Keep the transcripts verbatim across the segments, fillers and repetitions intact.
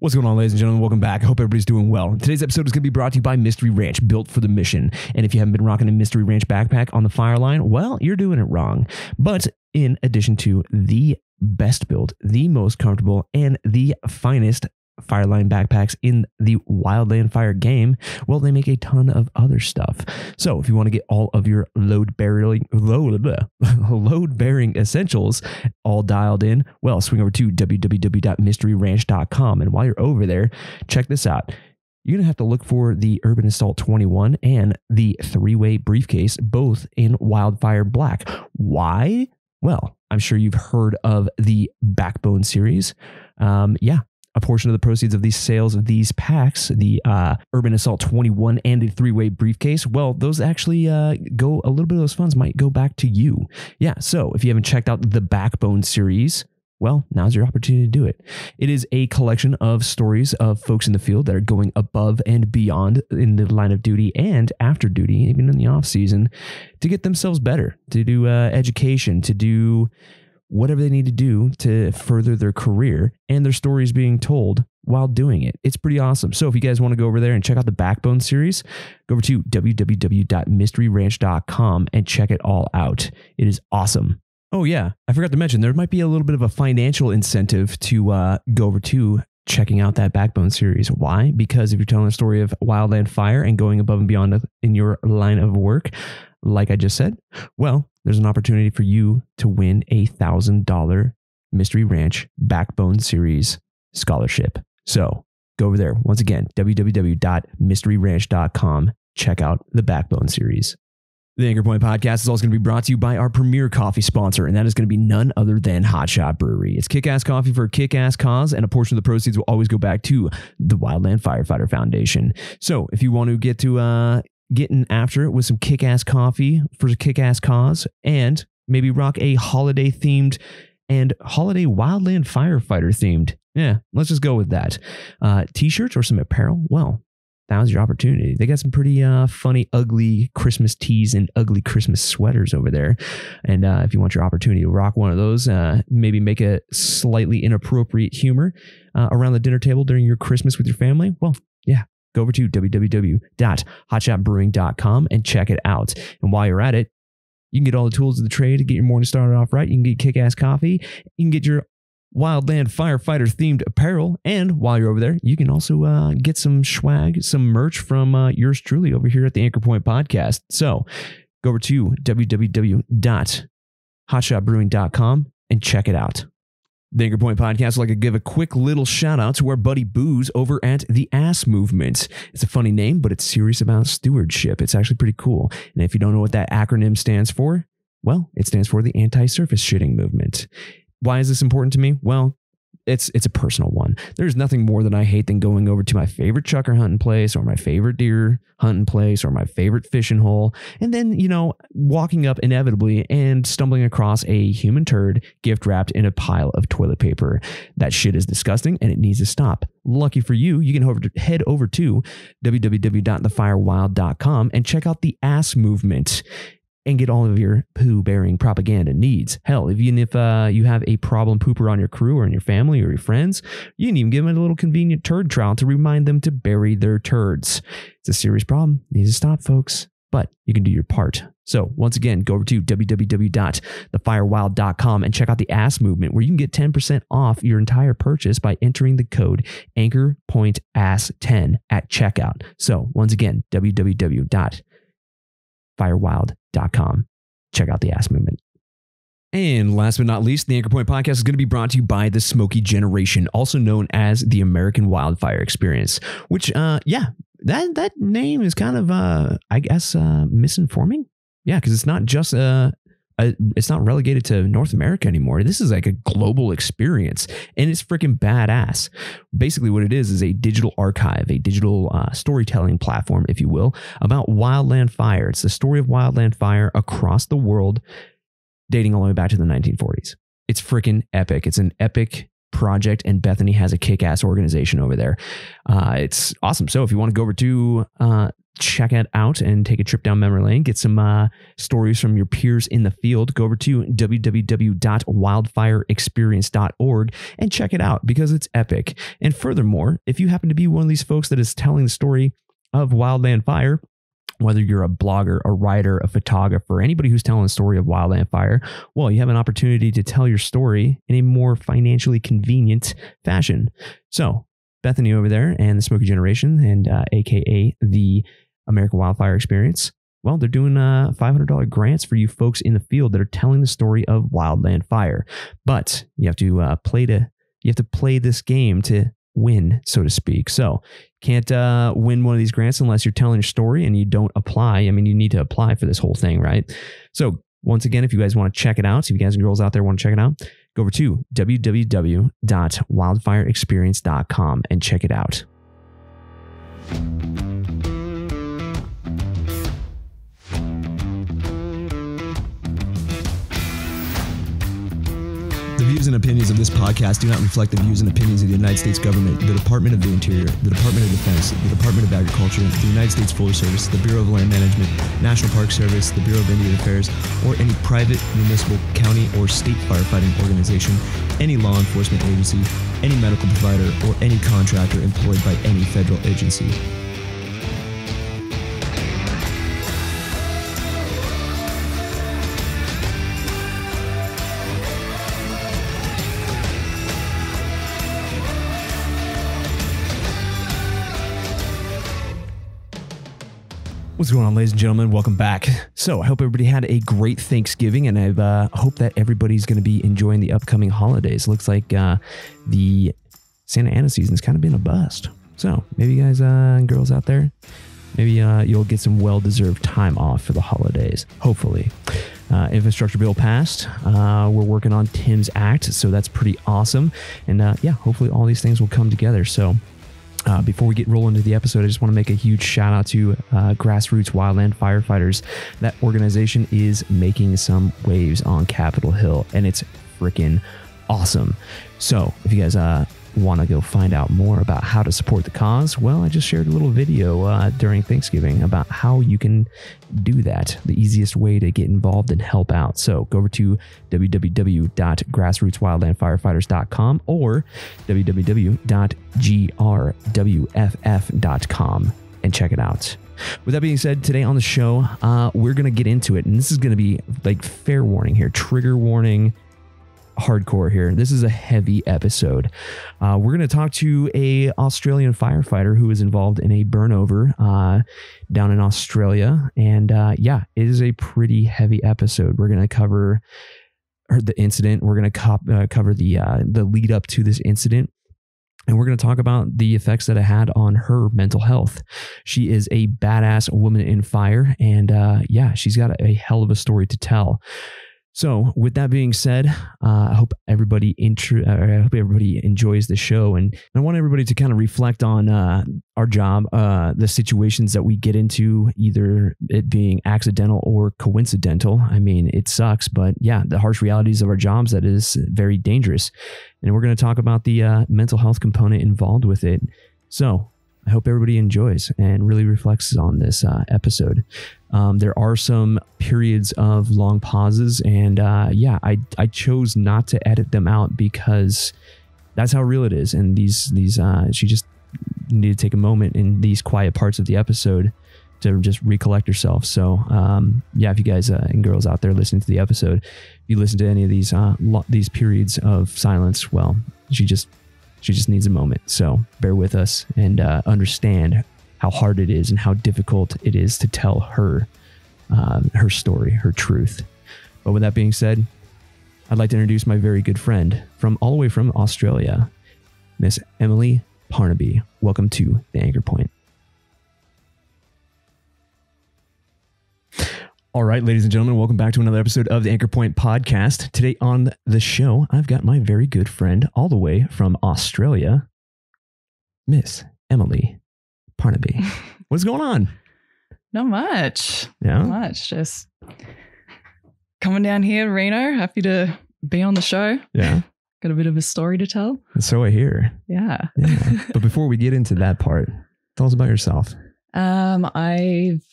What's going on, ladies and gentlemen? Welcome back. I hope everybody's doing well. Today's episode is going to be brought to you by Mystery Ranch, built for the mission. And if you haven't been rocking a Mystery Ranch backpack on the fire line, well, you're doing it wrong. But in addition to the best built, the most comfortable, and the finest Fireline backpacks in the wildland fire game, well, they make a ton of other stuff. So if you want to get all of your load bearing load, load bearing essentials all dialed in, well, swing over to w w w dot mystery ranch dot com. And while you're over there, check this out. You're going to have to look for the Urban Assault twenty-one and the three-way briefcase, both in wildfire black. Why? Well, I'm sure you've heard of the Backbone series. Um, yeah. A portion of the proceeds of these sales of these packs, the uh, Urban Assault twenty-one and the three-way briefcase, well, those actually uh, go, a little bit of those funds might go back to you. Yeah, so if you haven't checked out the Backbone series, well, now's your opportunity to do it. It is a collection of stories of folks in the field that are going above and beyond in the line of duty and after duty, even in the off season, to get themselves better, to do uh, education, to do whatever they need to do to further their career, and their stories being told while doing it. It's pretty awesome. So if you guys want to go over there and check out the Backbone series, go over to w w w dot mystery ranch dot com and check it all out. It is awesome. Oh yeah, I forgot to mention, there might be a little bit of a financial incentive to uh, go over to checking out that Backbone series. Why? Because if you're telling a story of wildland fire and going above and beyond in your line of work, like I just said, well, there's an opportunity for you to win a one thousand dollars Mystery Ranch Backbone Series scholarship. So go over there. Once again, w w w dot mystery ranch dot com. Check out the Backbone Series. The Anchor Point Podcast is also going to be brought to you by our premier coffee sponsor, and that is going to be none other than Hotshot Brewery. It's kick-ass coffee for a kick-ass cause, and a portion of the proceeds will always go back to the Wildland Firefighter Foundation. So if you want to get to... uh. getting after it with some kick-ass coffee for a kick-ass cause, and maybe rock a holiday-themed and holiday wildland firefighter-themed, yeah, let's just go with that, uh, t-shirts or some apparel, well, now's your opportunity. They got some pretty uh, funny, ugly Christmas tees and ugly Christmas sweaters over there, and uh, if you want your opportunity to rock one of those, uh, maybe make a slightly inappropriate humor uh, around the dinner table during your Christmas with your family, well, yeah, go over to w w w dot hotshot brewing dot com and check it out. And while you're at it, you can get all the tools of the trade to get your morning started off right. You can get kick-ass coffee. You can get your wildland firefighter-themed apparel. And while you're over there, you can also uh, get some swag, some merch from uh, yours truly over here at the Anchor Point Podcast. So go over to w w w dot hotshot brewing dot com and check it out. The Anchor Point Podcast would like to give a quick little shout out to our buddy Booze over at The Ass Movement. It's a funny name, but it's serious about stewardship. It's actually pretty cool. And if you don't know what that acronym stands for, well, it stands for the Anti-Surface Shitting Movement. Why is this important to me? Well, it's it's a personal one. There's nothing more that I hate than going over to my favorite chucker hunting place or my favorite deer hunting place or my favorite fishing hole, and then, you know, walking up inevitably and stumbling across a human turd gift wrapped in a pile of toilet paper. That shit is disgusting and it needs to stop. Lucky for you, you can head over to w w w dot the fire wild dot com and check out the Ass Movement and get all of your poo-bearing propaganda needs. Hell, even if uh, you have a problem pooper on your crew or in your family or your friends, you can even give them a little convenient turd trowel to remind them to bury their turds. It's a serious problem. It needs to stop, folks. But you can do your part. So once again, go over to w w w dot the fire wild dot com and check out the Ass Movement, where you can get ten percent off your entire purchase by entering the code anchor point ass ten at checkout. So once again, w w w dot firewild dot com. Check out the Ass Movement. And last but not least, the Anchor Point Podcast is going to be brought to you by the Smoky Generation, also known as the American Wildfire Experience, which, uh, yeah, that, that name is kind of, uh, I guess, uh, misinforming. Yeah. Cause it's not just, uh, uh, it's not relegated to North America anymore. This is like a global experience, and it's freaking badass. Basically what it is is a digital archive, a digital uh, storytelling platform, if you will, about wildland fire. It's the story of wildland fire across the world, dating all the way back to the nineteen forties. It's freaking epic. It's an epic project, and Bethany has a kick-ass organization over there. Uh, it's awesome. So if you want to go over to uh, check it out and take a trip down memory lane, get some uh, stories from your peers in the field, go over to w w w dot wildfire experience dot org and check it out because it's epic. And furthermore, if you happen to be one of these folks that is telling the story of wildland fire, whether you're a blogger, a writer, a photographer, anybody who's telling a story of wildland fire, well, you have an opportunity to tell your story in a more financially convenient fashion. So Bethany over there and the Smoky Generation and uh, A K A the American Wildfire Experience, well, they're doing uh, five hundred dollars grants for you folks in the field that are telling the story of wildland fire. But you have to uh, play to you have to play this game to win, so to speak. So can't uh, win one of these grants unless you're telling your story and you don't apply. I mean, you need to apply for this whole thing, right? So once again, if you guys want to check it out, if you guys and girls out there want to check it out, go over to w w w dot wildfire experience dot com and check it out. The views and opinions of this podcast do not reflect the views and opinions of the United States government, the Department of the Interior, the Department of Defense, the Department of Agriculture, the United States Forest Service, the Bureau of Land Management, National Park Service, the Bureau of Indian Affairs, or any private, municipal, county, or state firefighting organization, any law enforcement agency, any medical provider, or any contractor employed by any federal agency. What's going on, ladies and gentlemen? Welcome back. So I hope everybody had a great Thanksgiving, and I uh, hope that everybody's going to be enjoying the upcoming holidays. Looks like uh, the Santa Ana season's kind of been a bust. So maybe you guys uh, and girls out there, maybe uh, you'll get some well-deserved time off for the holidays, hopefully. Uh, infrastructure bill passed. Uh, we're working on Tim's Act, so that's pretty awesome. And uh, yeah, hopefully all these things will come together. So Uh, before we get rolling into the episode, I just want to make a huge shout out to uh, Grassroots Wildland Firefighters. That organization is making some waves on Capitol Hill, and it's freaking awesome. So if you guys uh, want to go find out more about how to support the cause, well, I just shared a little video uh, during Thanksgiving about how you can do that, the easiest way to get involved and help out. So go over to w w w dot grassroots wildland firefighters dot com or w w w dot g r w f f dot com and check it out. With that being said, today on the show, uh, we're going to get into it, and this is going to be like fair warning here, trigger warning, hardcore here. This is a heavy episode. Uh, we're going to talk to a Australian firefighter who is involved in a burnover uh, down in Australia. And uh, yeah, it is a pretty heavy episode. We're going to cover the incident. We're going to cop, uh, cover the, uh, the lead up to this incident. And we're going to talk about the effects that it had on her mental health. She is a badass woman in fire. And uh, yeah, she's got a hell of a story to tell. So with that being said, uh, I hope everybody intro, uh, I hope everybody enjoys the show, and I want everybody to kind of reflect on uh, our job, uh, the situations that we get into, either it being accidental or coincidental. I mean, it sucks, but yeah, the harsh realities of our jobs, that is very dangerous. And we're going to talk about the uh, mental health component involved with it. So I hope everybody enjoys and really reflects on this uh, episode. Um, there are some periods of long pauses, and uh, yeah, I, I chose not to edit them out because that's how real it is. And these, these uh, she just needed to take a moment in these quiet parts of the episode to just recollect herself. So um, yeah, if you guys uh, and girls out there listening to the episode, if you listen to any of these, uh, lo- these periods of silence, well, she just... She just needs a moment. So bear with us and uh, understand how hard it is and how difficult it is to tell her, um, her story, her truth. But with that being said, I'd like to introduce my very good friend from all the way from Australia, Miss Emily Parnaby. Welcome to The Anchor Point. All right, ladies and gentlemen, welcome back to another episode of the Anchor Point Podcast. Today on the show, I've got my very good friend all the way from Australia, Miss Emily Parnaby. What's going on? Not much. Yeah. Not much. Just coming down here, Reno. Happy to be on the show. Yeah. Got a bit of a story to tell? So I hear. Yeah. yeah. But before we get into that part, tell us about yourself. Um, I've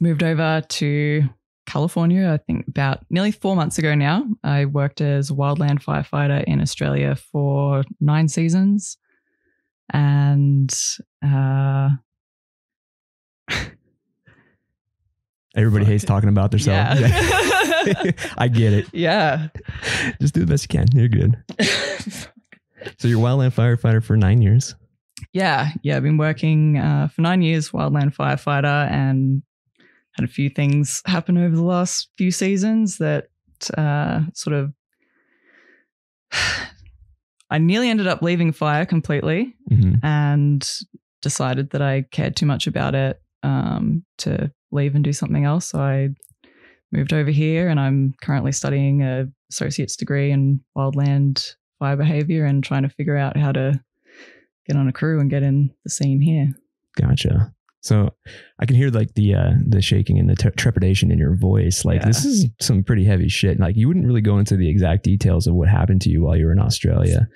moved over to California, I think about nearly four months ago now. I worked as a wildland firefighter in Australia for nine seasons. And uh, everybody hates talking about themselves. Yeah. Yeah. I get it. Yeah. Just do the best you can. You're good. So you're a wildland firefighter for nine years. Yeah. Yeah. I've been working uh, for nine years, wildland firefighter, and had a few things happen over the last few seasons that uh, sort of, I nearly ended up leaving fire completely mm-hmm. and decided that I cared too much about it um, to leave and do something else. So I moved over here, and I'm currently studying a associate's degree in wildland fire behavior and trying to figure out how to get on a crew and get in the scene here. Gotcha. So I can hear like the uh, the shaking and the te- trepidation in your voice. Like yeah. This is some pretty heavy shit. Like you wouldn't really go into the exact details of what happened to you while you were in Australia,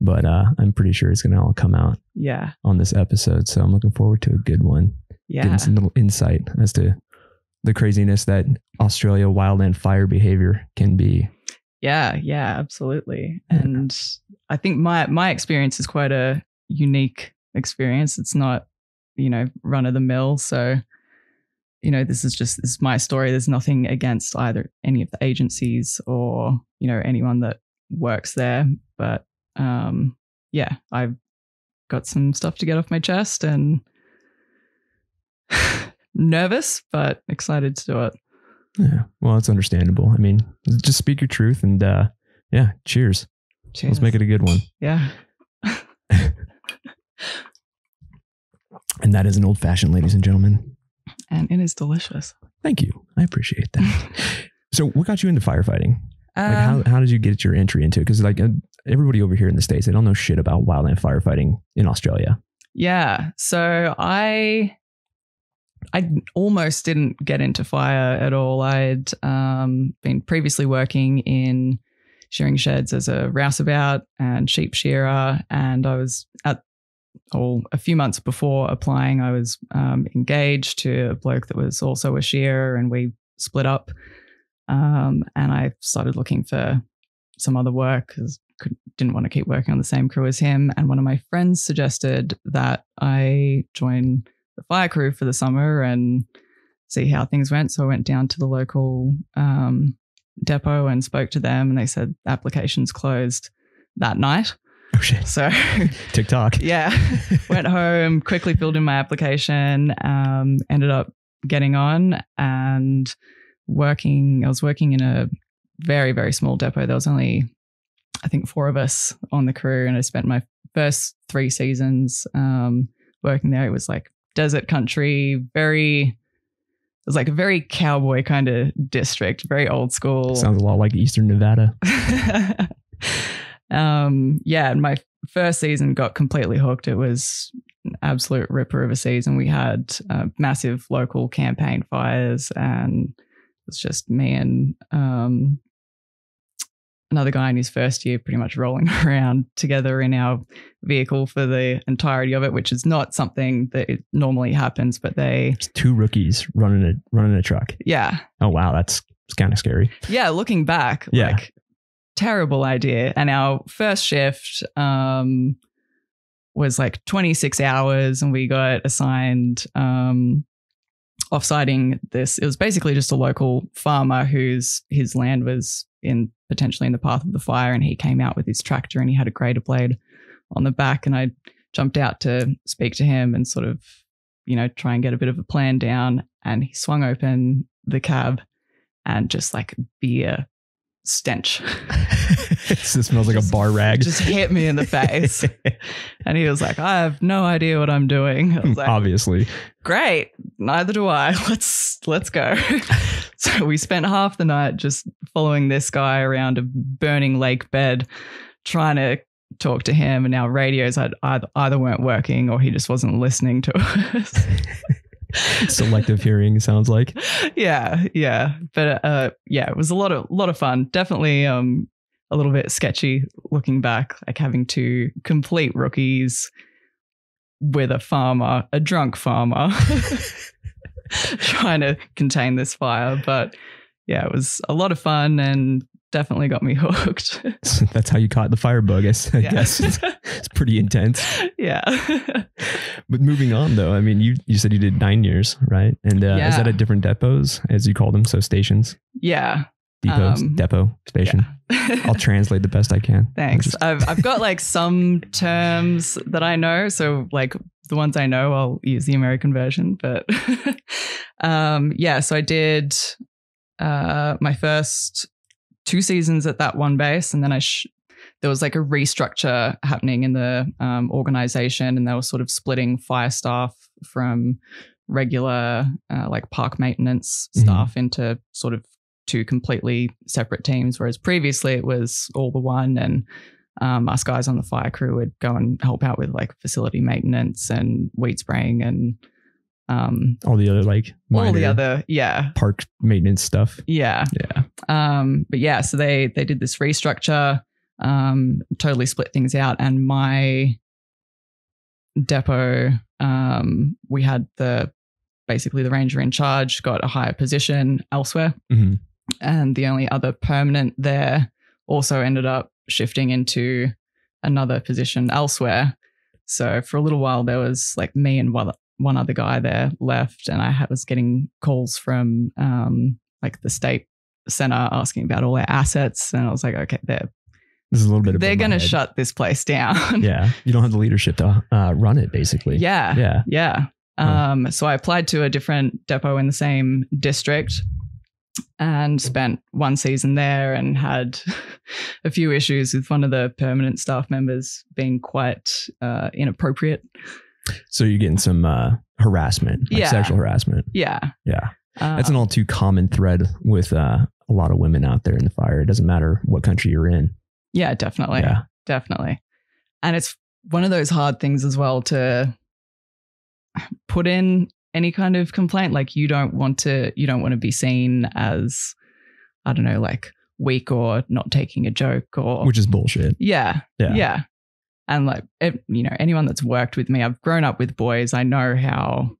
but uh, I'm pretty sure it's going to all come out yeah. on this episode. So I'm looking forward to a good one. Yeah. Getting some little insight as to the craziness that Australia wildland fire behavior can be. Yeah, yeah, absolutely. Yeah. And I think my my experience is quite a unique experience. It's not, you know, run of the mill. So, you know, this is just this is my story. There's nothing against either any of the agencies or, you know, anyone that works there. But um, yeah, I've got some stuff to get off my chest and nervous, but excited to do it. Yeah. Well, it's understandable. I mean, just speak your truth and uh, yeah, cheers. Cheers. Let's make it a good one. Yeah. And that is an old fashioned, ladies and gentlemen. And it is delicious. Thank you. I appreciate that. So what got you into firefighting? Um, like how, how did you get your entry into it? Because like uh, everybody over here in the States, they don't know shit about wildland firefighting in Australia. Yeah. So I... I almost didn't get into fire at all. I'd um, been previously working in shearing sheds as a rouseabout and sheep shearer, and I was at all a few months before applying. I was um, engaged to a bloke that was also a shearer, and we split up. Um, and I started looking for some other work because I didn't want to keep working on the same crew as him. And one of my friends suggested that I join the fire crew for the summer and see how things went. So I went down to the local um, depot and spoke to them, and they said applications closed that night. Oh shit! So TikTok. Yeah, went home, quickly filled in my application, um, ended up getting on and working. I was working in a very very small depot. There was only I think four of us on the crew, and I spent my first three seasons um, working there. It was like desert country, very, it was like a very cowboy kind of district, very old school. Sounds a lot like Eastern Nevada. um, yeah, and my first season got completely hooked. It was an absolute ripper of a season. We had uh, massive local campaign fires, and it was just me and um, another guy in his first year pretty much rolling around together in our vehicle for the entirety of it, which is not something that it normally happens, but they... It's two rookies running a running a truck. Yeah. Oh, wow. That's kind of scary. Yeah. Looking back, yeah. like terrible idea. And our first shift um, was like twenty-six hours, and we got assigned um, off-siting this. It was basically just a local farmer whose his land was in... potentially in the path of the fire, and he came out with his tractor and he had a grater blade on the back, and I jumped out to speak to him and sort of, you know, try and get a bit of a plan down, and he swung open the cab and just like beer stench. It smells like just, a bar rag. Just hit me in the face. And he was like, I have no idea what I'm doing. I was like, obviously. Great. Neither do I. Let's let's go. So we spent half the night just following this guy around a burning lake bed, trying to talk to him. And our radios had either, either weren't working or he just wasn't listening to us. Selective hearing, sounds like. Yeah, yeah. But uh, yeah, it was a lot of lot of fun. Definitely um, a little bit sketchy looking back, like having to complete rookies with a farmer, a drunk farmer, trying to contain this fire. But yeah, it was a lot of fun and definitely got me hooked. That's how you caught the firebug, I yeah. guess. It's, it's pretty intense. Yeah. But moving on though, I mean, you, you said you did nine years, right? And uh, yeah. is that at different depots, as you call them? So stations? Yeah. Depots, um, depot, station. Yeah. I'll translate the best I can. Thanks. Just... I've I've got like some terms that I know. So like the ones I know, I'll use the American version. But um, yeah, so I did uh, my first two seasons at that one base. And then I sh- there was like a restructure happening in the um, organization. And they were sort of splitting fire staff from regular uh, like park maintenance staff mm-hmm. into sort of two completely separate teams, whereas previously it was all the one, and um, us guys on the fire crew would go and help out with like facility maintenance and weed spraying and um, all the other like all the other yeah park maintenance stuff. Yeah, yeah. Um, but yeah, so they they did this restructure, um, totally split things out, and my depot, um, we had the basically the ranger in charge got a higher position elsewhere. Mm-hmm. And the only other permanent there also ended up shifting into another position elsewhere. So for a little while, there was like me and one other guy there left. And I was getting calls from um, like the state center asking about all their assets. And I was like, okay, they're, this is a little bit they're going to shut this place down. Yeah. You don't have the leadership to uh, run it basically. Yeah. Yeah. Yeah. Um, so I applied to a different depot in the same district and spent one season there and had a few issues with one of the permanent staff members being quite uh, inappropriate. So you're getting some uh, harassment, like yeah. sexual harassment. Yeah. Yeah. That's an all too common thread with uh, a lot of women out there in the fire. It doesn't matter what country you're in. Yeah, definitely. Yeah. Definitely. And it's one of those hard things as well to put in any kind of complaint. Like you don't want to, you don't want to be seen as, I don't know, like weak or not taking a joke or, which is bullshit. Yeah. Yeah. Yeah. And like, it, you know, anyone that's worked with me, I've grown up with boys. I know how,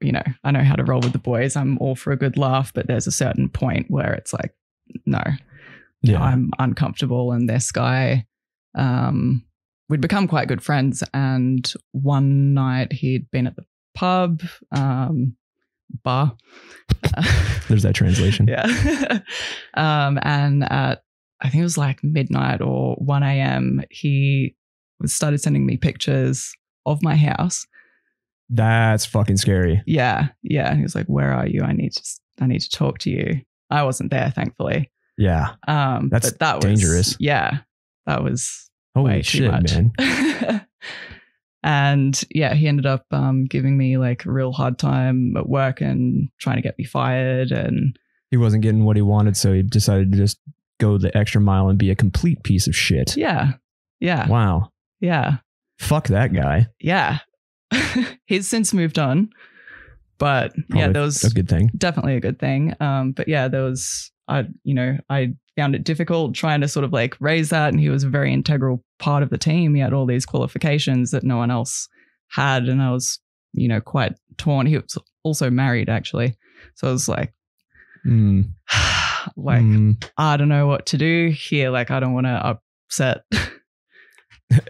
you know, I know how to roll with the boys. I'm all for a good laugh, but there's a certain point where it's like, no, yeah. I'm uncomfortable. And this guy, um, we'd become quite good friends. And one night he'd been at the pub, um, bar. There's that translation. Yeah. um, and at, I think it was like midnight or one a.m., he started sending me pictures of my house. That's fucking scary. Yeah. Yeah. And he was like, where are you? I need to, I need to talk to you. I wasn't there, thankfully. Yeah. Um, that's but that dangerous. Was, yeah. That was holy way shit, too much. Man. And yeah, he ended up um, giving me like a real hard time at work and trying to get me fired. And he wasn't getting what he wanted, so he decided to just go the extra mile and be a complete piece of shit. Yeah. Yeah. Wow. Yeah. Fuck that guy. Yeah. He's since moved on, but probably yeah, that was a good thing. Definitely a good thing. Um, but yeah, there was, I, you know, I found it difficult trying to sort of like raise that. And he was a very integral part of the team. He had all these qualifications that no one else had. And I was, you know, quite torn. He was also married, actually. So I was like, mm. like, mm. I don't know what to do here. Like, I don't want to upset.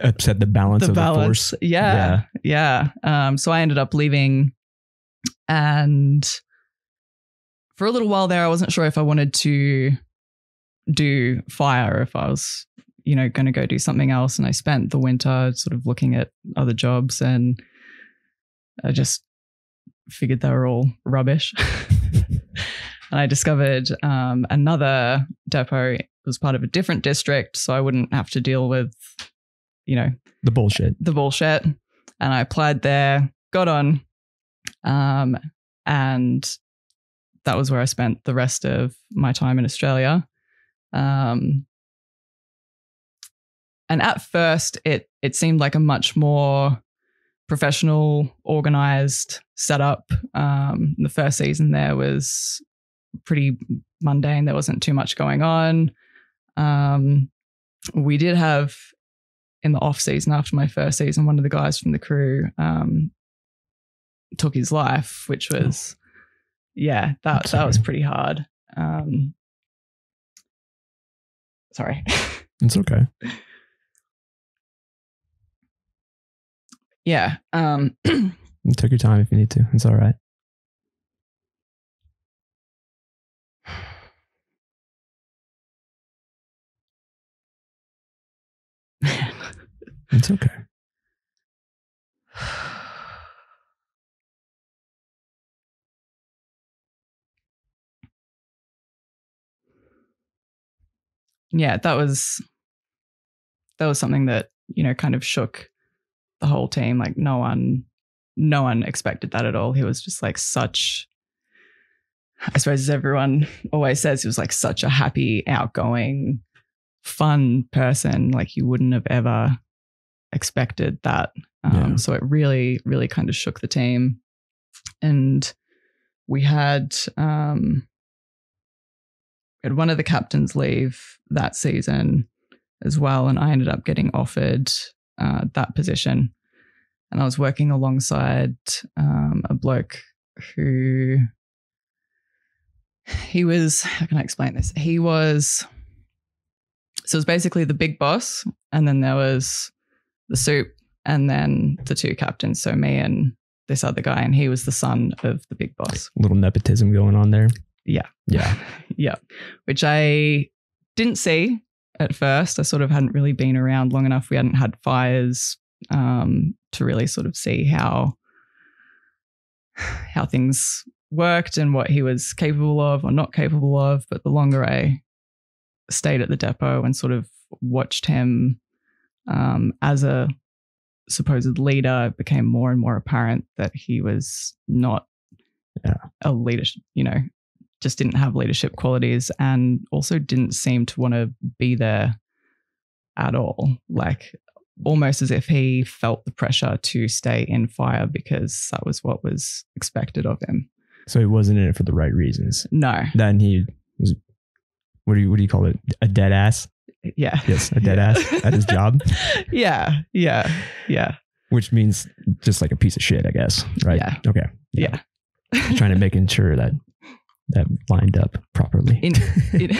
upset the balance the of balance. the force. Yeah. Yeah. yeah. Um, so I ended up leaving, and for a little while there, I wasn't sure if I wanted to do fire or if I was, you know, going to go do something else. And I spent the winter sort of looking at other jobs, and I just figured they were all rubbish. And I discovered um, another depot. It was part of a different district, so I wouldn't have to deal with, you know, the bullshit. The bullshit. And I applied there, got on, um, and that was where I spent the rest of my time in Australia. Um, and at first it, it seemed like a much more professional, organized setup. Um, the first season there was pretty mundane. There wasn't too much going on. Um, we did have in the off season after my first season, one of the guys from the crew um, took his life, which was, oh. yeah, that that was pretty hard. Um, sorry. It's okay. Yeah. Um, take your time if you need to. It's all right. It's okay. Yeah, that was that was something that, you know, kind of shook the whole team. Like no one no one expected that at all. He was just like such, I suppose as everyone always says, he was like such a happy, outgoing, fun person. Like you wouldn't have ever expected that. Um, yeah. So it really, really kind of shook the team. And we had, um, had one of the captains leave that season as well. And I ended up getting offered uh, that position. And I was working alongside um, a bloke who he was, how can I explain this? He was, so it was basically the big boss. And then there was the soup, and then the two captains, so me and this other guy, and he was the son of the big boss. A little nepotism going on there. Yeah. Yeah. Yeah. Which I didn't see at first. I sort of hadn't really been around long enough. We hadn't had fires um, to really sort of see how how things worked and what he was capable of or not capable of. But the longer I stayed at the depot and sort of watched him Um, as a supposed leader, it became more and more apparent that he was not yeah. a leader, you know, just didn't have leadership qualities and also didn't seem to want to be there at all. Like almost as if he felt the pressure to stay in fire because that was what was expected of him. So he wasn't in it for the right reasons. No. Then he was, what do you, what do you call it? A dead ass? Yeah. Yes, a dead yeah. ass at his job. yeah, yeah, yeah. Which means just like a piece of shit, I guess, right? Yeah. Okay. Yeah. yeah. Trying to making sure that that lined up properly. In, in,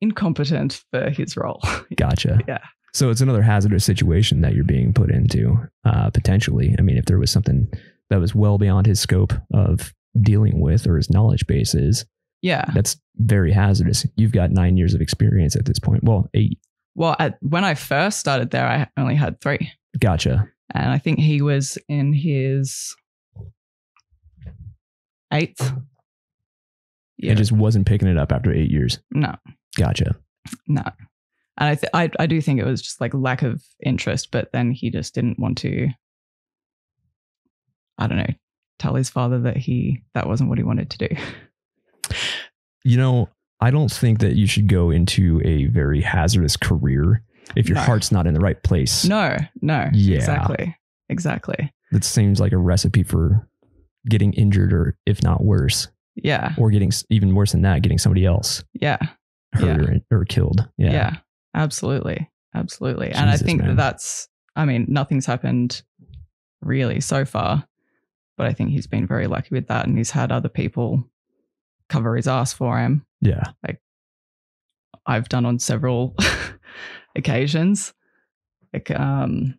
incompetent for his role. Gotcha. Yeah. So it's another hazardous situation that you're being put into, uh, potentially. I mean, if there was something that was well beyond his scope of dealing with or his knowledge bases. Yeah. That's very hazardous. You've got nine years of experience at this point. Well, eight. Well, at, when I first started there, I only had three. Gotcha. And I think he was in his eighth. Yeah. It just wasn't picking it up after eight years. No. Gotcha. No. And I, th- I, I do think it was just like lack of interest, but then he just didn't want to, I don't know, tell his father that he, that wasn't what he wanted to do. You know, I don't think that you should go into a very hazardous career if your no. heart's not in the right place. No, no. Yeah. Exactly. Exactly. That seems like a recipe for getting injured or if not worse. Yeah. Or getting even worse than that, getting somebody else. Yeah. Hurt yeah. or, or killed. Yeah. Yeah. Absolutely. Absolutely. Jesus, and I think man. that that's, I mean, nothing's happened really so far, but I think he's been very lucky with that and he's had other people cover his ass for him. Yeah. Like I've done on several occasions. Like um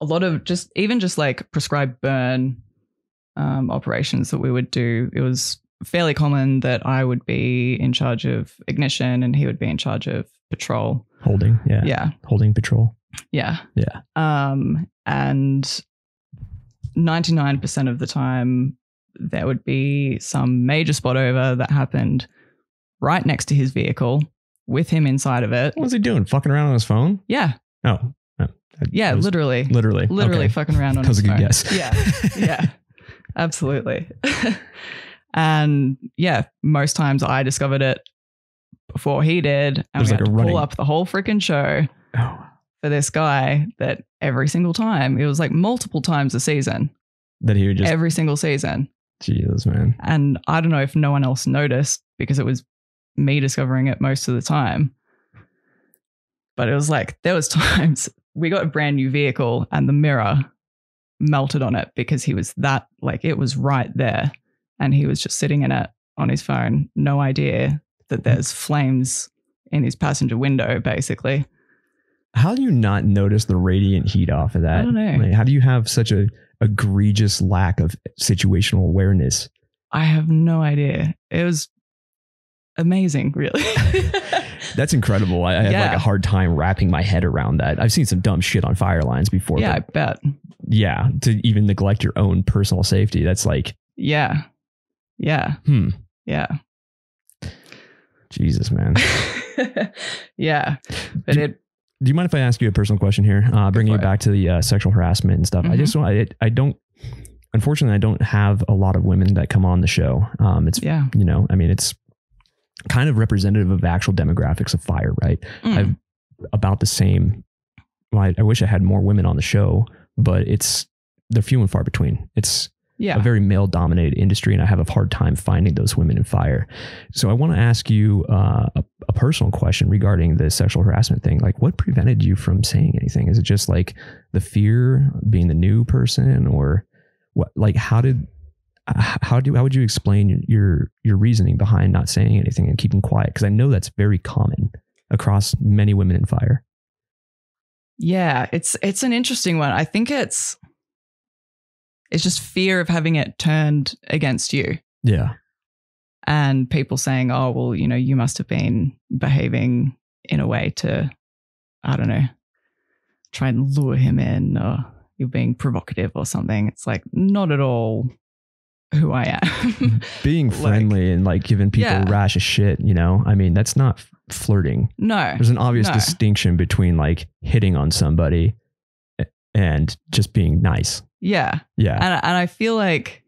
a lot of just even just like prescribed burn um operations that we would do. It was fairly common that I would be in charge of ignition and he would be in charge of patrol. Holding, yeah. Yeah. Holding patrol. Yeah. Yeah. Um and ninety-nine percent of the time there would be some major spot over that happened right next to his vehicle with him inside of it. What was he doing? Fucking around on his phone? Yeah. Oh. oh. Yeah, literally. Literally. Literally okay. fucking around on his phone. That was a good guess. Yeah. Yeah. Absolutely. And yeah, most times I discovered it before he did. And There's we like had to running. pull up the whole freaking show oh. for this guy that every single time, it was like multiple times a season. That he would just... Every single season. Jesus, man. And I don't know if no one else noticed because it was me discovering it most of the time. But it was like, there was times we got a brand new vehicle and the mirror melted on it because he was that, like, it was right there. And he was just sitting in it on his phone. No idea that there's flames in his passenger window, basically. How do you not notice the radiant heat off of that? I don't know. Like, how do you have such a egregious lack of situational awareness? I have no idea. It was amazing, really. That's incredible. I, I yeah. had like a hard time wrapping my head around that. I've seen some dumb shit on fire lines before. Yeah, I bet. Yeah. To even neglect your own personal safety. That's like. Yeah. Yeah. Hmm. Yeah. Jesus, man. Yeah. But do, it. Do you mind if I ask you a personal question here? Uh, bringing it back to the uh, sexual harassment and stuff. Mm-hmm. I just want, I, I don't, unfortunately, I don't have a lot of women that come on the show. Um, it's, yeah. you know, I mean, it's kind of representative of actual demographics of fire, right? Mm. I've about the same. Well, I, I wish I had more women on the show, but it's, they're few and far between. It's, Yeah. a very male dominated industry, and I have a hard time finding those women in fire. So I want to ask you uh, a, a personal question regarding the sexual harassment thing. Like, what prevented you from saying anything? Is it just like the fear of being the new person, or what? Like, how did, how do, how would you explain your, your reasoning behind not saying anything and keeping quiet? 'Cause I know that's very common across many women in fire. Yeah. It's, it's an interesting one. I think it's, It's just fear of having it turned against you. Yeah. And people saying, oh, well, you know, you must have been behaving in a way to, I don't know, try and lure him in, or you're being provocative or something. It's like, not at all who I am. Being friendly like, and like giving people yeah. a rash of shit, you know, I mean, that's not f- flirting. No. There's an obvious no. distinction between like hitting on somebody and just being nice. Yeah. Yeah. And, and I feel like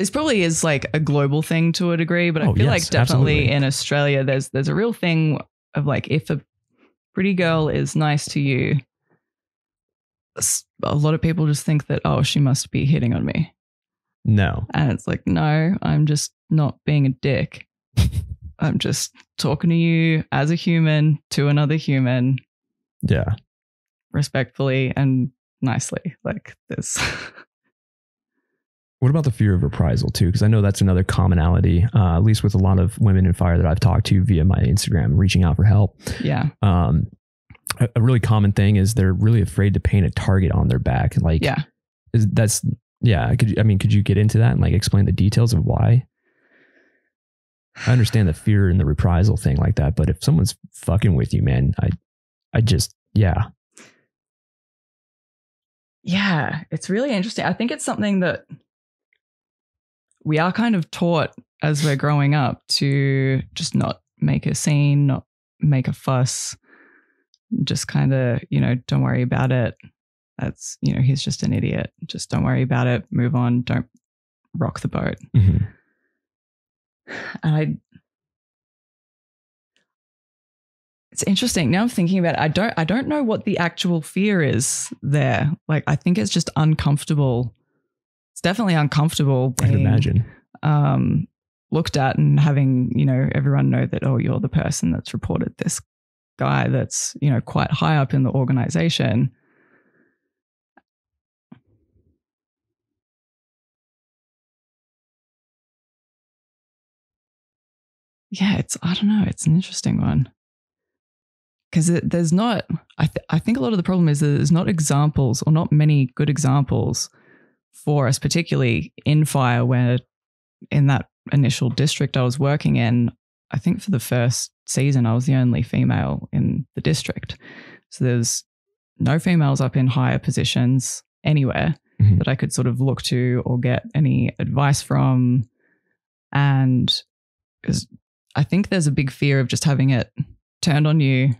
this probably is like a global thing to a degree, but oh, I feel yes, like definitely absolutely. in Australia, there's, there's a real thing of like, if a pretty girl is nice to you, a lot of people just think that, oh, she must be hitting on me. No. And it's like, no, I'm just not being a dick. I'm just talking to you as a human to another human. Yeah. Respectfully and nicely, like this. What about the fear of reprisal too? Because I know that's another commonality, uh, at least with a lot of women in fire that I've talked to via my Instagram, reaching out for help. Yeah. Um, a, a really common thing is they're really afraid to paint a target on their back. Like, yeah, is, that's yeah. Could you, I mean, could you get into that and like explain the details of why? I understand the fear and the reprisal thing like that, but if someone's fucking with you, man, I, I just yeah. Yeah, it's really interesting. I think it's something that we are kind of taught as we're growing up to just not make a scene, not make a fuss, just kind of, you know, don't worry about it. That's, you know, he's just an idiot. Just don't worry about it. Move on. Don't rock the boat. Mm-hmm. And I, it's interesting. Now I'm thinking about it. I don't, I don't know what the actual fear is there. Like, I think it's just uncomfortable. It's definitely uncomfortable being, I can imagine. Um, looked at and having, you know, everyone know that, oh, you're the person that's reported this guy that's, you know, quite high up in the organization. Yeah. It's, I don't know. It's an interesting one. Because there's not, I, th- I think a lot of the problem is that there's not examples or not many good examples for us, particularly in fire, where in that initial district I was working in, I think for the first season, I was the only female in the district. So there's no females up in higher positions anywhere mm-hmm. that I could sort of look to or get any advice from. And I think there's a big fear of just having it turned on you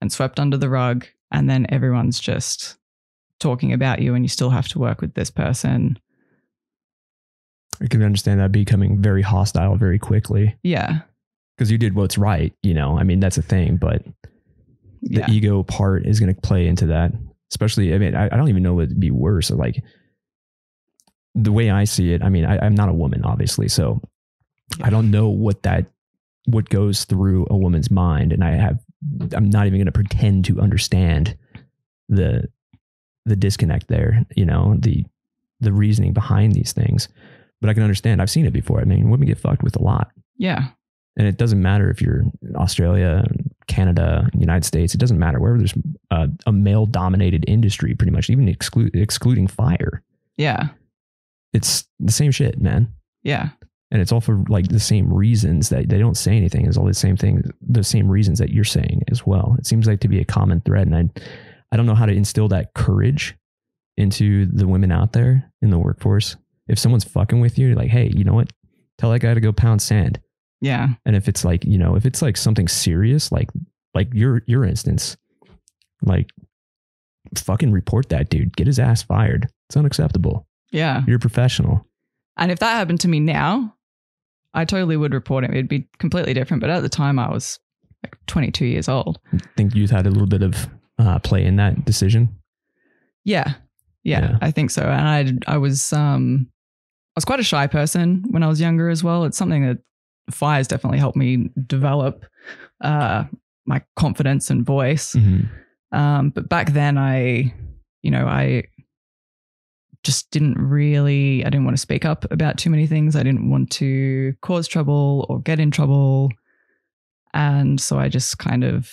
and swept under the rug, and then everyone's just talking about you and you still have to work with this person. I can understand that becoming very hostile very quickly. Yeah. Because you did what's right, you know, I mean, that's a thing, but the yeah. ego part is going to play into that. Especially, I mean, I, I don't even know what would be worse. Like the way I see it, I mean, I, I'm not a woman, obviously. So Yeah. I don't know what that, what goes through a woman's mind. And I have, I'm not even going to pretend to understand the, the disconnect there, you know, the, the reasoning behind these things, but I can understand. I've seen it before. I mean, women get fucked with a lot. Yeah. And it doesn't matter if you're in Australia, Canada, United States, it doesn't matter wherever there's a, a male dominated industry, pretty much, even exclu- excluding fire. Yeah. It's the same shit, man. Yeah. And it's all for like the same reasons that they don't say anything is all the same things, the same reasons that you're saying as well. It seems like to be a common thread. And I, I don't know how to instill that courage into the women out there in the workforce. If someone's fucking with you, you're like, hey, you know what? Tell that guy to go pound sand. Yeah. And if it's like, you know, if it's like something serious, like, like your, your instance, like fucking report that dude, get his ass fired. It's unacceptable. Yeah. You're a professional. And if that happened to me now, I totally would report it. It'd be completely different. But at the time I was like twenty-two years old. I think you've had a little bit of uh, play in that decision. Yeah. Yeah, yeah. I think so. And I, I was, um, I was quite a shy person when I was younger as well. It's something that fires definitely helped me develop, uh, my confidence and voice. Mm-hmm. Um, but back then I, you know, I just didn't really, I didn't want to speak up about too many things. I didn't want to cause trouble or get in trouble. And so I just kind of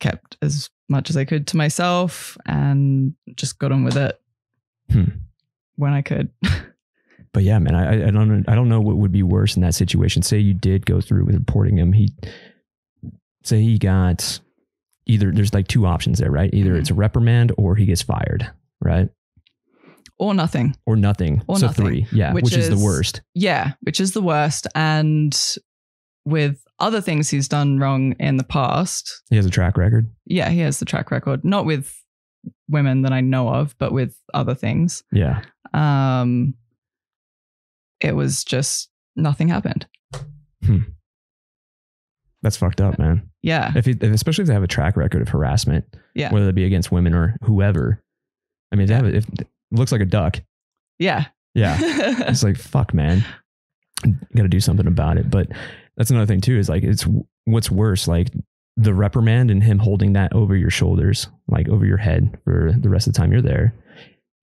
kept as much as I could to myself and just got on with it hmm. when I could. But yeah, man, I, I don't, I don't know what would be worse in that situation. Say you did go through with reporting him. He say he got either, there's like two options there, right? Either mm-hmm. it's a reprimand or he gets fired, right? Or nothing. Or nothing. Or so nothing. Three. Yeah. Which, which is, is the worst. Yeah. Which is the worst. And with other things he's done wrong in the past. He has a track record. Yeah. He has the track record. Not with women that I know of, but with other things. Yeah. Um, it was just nothing happened. Hmm. That's fucked up, man. Yeah. If, it, especially if they have a track record of harassment, yeah. whether it be against women or whoever. I mean, they yeah. have a, if, looks like a duck. Yeah. Yeah. It's like, fuck, man, got to do something about it. But that's another thing too, is like, it's what's worse, like the reprimand and him holding that over your shoulders, like over your head for the rest of the time you're there,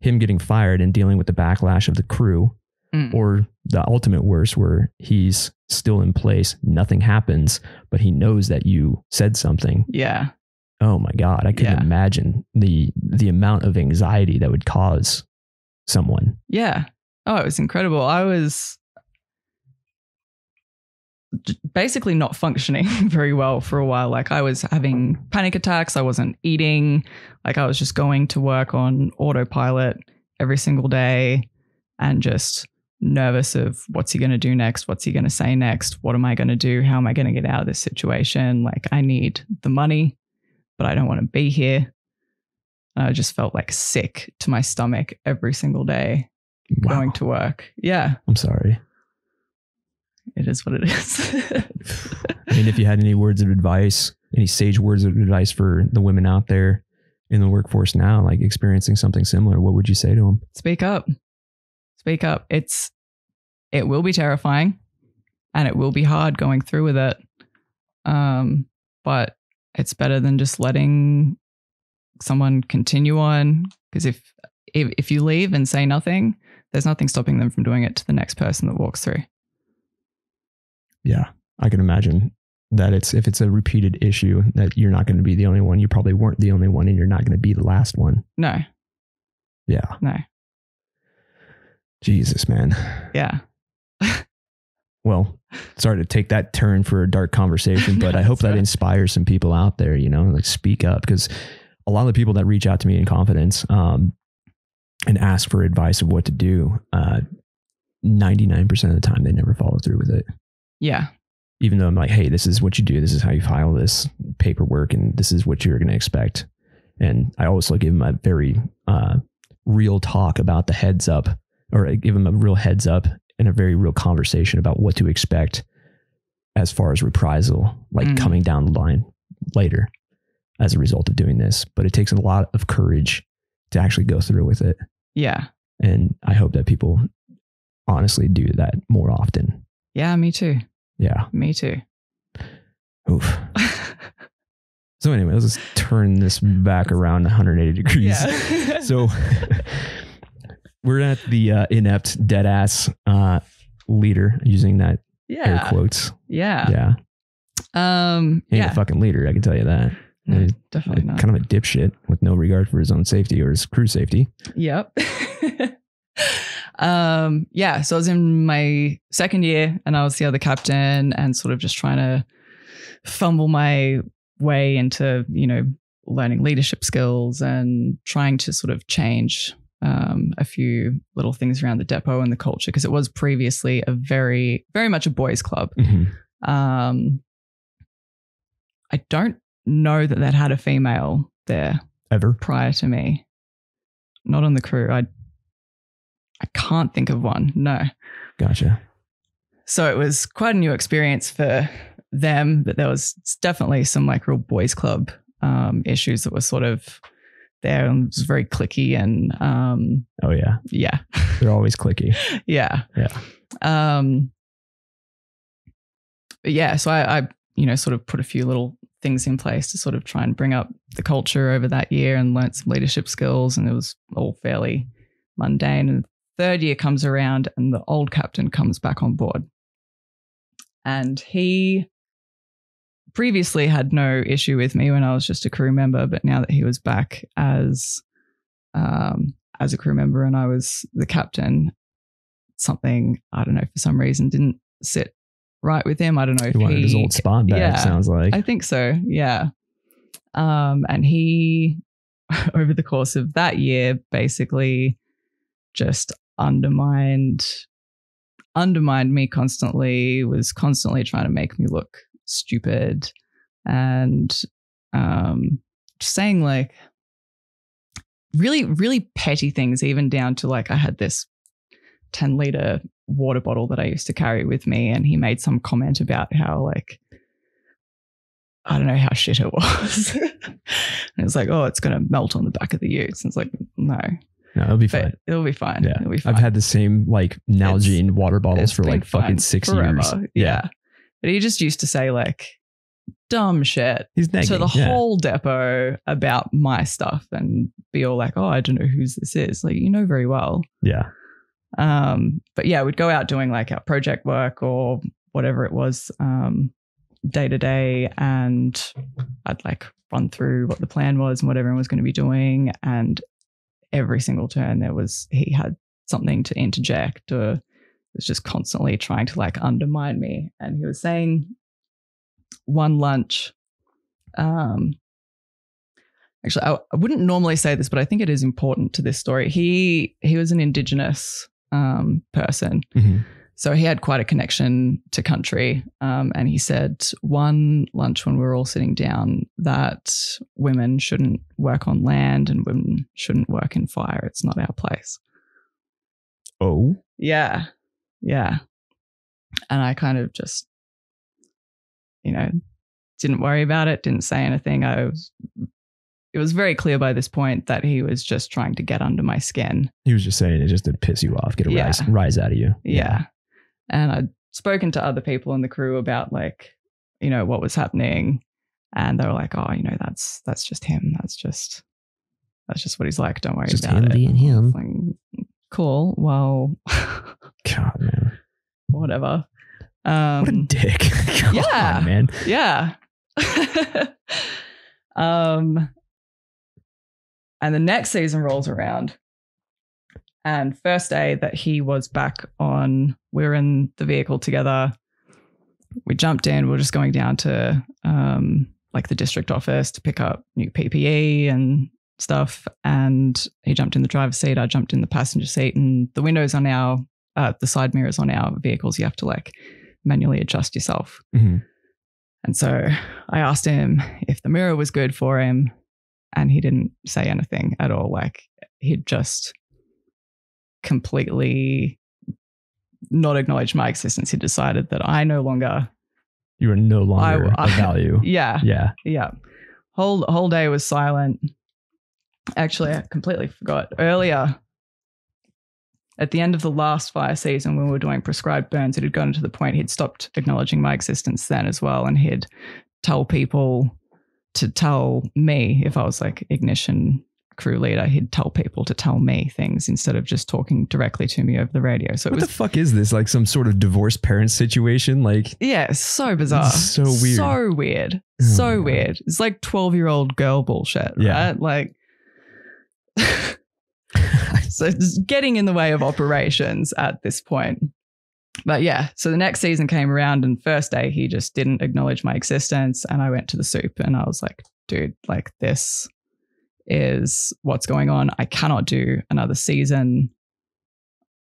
him getting fired and dealing with the backlash of the crew mm. or the ultimate worst where he's still in place. Nothing happens, but he knows that you said something. Yeah. Oh my God. I couldn't yeah. imagine the, the amount of anxiety that would cause someone. Yeah. Oh, it was incredible. I was basically not functioning very well for a while. Like I was having panic attacks. I wasn't eating. Like I was just going to work on autopilot every single day and just nervous of what's he going to do next? What's he going to say next? What am I going to do? How am I going to get out of this situation? Like I need the money, but I don't want to be here. And I just felt like sick to my stomach every single day wow. going to work. Yeah. I'm sorry. It is what it is. I mean, if you had any words of advice, any sage words of advice for the women out there in the workforce now, like experiencing something similar, what would you say to them? Speak up. Speak up. It's, it will be terrifying and it will be hard going through with it. Um, but it's better than just letting someone continue on. Because if, if if you leave and say nothing, there's nothing stopping them from doing it to the next person that walks through. Yeah, I can imagine that it's if it's a repeated issue that you're not going to be the only one. You probably weren't the only one and you're not going to be the last one. No. Yeah. No. Jesus, man. Yeah. Well, sorry to take that turn for a dark conversation, but no, I hope that right. inspires some people out there, you know, like speak up, because a lot of the people that reach out to me in confidence um, and ask for advice of what to do, uh, ninety-nine percent of the time, they never follow through with it. Yeah. Even though I'm like, hey, this is what you do. This is how you file this paperwork and this is what you're going to expect. And I also give them a very uh, real talk about the heads up, or I give them a real heads up in a very real conversation about what to expect as far as reprisal, like mm. coming down the line later as a result of doing this. But it takes a lot of courage to actually go through with it. Yeah. And I hope that people honestly do that more often. Yeah, me too. Yeah. Me too. Oof. So anyway, let's just turn this back around one hundred eighty degrees. Yeah. So we're at the uh, inept dead ass uh, leader, using that yeah. air quotes. Yeah. Yeah. Um, Ain't yeah. a fucking leader, I can tell you that. No, definitely not. Kind of a dipshit with no regard for his own safety or his crew safety. Yep. um, yeah. So I was in my second year and I was the other captain and sort of just trying to fumble my way into, you know, learning leadership skills and trying to sort of change um, a few little things around the depot and the culture, because it was previously a very, very much a boys' club. Mm-hmm. Um, I don't know that that had a female there ever prior to me. Not on the crew. I I can't think of one. No. Gotcha. So it was quite a new experience for them, but there was definitely some like real boys club um, issues that were sort of there, and it was very cliquey and um, oh yeah. Yeah. They're always cliquey. Yeah. Yeah. Um, yeah. So I, I, you know, sort of put a few little things in place to sort of try and bring up the culture over that year and learn some leadership skills, and it was all fairly mundane. And third year comes around and the old captain comes back on board, and he previously had no issue with me when I was just a crew member, but now that he was back as um as a crew member and I was the captain, something, I don't know, for some reason didn't sit right with him. I don't know if he wanted he, his old spot back. Yeah, sounds like. I think so. Yeah. Um, and he, over the course of that year, basically just undermined, undermined me constantly. Was constantly trying to make me look stupid, and um, just saying like really, really petty things, even down to like I had this ten liter water bottle that I used to carry with me, and he made some comment about how like I don't know how shit it was. And it's like, oh, it's gonna melt on the back of the utes. And it's like, no, no, it'll be but fine. It'll be fine. Yeah, it'll be fine. I've had the same like Nalgene it's, water bottles for like fucking six forever. years. Yeah. yeah, but he just used to say like dumb shit He's nagging, to the yeah. whole depot about my stuff, and be all like, oh, I don't know whose this is. Like, you know very well. Yeah. Um, but yeah, we'd go out doing like our project work or whatever it was, um, day to day. And I'd like run through what the plan was and what everyone was going to be doing. And every single turn there was, he had something to interject or was just constantly trying to like undermine me. And he was saying one lunch, um, actually, I, I wouldn't normally say this, but I think it is important to this story. He, he was an Indigenous Um, person. Mm-hmm. So he had quite a connection to country. Um, and he said one lunch when we were all sitting down that women shouldn't work on land and women shouldn't work in fire. It's not our place. Oh. Yeah. Yeah. And I kind of just, you know, didn't worry about it, didn't say anything. I was It was very clear by this point that he was just trying to get under my skin. He was just saying it just to piss you off, get a yeah. rise, rise out of you. Yeah. yeah. And I'd spoken to other people in the crew about like, you know, what was happening. And they were like, oh, you know, that's, that's just him. That's just, that's just what he's like. Don't worry just about him it. Being him. Like, cool. Well, God, man. Whatever. Um, what a dick. God, yeah. Man. Yeah. um, And the next season rolls around, and first day that he was back on, we were in the vehicle together. We jumped in. We were just going down to um, like the district office to pick up new P P E and stuff. And he jumped in the driver's seat. I jumped in the passenger seat, and the windows on our, uh, the side mirrors on our vehicles, you have to like manually adjust yourself. Mm-hmm. And so I asked him if the mirror was good for him. And he didn't say anything at all. Like, he'd just completely not acknowledged my existence. He decided that I no longer... You were no longer I, I, of value. Yeah. Yeah. Yeah. Whole, whole day was silent. Actually, I completely forgot. Earlier, At the end of the last fire season, when we were doing prescribed burns, it had gotten to the point he'd stopped acknowledging my existence then as well, and he'd tell people to tell me. If I was like ignition crew leader, he'd tell people to tell me things instead of just talking directly to me over the radio. So what it was, the fuck is this? Like some sort of divorced parents situation? Like, yeah, so bizarre. So weird. So weird. Oh, so weird. It's like twelve year old girl bullshit, yeah. Right? Like, so it's getting in the way of operations at this point. But yeah, so the next season came around, and first day he just didn't acknowledge my existence. And I went to the soup and I was like, dude, like this is what's going on. I cannot do another season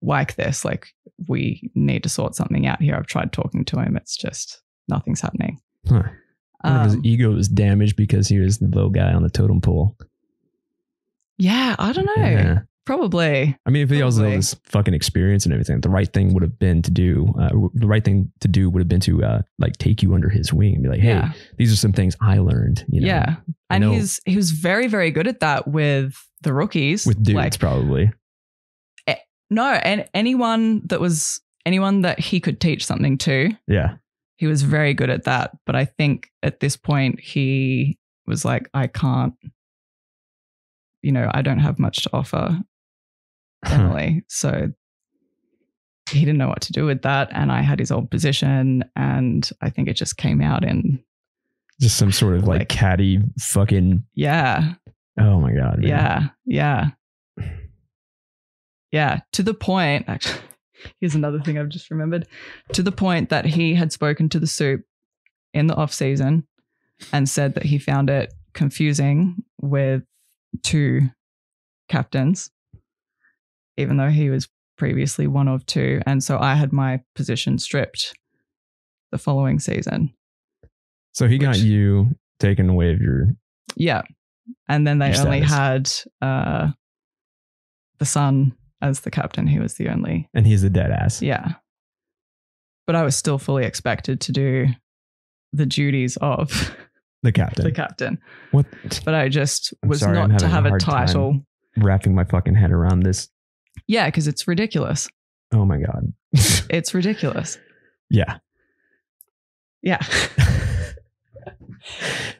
like this. Like, we need to sort something out here. I've tried talking to him. It's just nothing's happening. Huh. Um, his ego was damaged because he was the low guy on the totem pole. Yeah, I don't know. Yeah. Probably. I mean, if he also had this fucking experience and everything, the right thing would have been to do, uh, the right thing to do would have been to uh, like take you under his wing and be like, hey, yeah. these are some things I learned. You know? Yeah. I and know. he's, he was very, very good at that with the rookies. With dudes, like, probably. Eh, no. And anyone that was, anyone that he could teach something to. Yeah. He was very good at that. But I think at this point he was like, I can't, you know, I don't have much to offer. Emily. Huh. So he didn't know what to do with that, and I had his old position, and I think it just came out in just some sort of like, like catty fucking yeah. Oh my god. Man. Yeah. Yeah. Yeah. To the point, actually, here's another thing I've just remembered. To the point that he had spoken to the soup in the off season and said that he found it confusing with two captains, even though he was previously one of two. And so I had my position stripped the following season. So he which, got you taken away of your... Yeah. And then they only status. had uh, the son as the captain. He was the only... And he's a dead ass. Yeah. But I was still fully expected to do the duties of... The captain. The captain. What? But I just was sorry, not to have a, a title. Wrapping my fucking head around this. Yeah, because it's ridiculous. Oh my god, it's ridiculous. Yeah. Yeah.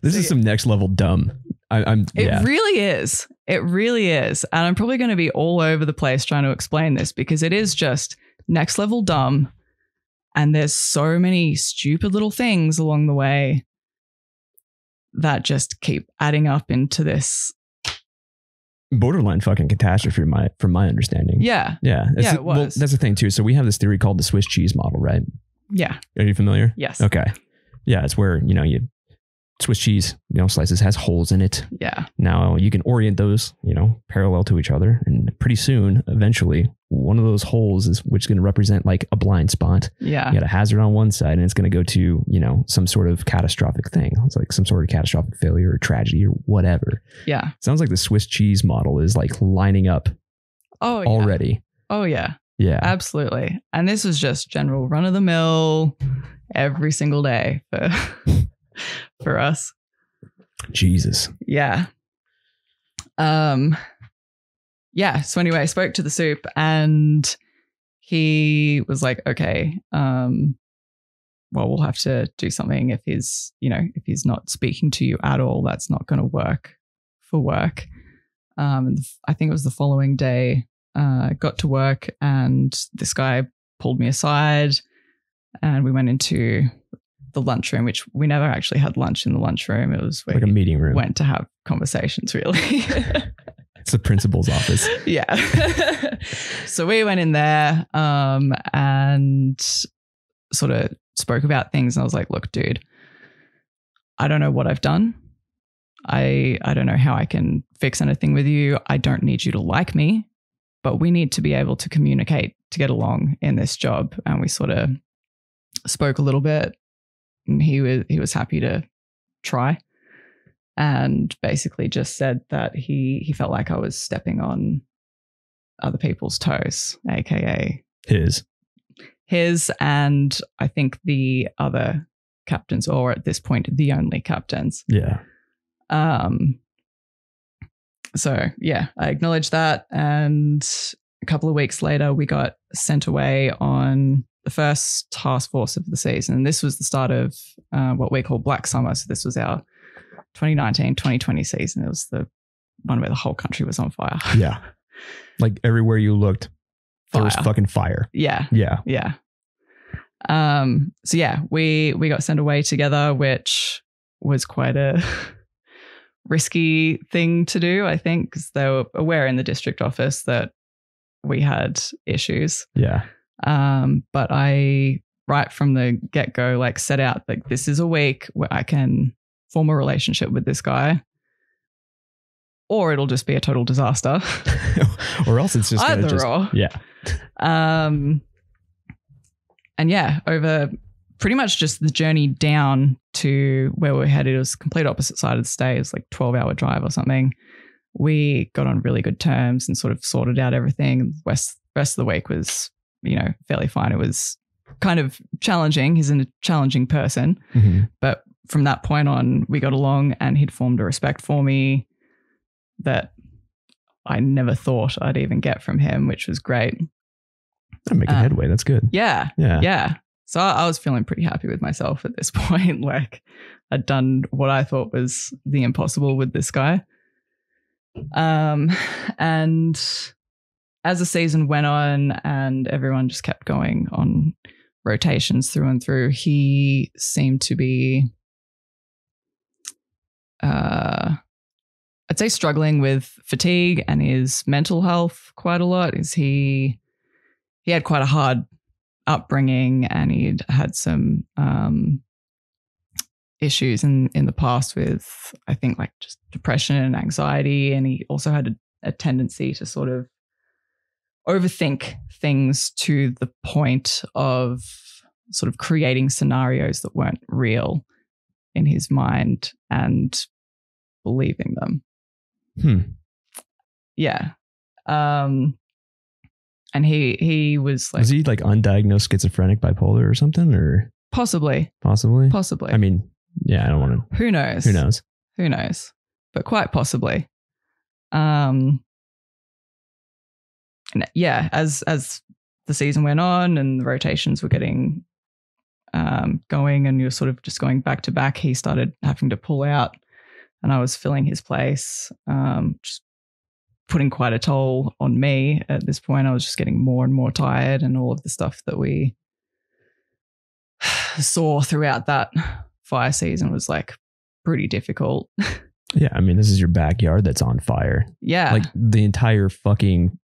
This so, is some next level dumb. I, I'm. It yeah. really is. It really is, and I'm probably going to be all over the place trying to explain this because it is just next level dumb, and there's so many stupid little things along the way that just keep adding up into this borderline fucking catastrophe from my, from my understanding. Yeah. Yeah. That's, yeah, it was. Well, that's the thing too. So we have this theory called the Swiss cheese model, right? Yeah. Are you familiar? Yes. Okay. Yeah. It's where, you know, you Swiss cheese, you know, slices has holes in it. Yeah. Now you can orient those, you know, parallel to each other. And pretty soon, eventually one of those holes is, which is going to represent like a blind spot. Yeah. You got a hazard on one side, and it's going to go to, you know, some sort of catastrophic thing. It's like some sort of catastrophic failure or tragedy or whatever. Yeah. Sounds like the Swiss cheese model is like lining up. Oh, yeah. Already. Oh yeah. Yeah. Absolutely. And this is just general run of the mill every single day for, for us. Jesus. Yeah. Um, yeah. So anyway, I spoke to the soup, and he was like, okay, um, well, we'll have to do something. If he's, you know, if he's not speaking to you at all, that's not going to work for work. Um, and I think it was the following day, uh, got to work, and this guy pulled me aside, and we went into the lunchroom, which we never actually had lunch in the lunchroom. It was like a meeting room. Went to have conversations, really. It's the principal's office. Yeah. So we went in there um, and sort of spoke about things. And I was like, look, dude, I don't know what I've done. I I don't know how I can fix anything with you. I don't need you to like me, but we need to be able to communicate to get along in this job. And we sort of spoke a little bit, and he was, he was happy to try. And basically just said that he he felt like I was stepping on other people's toes, aka his. His and I think the other captains, or at this point, the only captains. Yeah. Um. So yeah, I acknowledged that and a couple of weeks later, we got sent away on the first task force of the season. This was the start of uh, what we call Black Summer. So this was our twenty nineteen twenty twenty season. It was the one where the whole country was on fire. Yeah. Like everywhere you looked, fire. There was fucking fire. Yeah. Yeah. Yeah. Um, so yeah, we, we got sent away together, which was quite a risky thing to do, I think, because they were aware in the district office that we had issues. Yeah. Um, but I, right from the get-go, like set out, like, this is a week where I can form a relationship with this guy, or it'll just be a total disaster. Or else it's just either just, or. Yeah. Um, and yeah, over pretty much just the journey down to where we're headed, it was complete opposite side of the state. It was like twelve hour drive or something. We got on really good terms and sort of sorted out everything. The rest, rest of the week was, you know, fairly fine. It was kind of challenging. He's a challenging person. Mm-hmm. But from that point on, we got along, and he'd formed a respect for me that I never thought I'd even get from him, which was great. I'm making um, headway. That's good. Yeah. Yeah. Yeah. So I, I was feeling pretty happy with myself at this point. Like, I'd done what I thought was the impossible with this guy. Um, and as the season went on and everyone just kept going on rotations through and through, he seemed to be, uh, I'd say, struggling with fatigue and his mental health quite a lot. Is he, he had quite a hard upbringing, and he'd had some um, issues in, in the past with, I think, like just depression and anxiety. And he also had a, a tendency to sort of overthink things to the point of sort of creating scenarios that weren't real in his mind and believing them. Hmm. Yeah. Um, and he he was like... Was he like undiagnosed schizophrenic, bipolar or something? Or Possibly. Possibly? Possibly. I mean, yeah, I don't want to... Who knows? Who knows? Who knows? But quite possibly. Um. And yeah, as as the season went on and the rotations were getting um, going, and you were sort of just going back to back, he started having to pull out, and I was filling his place, um, just putting quite a toll on me at this point. I was just getting more and more tired, and all of the stuff that we saw throughout that fire season was like pretty difficult. Yeah, I mean, this is your backyard that's on fire. Yeah. Like the entire fucking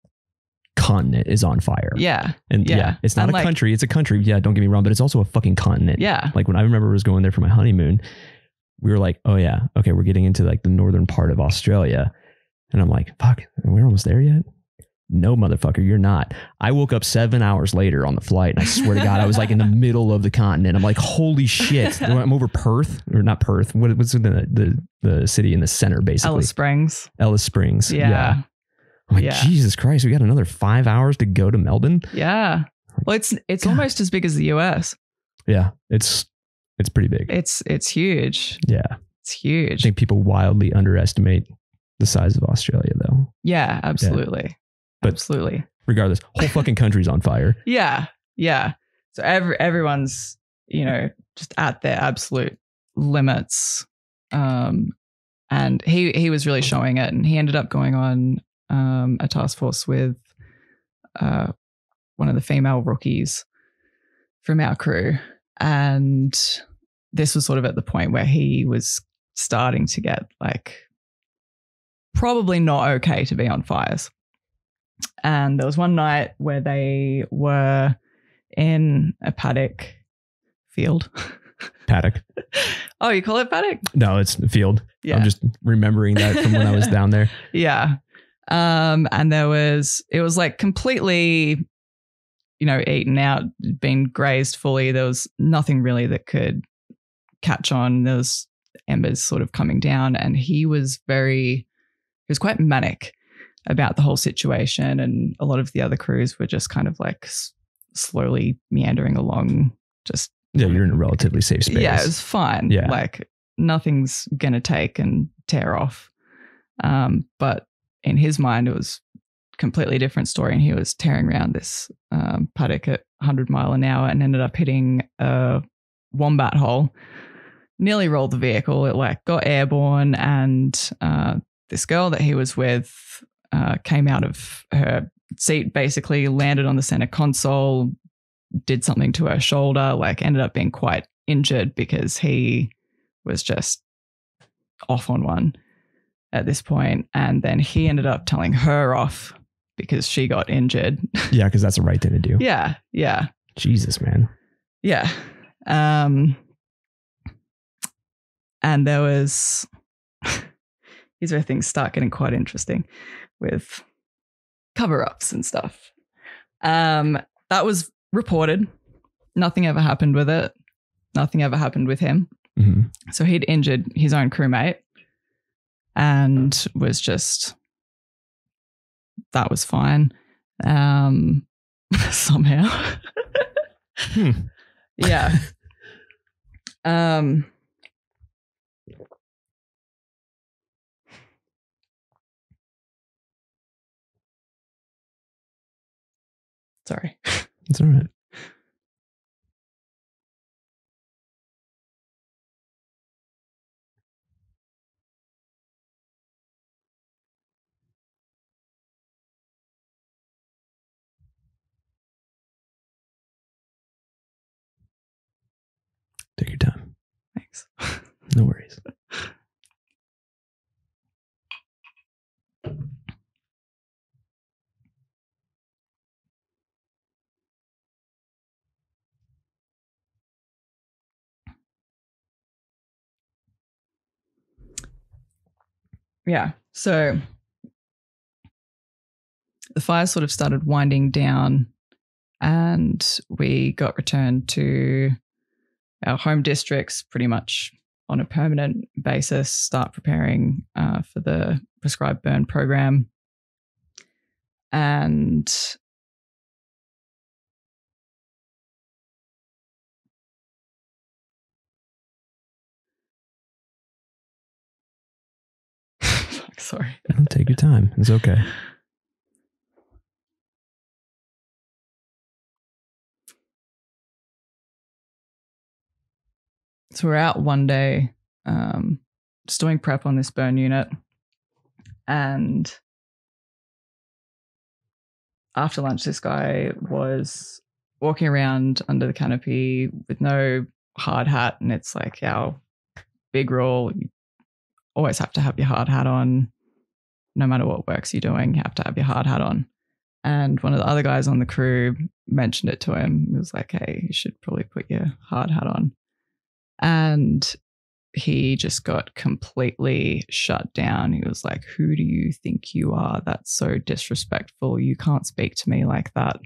continent is on fire. Yeah. And yeah, yeah it's not and a like, country. It's a country. Yeah, don't get me wrong, but it's also a fucking continent. Yeah. Like when I remember I was going there for my honeymoon, we were like, oh yeah, okay, we're getting into like the northern part of Australia. And I'm like, fuck, we're almost there yet? No, motherfucker, you're not. I woke up seven hours later on the flight, and I swear to God, I was like in the middle of the continent. I'm like, holy shit. I'm over Perth, or not Perth. What, what's the, the the city in the center, basically? Alice Springs. Alice Springs. Yeah. yeah. I'm like, yeah. Jesus Christ, we got another five hours to go to Melbourne. Yeah. Well, it's it's God. Almost as big as the U S. Yeah. It's it's pretty big. It's it's huge. Yeah. It's huge. I think people wildly underestimate the size of Australia, though. Yeah, absolutely. Yeah. But absolutely. Regardless, whole fucking country's on fire. Yeah. Yeah. So every everyone's, you know, just at their absolute limits. Um and he he was really showing it, and he ended up going on Um, a task force with uh, one of the female rookies from our crew. And this was sort of at the point where he was starting to get like probably not okay to be on fires. And there was one night where they were in a paddock field. Paddock. Oh, you call it paddock? No, it's field. Yeah. I'm just remembering that from when I was down there. Yeah. Um, and there was, it was like completely, you know, eaten out, been grazed fully. There was nothing really that could catch on. There was embers sort of coming down, and he was very, he was quite manic about the whole situation. And a lot of the other crews were just kind of like s- slowly meandering along. Just, yeah, you're in a relatively safe space. Yeah, it was fine. Yeah. Like nothing's going to take and tear off. Um, but in his mind, it was completely different story. And he was tearing around this um, paddock at one hundred mile an hour and ended up hitting a wombat hole. Nearly rolled the vehicle. It like got airborne, and uh, this girl that he was with uh, came out of her seat, basically landed on the center console, did something to her shoulder, like ended up being quite injured because he was just off on one at this point. And then he ended up telling her off because she got injured. Yeah, because that's the right thing to do. Yeah, yeah. Jesus, man. Yeah. Um. And there was, these are things start getting quite interesting with cover-ups and stuff. Um, that was reported. Nothing ever happened with it. Nothing ever happened with him. Mm-hmm. So he'd injured his own crewmate and was just, that was fine. Um, somehow. hmm. Yeah. Um. Sorry. It's all right. Take your time. Thanks. No worries. Yeah, so the fire sort of started winding down and we got returned to our home districts pretty much on a permanent basis, start preparing uh, for the prescribed burn program. And sorry. Take your time. It's okay. So we're out one day, um, just doing prep on this burn unit. And after lunch, this guy was walking around under the canopy with no hard hat. And it's like our big rule, you always have to have your hard hat on. No matter what works you're doing, you have to have your hard hat on. And one of the other guys on the crew mentioned it to him. He was like, hey, you should probably put your hard hat on. And he just got completely shut down. He was like, who do you think you are? That's so disrespectful. You can't speak to me like that.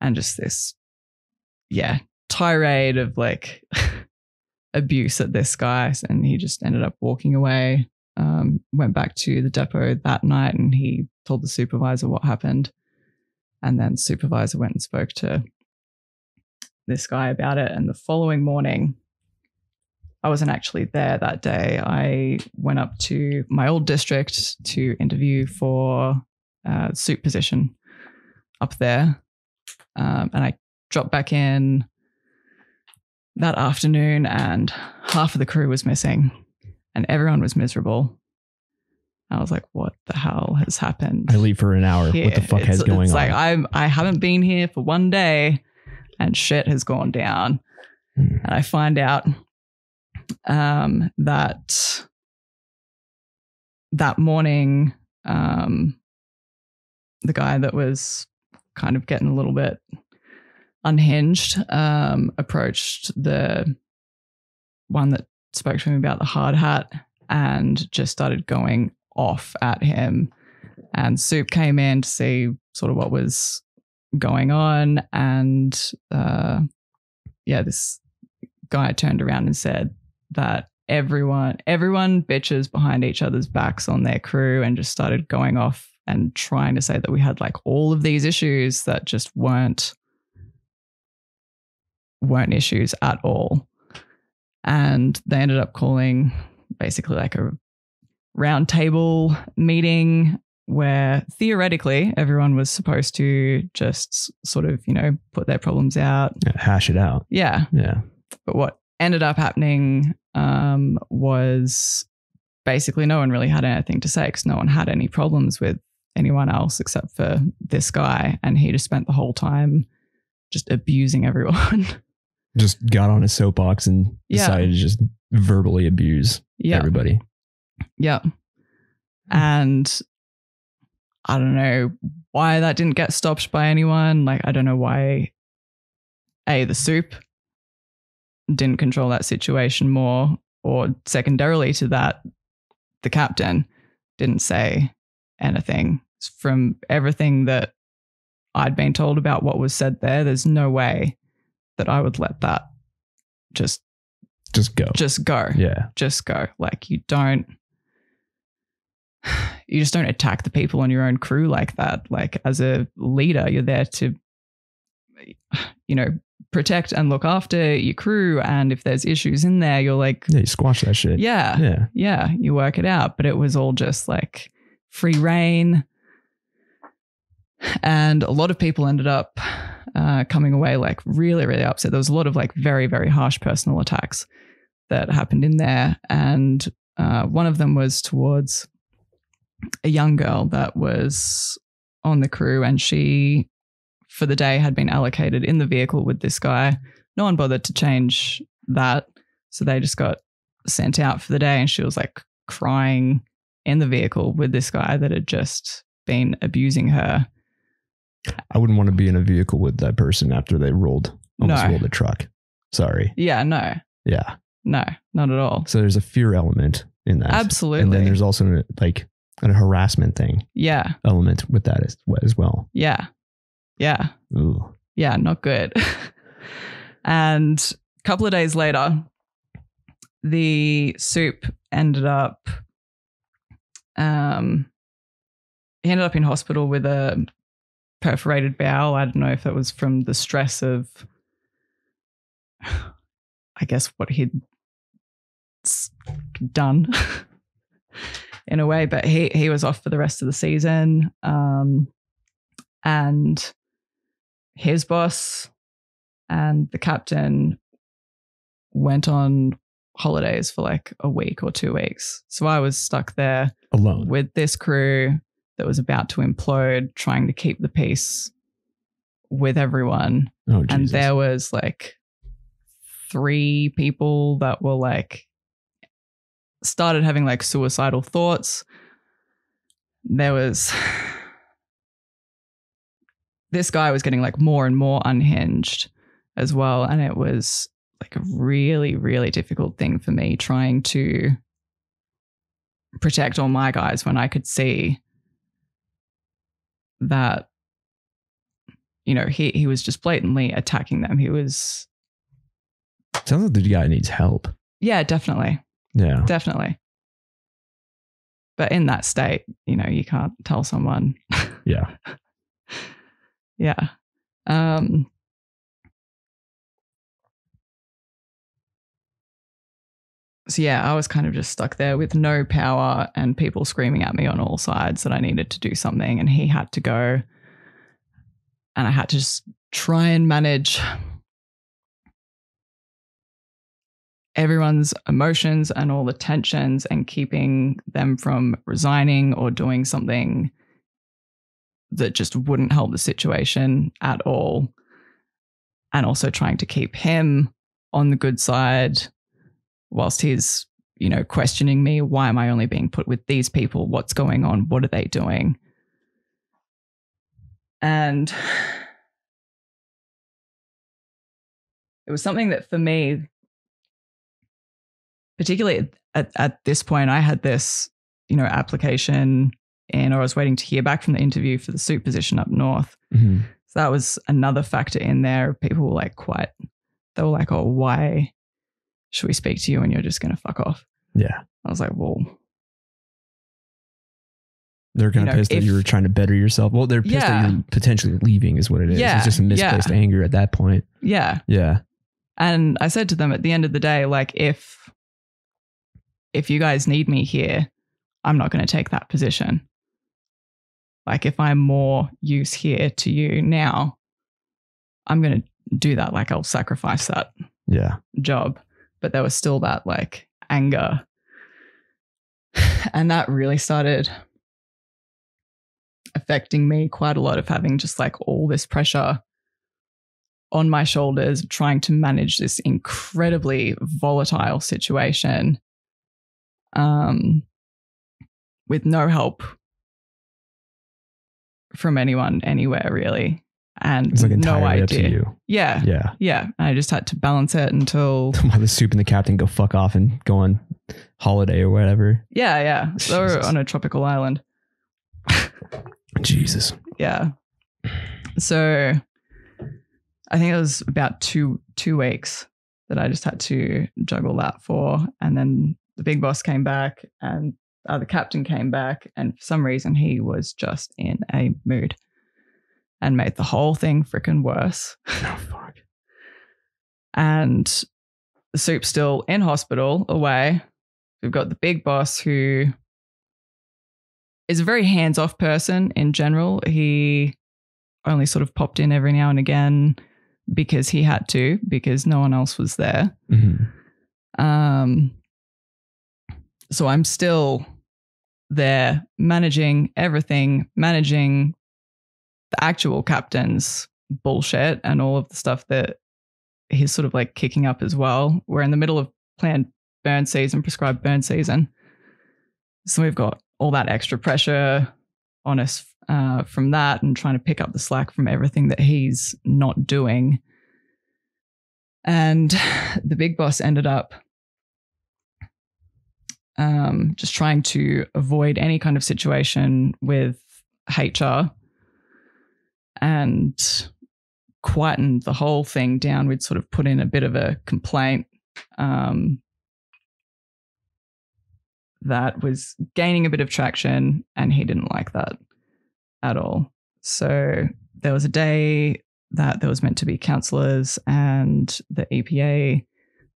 And just this, yeah, tirade of like abuse at this guy. And he just ended up walking away. Um, went back to the depot that night and he told the supervisor what happened. And then supervisor went and spoke to this guy about it. And the following morning, I wasn't actually there that day. I went up to my old district to interview for a soup position up there. Um, and I dropped back in that afternoon and half of the crew was missing. And everyone was miserable. I was like, what the hell has happened? I leave for an hour. Here? What the fuck is going on? It's like, I'm, I haven't been here for one day and shit has gone down. Mm. And I find out um, that that morning, um, the guy that was kind of getting a little bit unhinged um, approached the one that spoke to him about the hard hat and just started going off at him. And Soup came in to see sort of what was going on. And uh, yeah, this guy turned around and said that everyone, everyone bitches behind each other's backs on their crew, and just started going off and trying to say that we had like all of these issues that just weren't, weren't issues at all. And they ended up calling basically like a round table meeting where theoretically everyone was supposed to just sort of, you know, put their problems out. Yeah, hash it out. Yeah. Yeah. But what ended up happening um, was basically no one really had anything to say because no one had any problems with anyone else except for this guy. And he just spent the whole time just abusing everyone. Just got on his soapbox and decided yeah. to just verbally abuse yeah. everybody. Yeah. And I don't know why that didn't get stopped by anyone. Like, I don't know why, A, the soup didn't control that situation more, or secondarily to that, the captain didn't say anything. From everything that I'd been told about what was said there, there's no way that I would let that just just go. Just go. Yeah. Just go. Like, you don't you just don't attack the people on your own crew like that. Like, as a leader, you're there to, you know, protect and look after your crew. And if there's issues in there, you're like, yeah, you squash that shit. Yeah. Yeah. Yeah. You work it out. But it was all just like free reign. And a lot of people ended up uh, coming away like really, really upset. There was a lot of like very, very harsh personal attacks that happened in there. And uh, one of them was towards a young girl that was on the crew, and she, for the day, had been allocated in the vehicle with this guy. No one bothered to change that. So they just got sent out for the day, and she was like crying in the vehicle with this guy that had just been abusing her. I wouldn't want to be in a vehicle with that person after they rolled, almost no. rolled a truck. Sorry. Yeah, no. Yeah. No, not at all. So there's a fear element in that. Absolutely. And then there's also like a harassment thing. Yeah. Element with that as, as well. Yeah. Yeah. Ooh. Yeah, not good. And a couple of days later, the soup ended up, um, he ended up in hospital with a perforated bowel. I don't know if that was from the stress of, I guess, what he'd done in a way, but he, he was off for the rest of the season. Um, and his boss and the captain went on holidays for like a week or two weeks. So I was stuck there alone with this crew that was about to implode, trying to keep the peace with everyone. Oh, Jesus. And there was like three people that were like, started having like suicidal thoughts. There was, this guy was getting like more and more unhinged as well. And it was like a really, really difficult thing for me, trying to protect all my guys when I could see that, you know, he, he was just blatantly attacking them. He was. Sounds like the guy needs help. Yeah, definitely. Yeah, definitely. But in that state, you know, you can't tell someone. Yeah. Yeah. Um, so yeah, I was kind of just stuck there with no power and people screaming at me on all sides that I needed to do something, and he had to go, and I had to just try and manage everyone's emotions and all the tensions and keeping them from resigning or doing something that just wouldn't help the situation at all. And also trying to keep him on the good side whilst he's, you know, questioning me, why am I only being put with these people? What's going on? What are they doing? And it was something that for me, particularly at, at this point, I had this, you know, application in, or I was waiting to hear back from the interview for the soup position up north. Mm-hmm. So that was another factor in there. People were like quite, they were like, oh, why should we speak to you and you're just going to fuck off? Yeah. I was like, well. They're kind of pissed that you were trying to better yourself. Well, they're pissed yeah. that you're potentially leaving is what it is. Yeah, it's just a misplaced yeah. anger at that point. Yeah. Yeah. And I said to them at the end of the day, like, if, if you guys need me here, I'm not going to take that position. Like if I'm more use here to you now, I'm going to do that. Like I'll sacrifice that yeah. job. But there was still that like anger. And that really started affecting me quite a lot, of having just like all this pressure on my shoulders, trying to manage this incredibly volatile situation um, with no help from anyone, anywhere, really. And it's like no idea. You. Yeah. Yeah. Yeah. And I just had to balance it until the soup and the captain go fuck off and go on holiday or whatever. Yeah. Yeah. They were on a tropical island. Jesus. Yeah. So I think it was about two, two weeks that I just had to juggle that for. And then the big boss came back and uh, the captain came back. And for some reason, he was just in a mood. And made the whole thing freaking worse. Oh, fuck. And the soup's still in hospital, away. We've got the big boss who is a very hands-off person in general. He only sort of popped in every now and again because he had to, because no one else was there. Mm-hmm. Um, so I'm still there managing everything, managing the actual captain's bullshit and all of the stuff that he's sort of like kicking up as well. We're in the middle of planned burn season, prescribed burn season. So we've got all that extra pressure on us uh, from that, and trying to pick up the slack from everything that he's not doing. And the big boss ended up um, just trying to avoid any kind of situation with H R. And quietened the whole thing down. We'd sort of put in a bit of a complaint um, that was gaining a bit of traction, and he didn't like that at all. So there was a day that there was meant to be counsellors and the E P A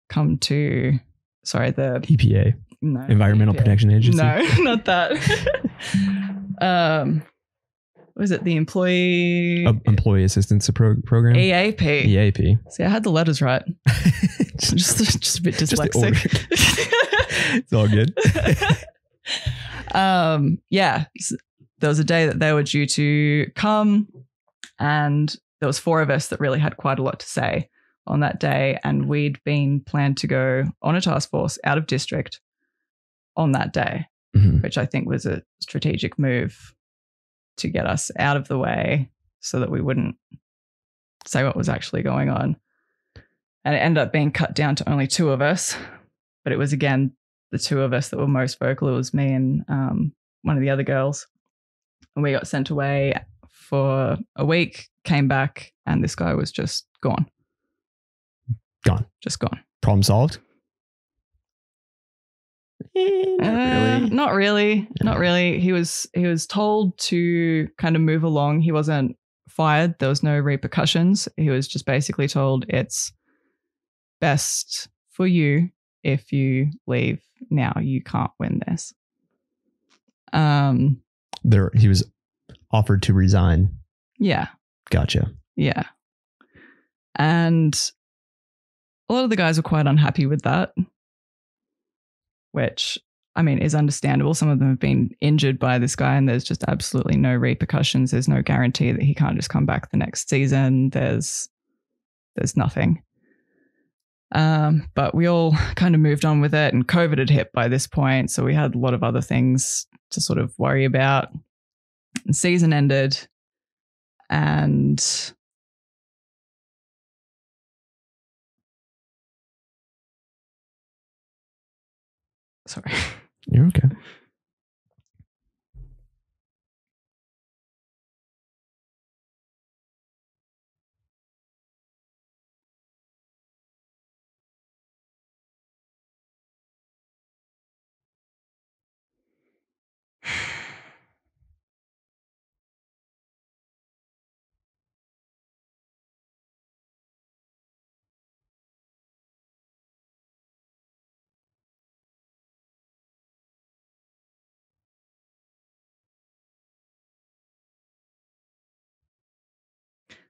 come to, sorry, the E P A, no, Environmental E P A. Protection Agency. No, not that. um. Was it the employee uh, employee assistance pro- program? E A P. E A P. See, I had the letters right. just, just, just a bit dyslexic. It's all good. um, yeah, there was a day that they were due to come, and there was four of us that really had quite a lot to say on that day, and we'd been planned to go on a task force out of district on that day, mm-hmm. which I think was a strategic move to get us out of the way so that we wouldn't say what was actually going on. And it ended up being cut down to only two of us, but it was, again, the two of us that were most vocal. It was me and um, one of the other girls. And we got sent away for a week, came back, and this guy was just gone. Gone. Just gone. Problem solved? Uh, not really, not really. He was he was told to kind of move along. He wasn't fired. There was no repercussions. He was just basically told it's best for you if you leave now. You can't win this. Um, there he was offered to resign. Yeah. Gotcha. Yeah. And a lot of the guys were quite unhappy with that. Which, I mean, is understandable. Some of them have been injured by this guy, and there's just absolutely no repercussions. There's no guarantee that he can't just come back the next season. There's there's nothing. Um, but we all kind of moved on with it, and COVID had hit by this point. So we had a lot of other things to sort of worry about. The season ended, and sorry. You're okay.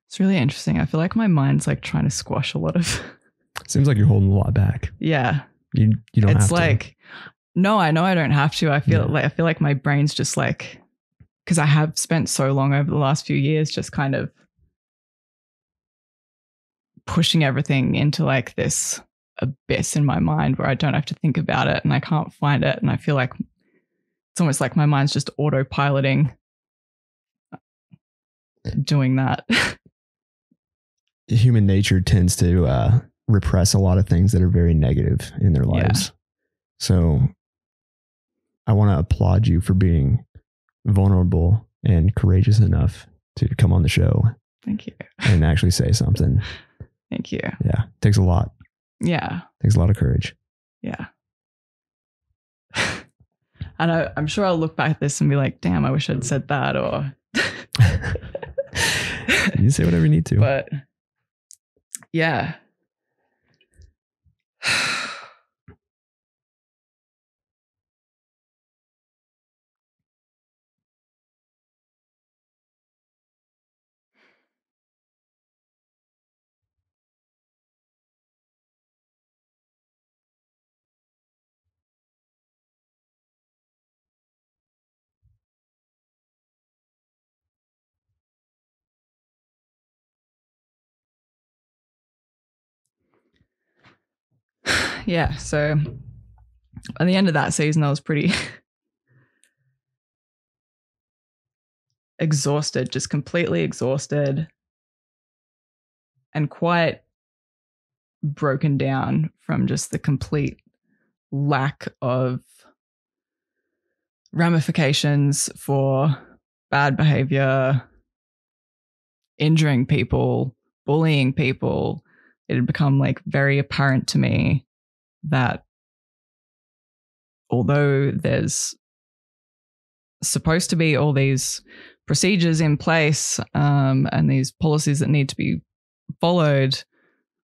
It's really interesting. I feel like my mind's like trying to squash a lot of. Seems like you're holding a lot back. Yeah. You you don't. It's have like, to. no, I know I don't have to. I feel yeah. like I feel like my brain's just like, because I have spent so long over the last few years just kind of pushing everything into like this abyss in my mind where I don't have to think about it and I can't find it, and I feel like it's almost like my mind's just autopiloting doing that. Human nature tends to uh, repress a lot of things that are very negative in their lives. Yeah. So I want to applaud you for being vulnerable and courageous enough to come on the show. Thank you. And actually say something. Thank you. Yeah. It takes a lot. Yeah. It takes a lot of courage. Yeah. And I, I'm sure I'll look back at this and be like, damn, I wish I'd said that, or. You say whatever you need to. But yeah. Yeah, so at the end of that season, I was pretty exhausted, just completely exhausted and quite broken down from just the complete lack of ramifications for bad behavior, injuring people, bullying people. It had become like very apparent to me that although there's supposed to be all these procedures in place um, and these policies that need to be followed,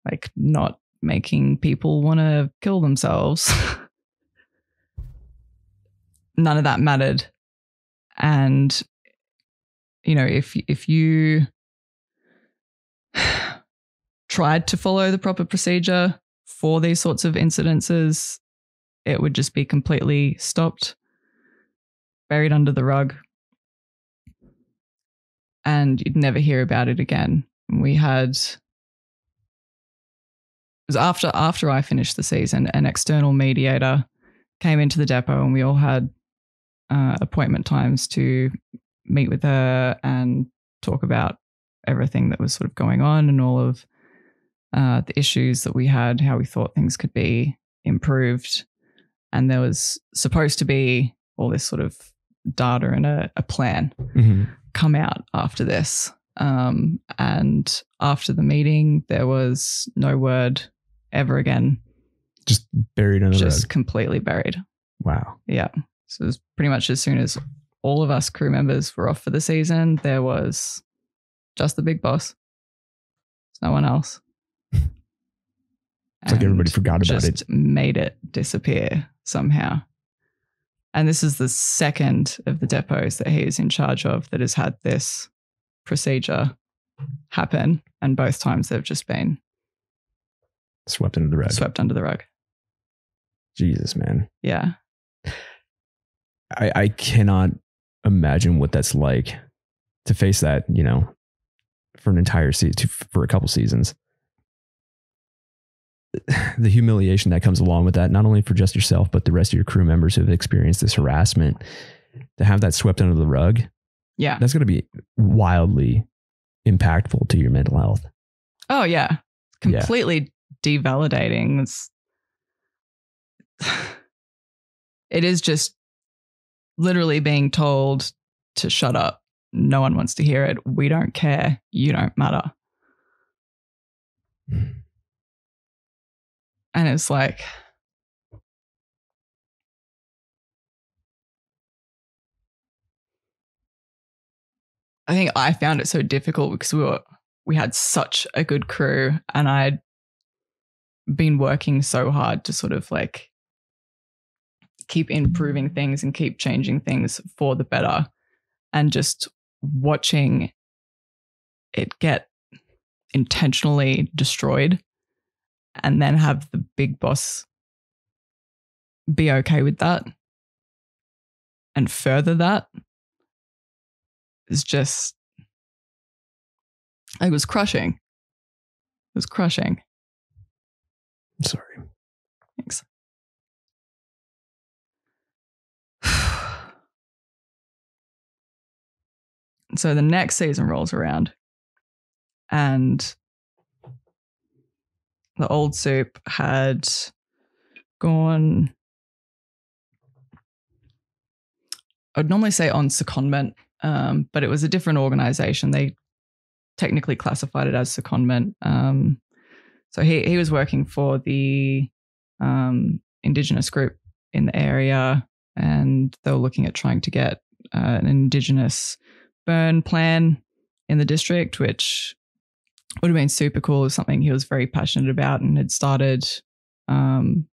like not making people want to kill themselves, none of that mattered. And, you know, if if you tried to follow the proper procedure for these sorts of incidences, it would just be completely stopped, buried under the rug, and you'd never hear about it again. We had, it was after, after I finished the season, an external mediator came into the depot and we all had uh, appointment times to meet with her and talk about everything that was sort of going on and all of Uh, the issues that we had, how we thought things could be improved. And there was supposed to be all this sort of data and a, a plan mm-hmm. come out after this. Um, and after the meeting, there was no word ever again. Just buried under the rug. Just completely buried. Wow. Yeah. So it was pretty much as soon as all of us crew members were off for the season, there was just the big boss. There's no one else. It's like everybody forgot about it. Just made it disappear somehow. And this is the second of the depots that he is in charge of that has had this procedure happen. And both times they've just been swept under the rug. Swept under the rug. Jesus, man. Yeah. I, I cannot imagine what that's like to face that, you know, for an entire season, for a couple seasons. The humiliation that comes along with that, not only for just yourself, but the rest of your crew members who have experienced this harassment, to have that swept under the rug. Yeah. That's going to be wildly impactful to your mental health. Oh yeah. Completely yeah. Devalidating. It's, it is just literally being told to shut up. No one wants to hear it. We don't care. You don't matter. And it's like, I think I found it so difficult because we were, we had such a good crew and I'd been working so hard to sort of like keep improving things and keep changing things for the better, and just watching it get intentionally destroyed, and then have the big boss be okay with that and further that is just, it was crushing. It was crushing. I'm sorry. Thanks. So the next season rolls around and the old soup had gone, I'd normally say on secondment, um, but it was a different organisation. They technically classified it as secondment. Um, so he, he was working for the um, Indigenous group in the area, and they were looking at trying to get uh, an Indigenous burn plan in the district, which would have been super cool. It was something he was very passionate about and had started, um,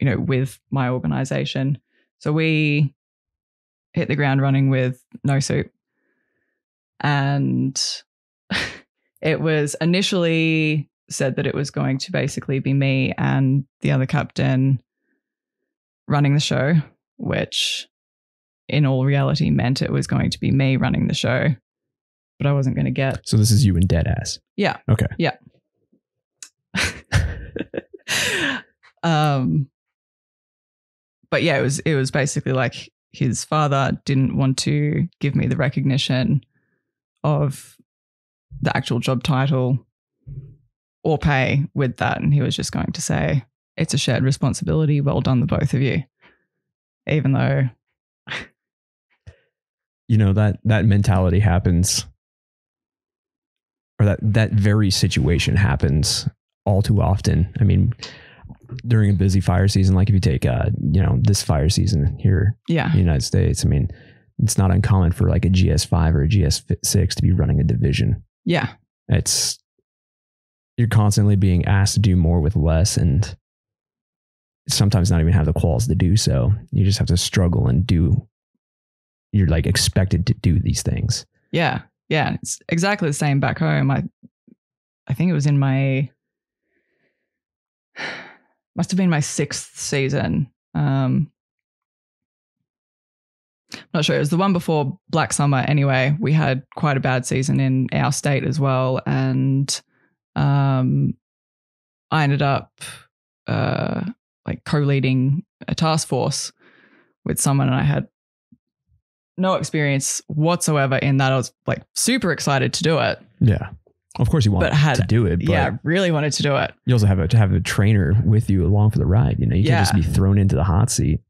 you know, with my organisation. So we hit the ground running with no soup. And it was initially said that it was going to basically be me and the other captain running the show, which in all reality meant it was going to be me running the show, but I wasn't going to get. So this is you and Deadass. Yeah. Okay. Yeah. um, but yeah, it was, it was basically like his father didn't want to give me the recognition of the actual job title or pay with that. And he was just going to say, it's a shared responsibility. Well done, the both of you. Even though, you know, that, that mentality happens, or that, that very situation happens all too often. I mean, during a busy fire season, like if you take, uh, you know, this fire season here yeah. in the United States, I mean, it's not uncommon for like a G S five or a G S six to be running a division. Yeah. It's, you're constantly being asked to do more with less, and sometimes not even have the quals to do so. You just have to struggle and do, you're like expected to do these things. Yeah. Yeah. It's exactly the same back home. I, I think it was in my, must've been my sixth season. Um, I'm not sure. It was the one before Black Summer. Anyway, we had quite a bad season in our state as well. And um, I ended up uh, like co-leading a task force with someone, and I had no experience whatsoever in that. I was like super excited to do it. Yeah. Of course you want to do it. But yeah, really wanted to do it. You also have a, to have a trainer with you along for the ride. You know, you yeah. can't just be thrown into the hot seat.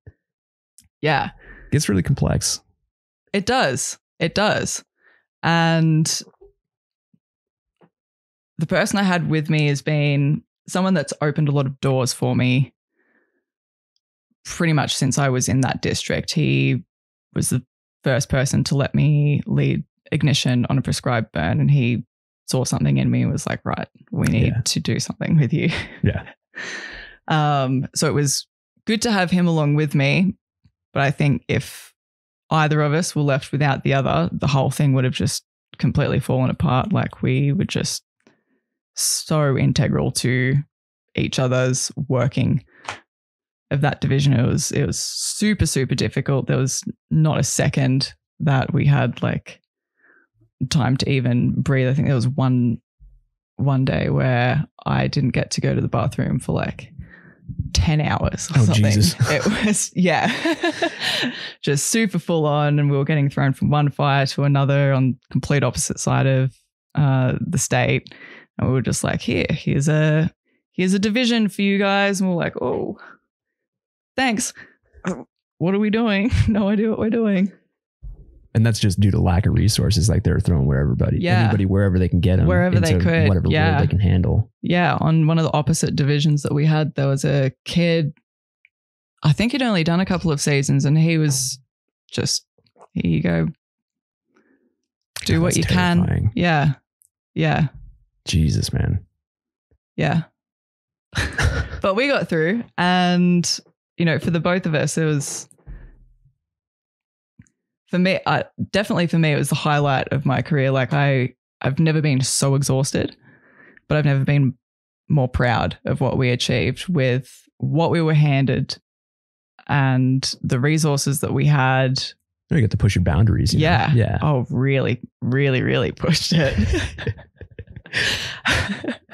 Yeah. It's really complex. It does. It does. And the person I had with me has been someone that's opened a lot of doors for me pretty much since I was in that district. He was the first person to let me lead ignition on a prescribed burn, and he saw something in me and was like, right, we need yeah. to do something with you. Yeah. um, so it was good to have him along with me. But I think if either of us were left without the other, the whole thing would have just completely fallen apart. Like we were just so integral to each other's working of that division. It was, it was super, super difficult. There was not a second that we had like time to even breathe. I think there was one, one day where I didn't get to go to the bathroom for like ten hours or oh, something. Jesus. It was, yeah, just super full on. And we were getting thrown from one fire to another on complete opposite side of uh, the state. And we were just like, here, here's a, here's a division for you guys. And we we're like, oh, thanks. What are we doing? No idea what we're doing. And that's just due to lack of resources. Like they're thrown wherever, buddy, yeah. anybody, wherever they can get them. Wherever they could. Whatever yeah. they can handle. Yeah. On one of the opposite divisions that we had, there was a kid, I think he'd only done a couple of seasons, and he was just, here you go. Do yeah, what you terrifying. Can. Yeah. Yeah. Jesus, man. Yeah. But we got through, and, you know, for the both of us, it was... For me, I, definitely for me, it was the highlight of my career. Like I I've never been so exhausted, but I've never been more proud of what we achieved with what we were handed and the resources that we had. You get to push your boundaries. You yeah. Know? Yeah. Oh, really, really, really pushed it.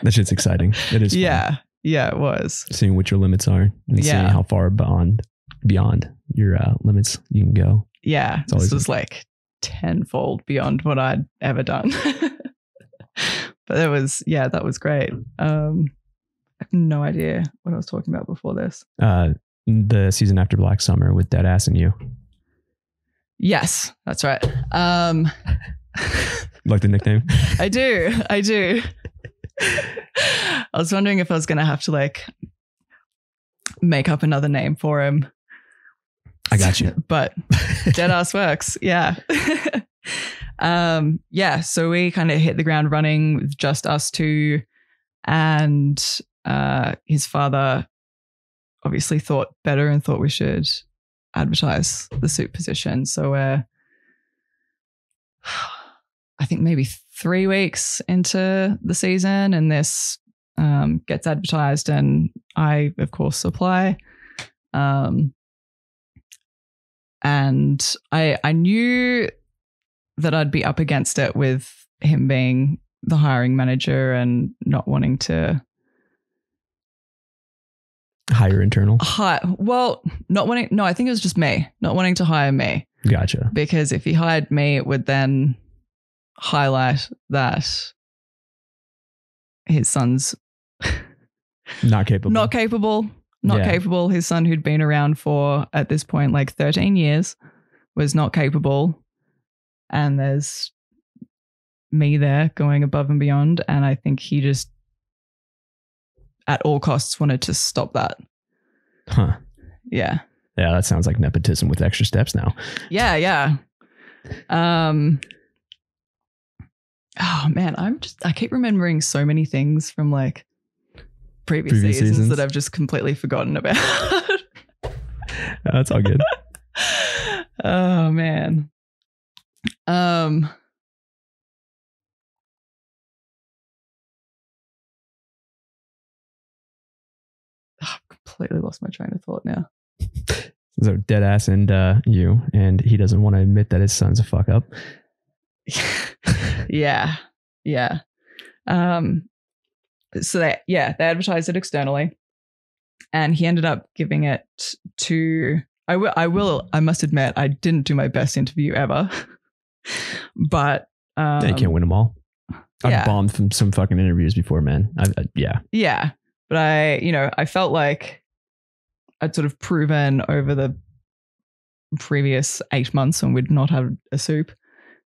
That shit's exciting. It is. Yeah. Fun. Yeah, it was. Seeing what your limits are and yeah. seeing how far beyond, beyond your uh, limits you can go. Yeah. This was like tenfold beyond what I'd ever done. But it was, yeah, that was great. Um, I have no idea what I was talking about before this. Uh, the season after Black Summer with Dead Ass and you. Yes, that's right. Um, like the nickname? I do. I do. I was wondering if I was going to have to like make up another name for him. I got you. But Dead Ass works. Yeah. Um, yeah. So we kind of hit the ground running with just us two, and uh, his father obviously thought better and thought we should advertise the soup position. So we're, I think, maybe three weeks into the season, and this um, gets advertised, and I, of course, apply. Um, and I, I knew that I'd be up against it with him being the hiring manager and not wanting to hire internal. Hi, well, not wanting. No, I think it was just me not wanting to hire me. Gotcha. Because if he hired me, it would then highlight that his son's not capable, not capable, not yeah. capable. His son, who'd been around for at this point like thirteen years, was not capable. And there's me there going above and beyond. And I think he just at all costs wanted to stop that. Huh. Yeah. Yeah. That sounds like nepotism with extra steps now. Yeah. Yeah. Um, oh man, I'm just, I keep remembering so many things from like previous, previous seasons, seasons that I've just completely forgotten about. No, that's all good. Oh man. Um, I've completely lost my train of thought now. So Dead Ass and uh, you, and he doesn't want to admit that his son's a fuck up. Yeah. Yeah. Um, so that, yeah, they advertised it externally, and he ended up giving it to, I will, I will, I must admit, I didn't do my best interview ever. But um, they can't win them all. I've yeah. bombed from some fucking interviews before, man. I, I, yeah. Yeah. But I, you know, I felt like I'd sort of proven over the previous eight months and we'd not have a soup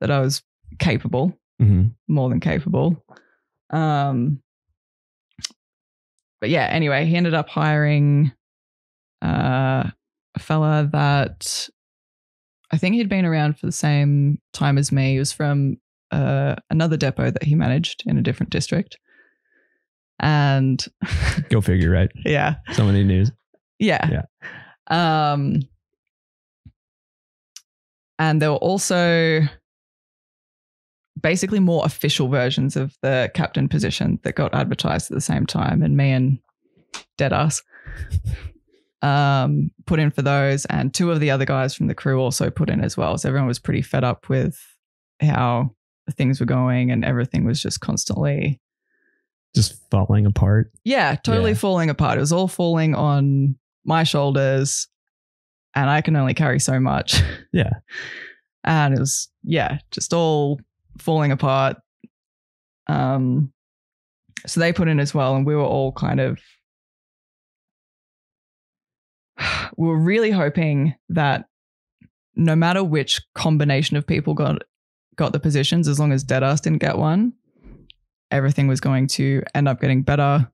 that I was capable, mm-hmm. more than capable. Um, but yeah, anyway, he ended up hiring uh, a fella that I think he'd been around for the same time as me. He was from uh, another depot that he managed in a different district. And go figure, right? Yeah. So many news. Yeah. Yeah. Um, and there were also basically more official versions of the captain position that got advertised at the same time. And me and Dead Ass um put in for those, and two of the other guys from the crew also put in as well. So everyone was pretty fed up with how things were going, and everything was just constantly just falling apart. Yeah, totally yeah. falling apart. It was all falling on my shoulders, and I can only carry so much. Yeah. And it was yeah, just all falling apart. Um so they put in as well, and we were all kind of we were really hoping that no matter which combination of people got got the positions, as long as Dead Ass didn't get one, everything was going to end up getting better,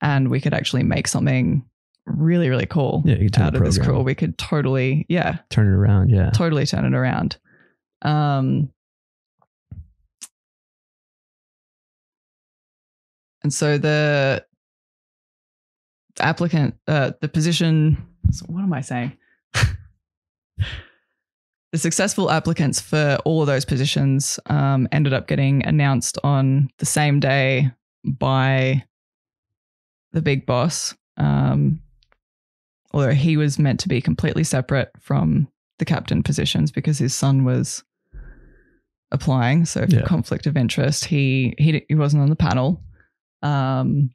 and we could actually make something really, really cool yeah, you could turn out of this crawl. We could totally, yeah. Turn it around, yeah. Totally turn it around. Um, and so the... The applicant, uh, the position, what am I saying? the successful applicants for all of those positions um, ended up getting announced on the same day by the big boss. Um, although he was meant to be completely separate from the captain positions because his son was applying. So for yeah. conflict of interest, he, he, he wasn't on the panel. Um,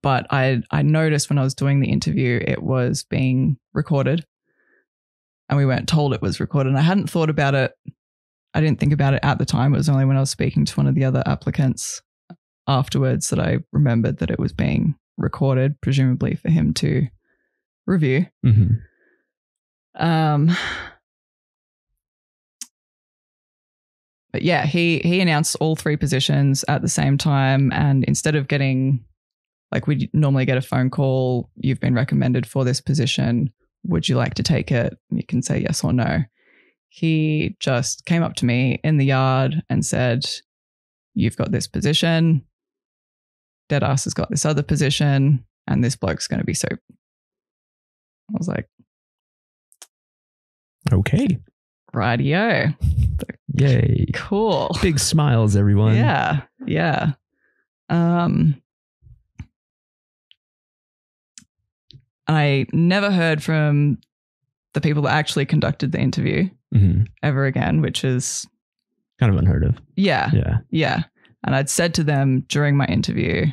But I I noticed when I was doing the interview, it was being recorded and we weren't told it was recorded. And I hadn't thought about it. I didn't think about it at the time. It was only when I was speaking to one of the other applicants afterwards that I remembered that it was being recorded, presumably for him to review. Mm-hmm. Um, but yeah, he, he announced all three positions at the same time. And instead of getting... Like we normally get a phone call, you've been recommended for this position. Would you like to take it? And you can say yes or no. He just came up to me in the yard and said, you've got this position. Deadass has got this other position and this bloke's going to be soap. I was like, okay. Rightio. Yay. Cool. Big smiles, everyone. Yeah. Yeah. Um, I never heard from the people that actually conducted the interview mm-hmm. ever again, which is kind of unheard of. Yeah. Yeah. Yeah. And I'd said to them during my interview,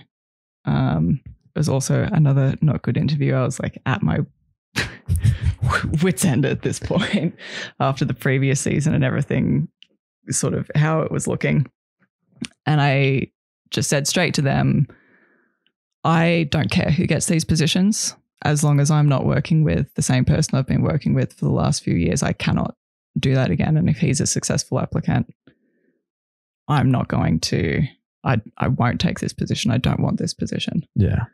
um, it was also another not good interview. I was like at my wit's end at this point after the previous season and everything, sort of how it was looking. And I just said straight to them, I don't care who gets these positions. As long as I'm not working with the same person I've been working with for the last few years, I cannot do that again. And if he's a successful applicant, I'm not going to, I I won't take this position. I don't want this position. Yeah.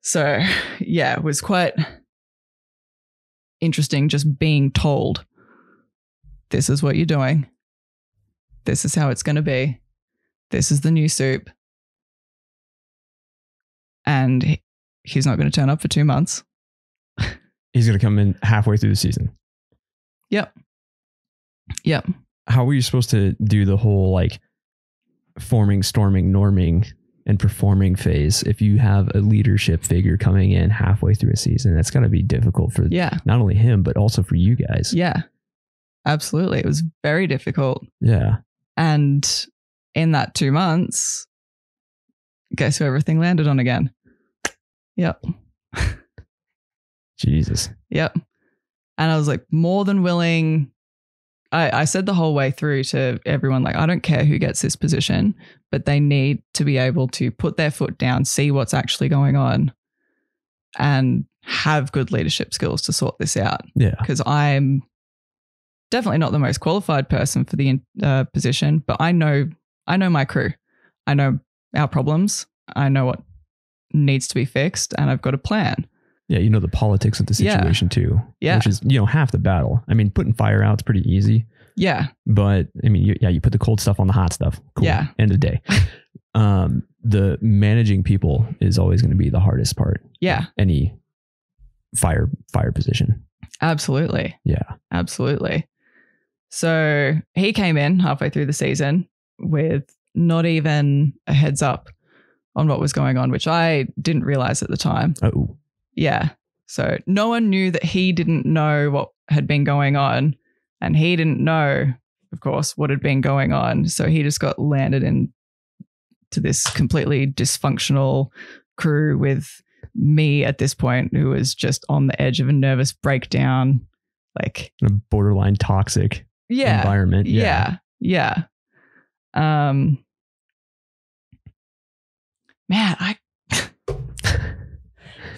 So yeah, it was quite interesting just being told, this is what you're doing. This is how it's going to be. This is the new soup. And he, he's not going to turn up for two months. He's going to come in halfway through the season. Yep. Yep. How were you supposed to do the whole like forming, storming, norming and performing phase? If you have a leadership figure coming in halfway through a season, that's got to be difficult for yeah. not only him, but also for you guys. Yeah, absolutely. It was very difficult. Yeah. And in that two months, guess who everything landed on again? Yep. Jesus. Yep. And I was like more than willing. I, I said the whole way through to everyone, like, I don't care who gets this position, but they need to be able to put their foot down, see what's actually going on and have good leadership skills to sort this out. Yeah. Because I'm definitely not the most qualified person for the uh, position, but I know, I know my crew. I know our problems. I know what needs to be fixed and I've got a plan. Yeah, you know the politics of the situation yeah. too. Yeah. Which is, you know, half the battle. I mean, putting fire out is pretty easy. Yeah. But I mean, you, yeah, you put the cold stuff on the hot stuff. Cool. Yeah. End of the day. um, the managing people is always going to be the hardest part. Yeah. Any fire, fire position. Absolutely. Yeah. Absolutely. So he came in halfway through the season with not even a heads up on what was going on, which I didn't realize at the time. Oh. Yeah. So no one knew that he didn't know what had been going on and he didn't know, of course, what had been going on. So he just got landed in to this completely dysfunctional crew with me at this point, who was just on the edge of a nervous breakdown, like in a borderline toxic yeah, environment. Yeah. Yeah. Yeah. Um, Man, I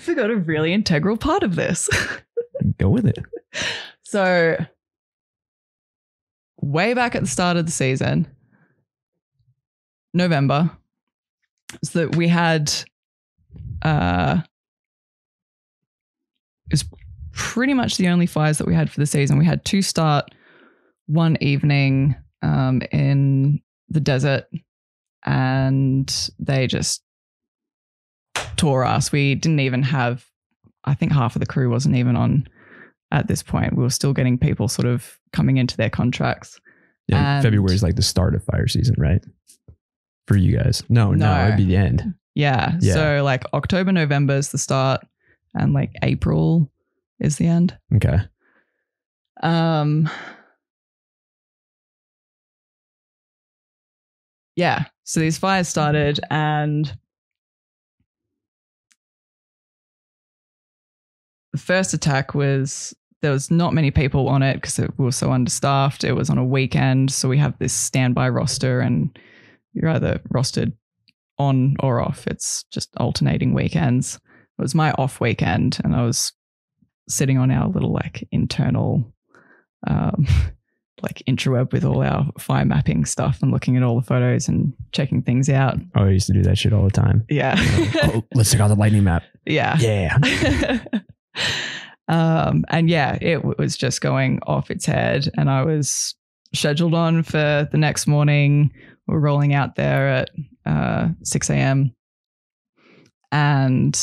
forgot a really integral part of this. Go with it. So way back at the start of the season, November, so that we had, uh, it was pretty much the only fires that we had for the season. We had two start one evening um, in the desert and they just tore us. We didn't even have, I think half of the crew wasn't even on at this point. We were still getting people sort of coming into their contracts. Yeah, and February is like the start of fire season, right? For you guys. No, no, no it'd be the end. Yeah. yeah. So like October, November is the start, and like April is the end. Okay. Um. Yeah. So these fires started, and the first attack was, there was not many people on it because we were so understaffed. It was on a weekend. So we have this standby roster, and you're either rostered on or off. It's just alternating weekends. It was my off weekend, and I was sitting on our little like internal um, like intraweb with all our fire mapping stuff and looking at all the photos and checking things out. Oh, I used to do that shit all the time. Yeah. Oh, let's check out the lightning map. Yeah. Yeah. Um, and yeah, it w- was just going off its head, and I was scheduled on for the next morning. We're rolling out there at uh, six a.m. and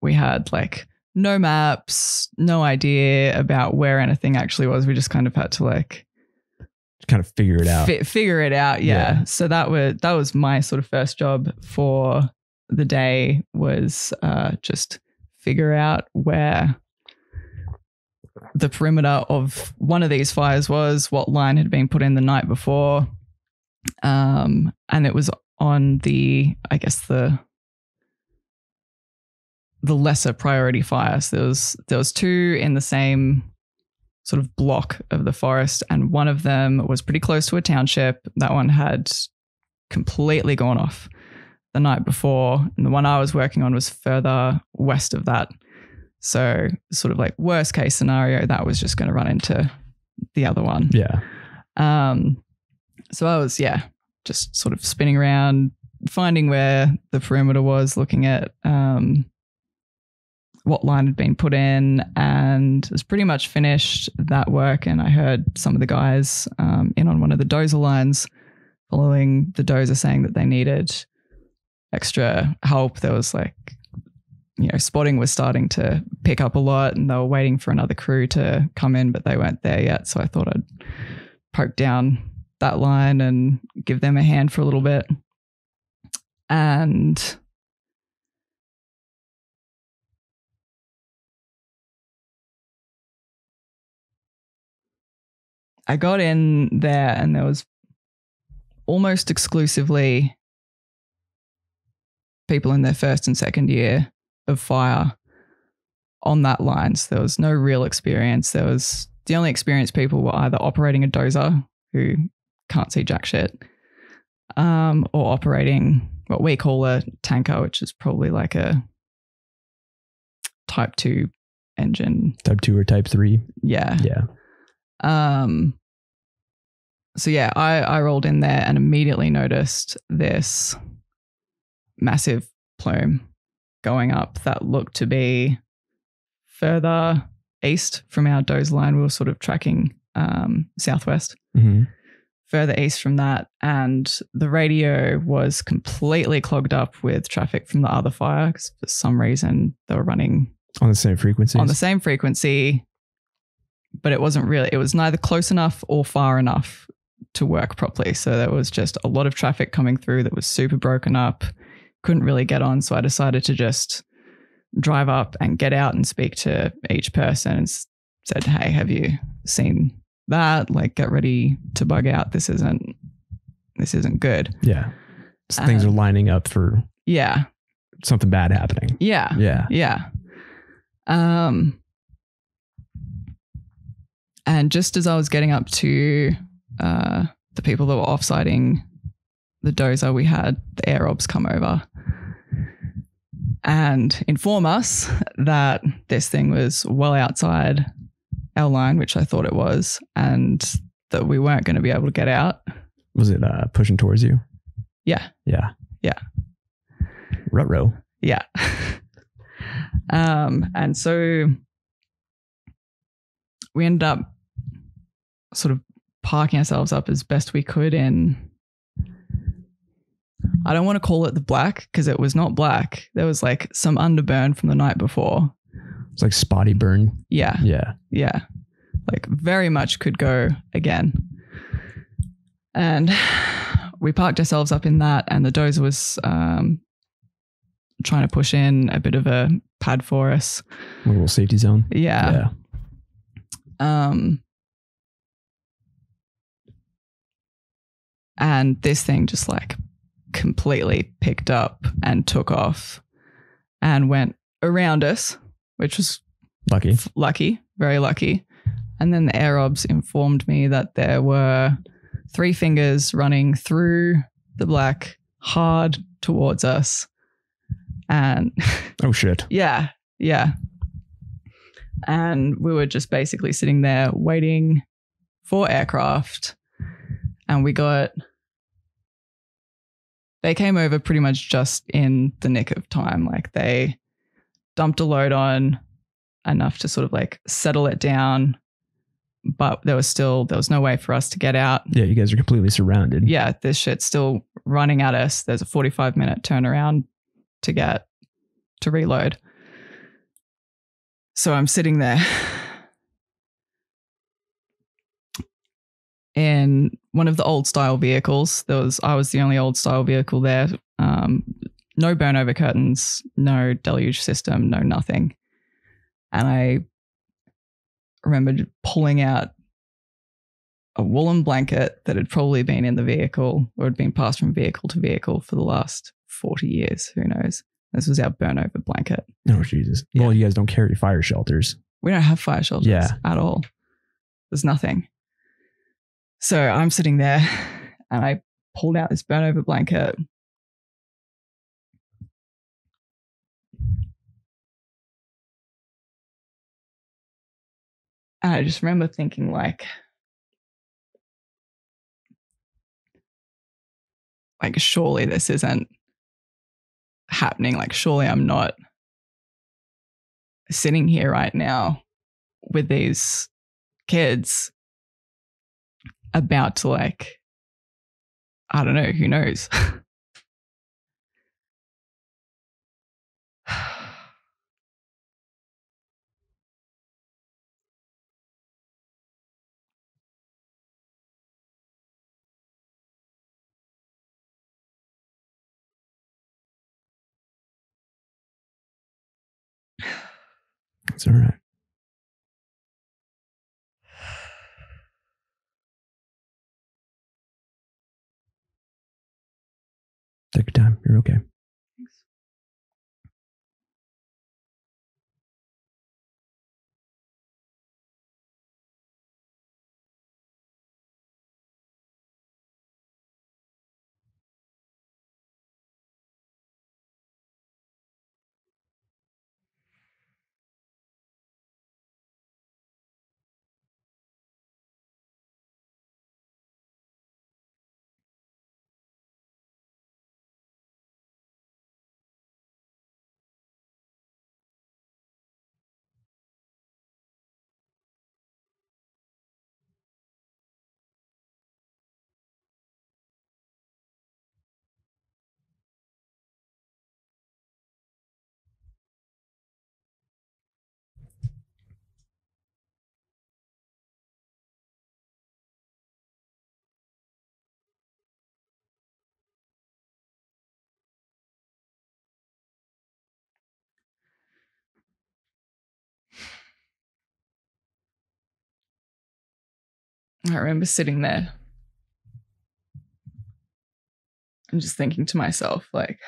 we had like no maps, no idea about where anything actually was. We just kind of had to like kind of figure it out, fi- figure it out. Yeah. yeah. So that was, that was my sort of first job for the day, was uh, just figure out where the perimeter of one of these fires was, what line had been put in the night before. Um, and it was on the, I guess the, the lesser priority fire. So there was, there was two in the same sort of block of the forest, and one of them was pretty close to a township. That one had completely gone off the night before. And the one I was working on was further west of that. So sort of like worst case scenario, that was just going to run into the other one. Yeah. Um, so I was, yeah, just sort of spinning around, finding where the perimeter was, looking at um, what line had been put in, and it was pretty much finished that work. And I heard some of the guys um, in on one of the dozer lines following the dozer saying that they needed extra help. There was like, you know, spotting was starting to pick up a lot, and they were waiting for another crew to come in, but they weren't there yet. So I thought I'd poke down that line and give them a hand for a little bit. And I got in there, and there was almost exclusively people in their first and second year of fire on that line. So there was no real experience. There was, the only experienced people were either operating a dozer, who can't see jack shit, um, or operating what we call a tanker, which is probably like a type two engine. Type two or type three. Yeah. Yeah. Um, so yeah, I, I rolled in there and immediately noticed this massive plume going up that looked to be further east from our doze line. We were sort of tracking um, southwest, mm-hmm. further east from that. And the radio was completely clogged up with traffic from the other fire, because for some reason they were running on the same frequency, on the same frequency, but it wasn't really, it was neither close enough or far enough to work properly. So there was just a lot of traffic coming through that was super broken up. Couldn't really get on, so I decided to just drive up and get out and speak to each person and said, hey, have you seen that? Like, get ready to bug out. This isn't, this isn't good. Yeah. So um, things are lining up for yeah something bad happening. Yeah. Yeah. Yeah. Um, and just as I was getting up to uh, the people that were off-siting the dozer, we had the air ops come over and inform us that this thing was well outside our line, which I thought it was, and that we weren't going to be able to get out. Was it uh, pushing towards you? Yeah. Yeah. Yeah. Ruh-roh. Yeah. um, and so we ended up sort of parking ourselves up as best we could in, I don't want to call it the black, because it was not black. There was like some underburn from the night before. It's like spotty burn. Yeah. Yeah. Yeah. Like very much could go again. And we parked ourselves up in that, and the dozer was um, trying to push in a bit of a pad for us. A little safety zone. Yeah. Yeah. Um, and this thing just like completely picked up and took off and went around us, which was lucky, f- lucky, very lucky. And then the air obs informed me that there were three fingers running through the black hard towards us. And oh shit. Yeah. Yeah. And we were just basically sitting there waiting for aircraft, and we got, they came over pretty much just in the nick of time. Like they dumped a load on enough to sort of like settle it down, but there was still, there was no way for us to get out. Yeah. You guys are completely surrounded. Yeah. This shit's still running at us. There's a forty-five minute turnaround to get to reload. So I'm sitting there in one of the old style vehicles. There was, I was the only old style vehicle there. Um, no burnover curtains, no deluge system, no nothing. And I remember pulling out a woolen blanket that had probably been in the vehicle or had been passed from vehicle to vehicle for the last forty years. Who knows? This was our burnover blanket. Oh, Jesus. Yeah. Well, you guys don't carry fire shelters. We don't have fire shelters yeah. at all. There's nothing. So I'm sitting there and I pulled out this burnover blanket. And I just remember thinking, like, like, surely this isn't happening. Like, surely I'm not sitting here right now with these kids about to, like, I don't know, who knows? It's all right. Take your time. You're okay. Thanks. I remember sitting there and just thinking to myself, like,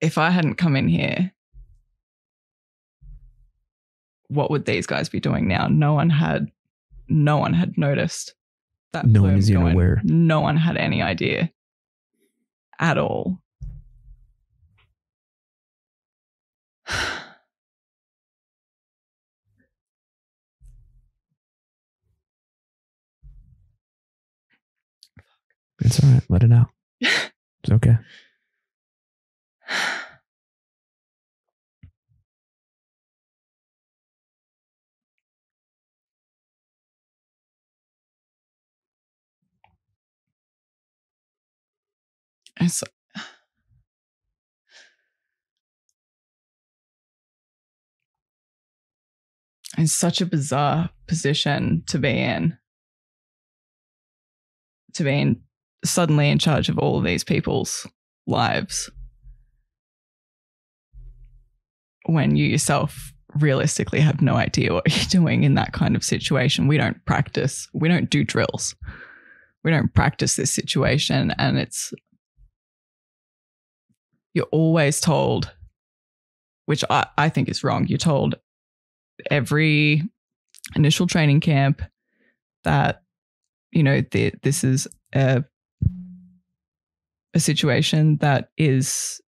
if I hadn't come in here, what would these guys be doing now? No one had, no one had noticed that. No one is even aware. No one had any idea at all. It's all right. Let it out. It's okay. It's It's such a bizarre position to be in. To be in, suddenly in charge of all of these people's lives. When you yourself realistically have no idea what you're doing in that kind of situation. We don't practice. We don't do drills. We don't practice this situation. And it's, you're always told, which I, I think is wrong. You're told every initial training camp that, you know, the, this is a, a situation that is,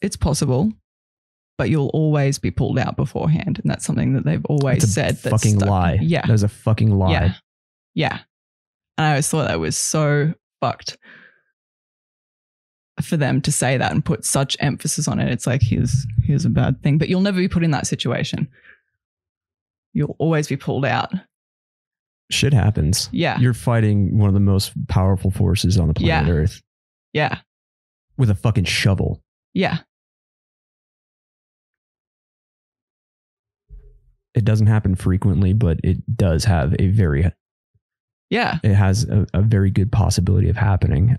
it's possible, but you'll always be pulled out beforehand. And that's something that they've always that's said. That's a fucking lie. Yeah. That was a fucking lie. Yeah. Yeah. And I always thought that was so fucked for them to say that and put such emphasis on it. It's like, here's, here's a bad thing, but you'll never be put in that situation. You'll always be pulled out. Shit happens. Yeah. You're fighting one of the most powerful forces on the planet yeah. Earth. Yeah. With a fucking shovel. Yeah. It doesn't happen frequently, but it does have a very... Yeah. It has a, a very good possibility of happening.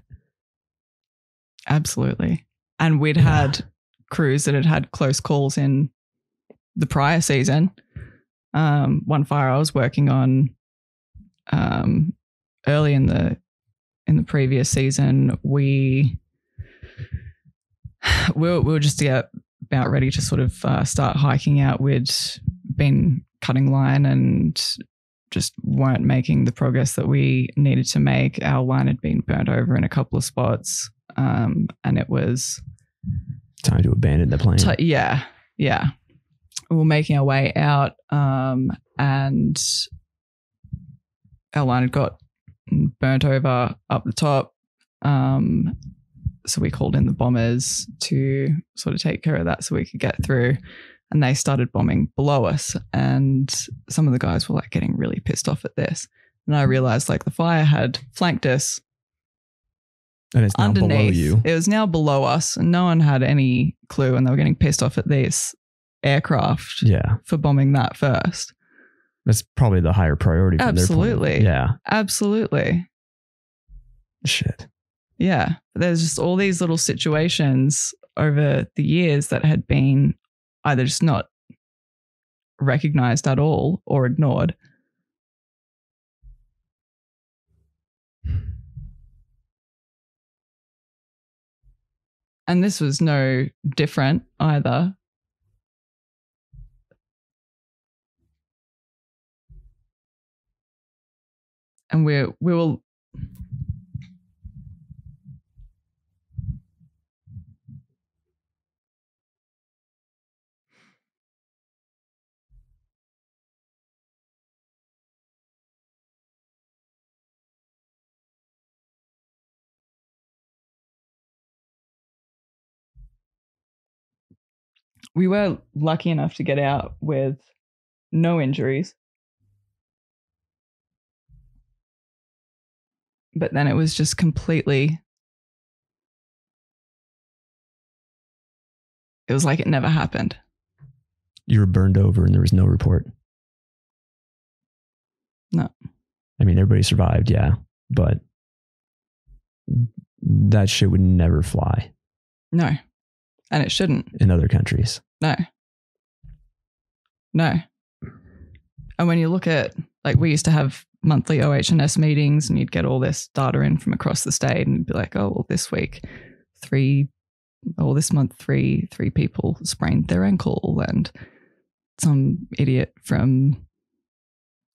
Absolutely. And we'd yeah. had crews that had had close calls in the prior season. Um, one fire I was working on um, early in the in the previous season, we, we, were, we were just yeah, about ready to sort of uh, start hiking out. We'd been cutting line and just weren't making the progress that we needed to make. Our line had been burnt over in a couple of spots, um, and it was time to abandon the plan. T- yeah, yeah. We were making our way out, um, and our line had got burnt over up the top. Um, so we called in the bombers to sort of take care of that so we could get through. And they started bombing below us. And some of the guys were like getting really pissed off at this. And I realized like the fire had flanked us. And it's now underneath. Below you. It was now below us. And no one had any clue. And they were getting pissed off at these aircraft yeah. for bombing that first. That's probably the higher priority. From absolutely. Their point. Yeah. Absolutely. Shit. Yeah. There's just all these little situations over the years that had been either just not recognized at all or ignored. And this was no different either. And we we were We were lucky enough to get out with no injuries. But then it was just completely, it was like it never happened. You were burned over and there was no report. No. I mean, everybody survived, yeah, but that shit would never fly. No. And it shouldn't. In other countries. No. No. And when you look at, like, we used to have monthly O H and S meetings and you'd get all this data in from across the state and be like, oh, well, this week, three, or this month, three, three people sprained their ankle and some idiot from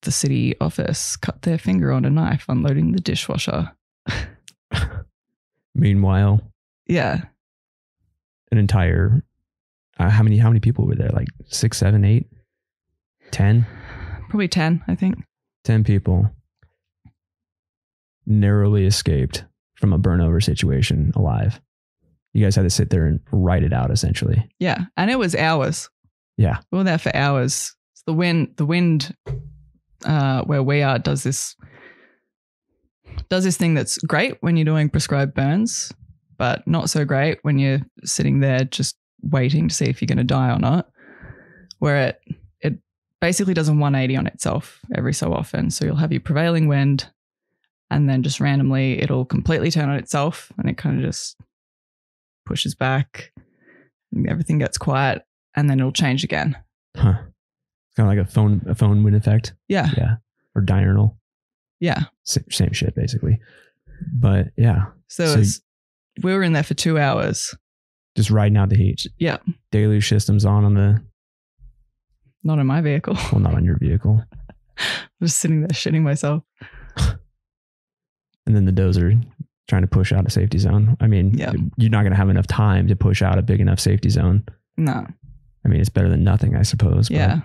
the city office cut their finger on a knife unloading the dishwasher. Meanwhile. Yeah. An entire, uh, how many, how many people were there? Like six, seven, eight, ten? Probably ten, I think. Ten people narrowly escaped from a burnover situation alive. You guys had to sit there and write it out, essentially. Yeah, and it was hours. Yeah, we were there for hours. It's the wind, the wind, uh, where we are does this, does this thing that's great when you're doing prescribed burns. But not so great when you're sitting there just waiting to see if you're going to die or not, where it, it basically does a one eighty on itself every so often. So you'll have your prevailing wind and then just randomly it'll completely turn on itself and it kind of just pushes back and everything gets quiet and then it'll change again. Huh. It's kind of like a phone, a phone wind effect. Yeah. Yeah. Or diurnal. Yeah. Same, same shit basically. But yeah. So, so it's, you, we were in there for two hours. Just riding out the heat. Yeah. Deluge systems on on the... Not on my vehicle. Well, not on your vehicle. I'm just sitting there shitting myself. And then the dozer trying to push out a safety zone. I mean, yep. You're not going to have enough time to push out a big enough safety zone. No. I mean, it's better than nothing, I suppose. Yeah. But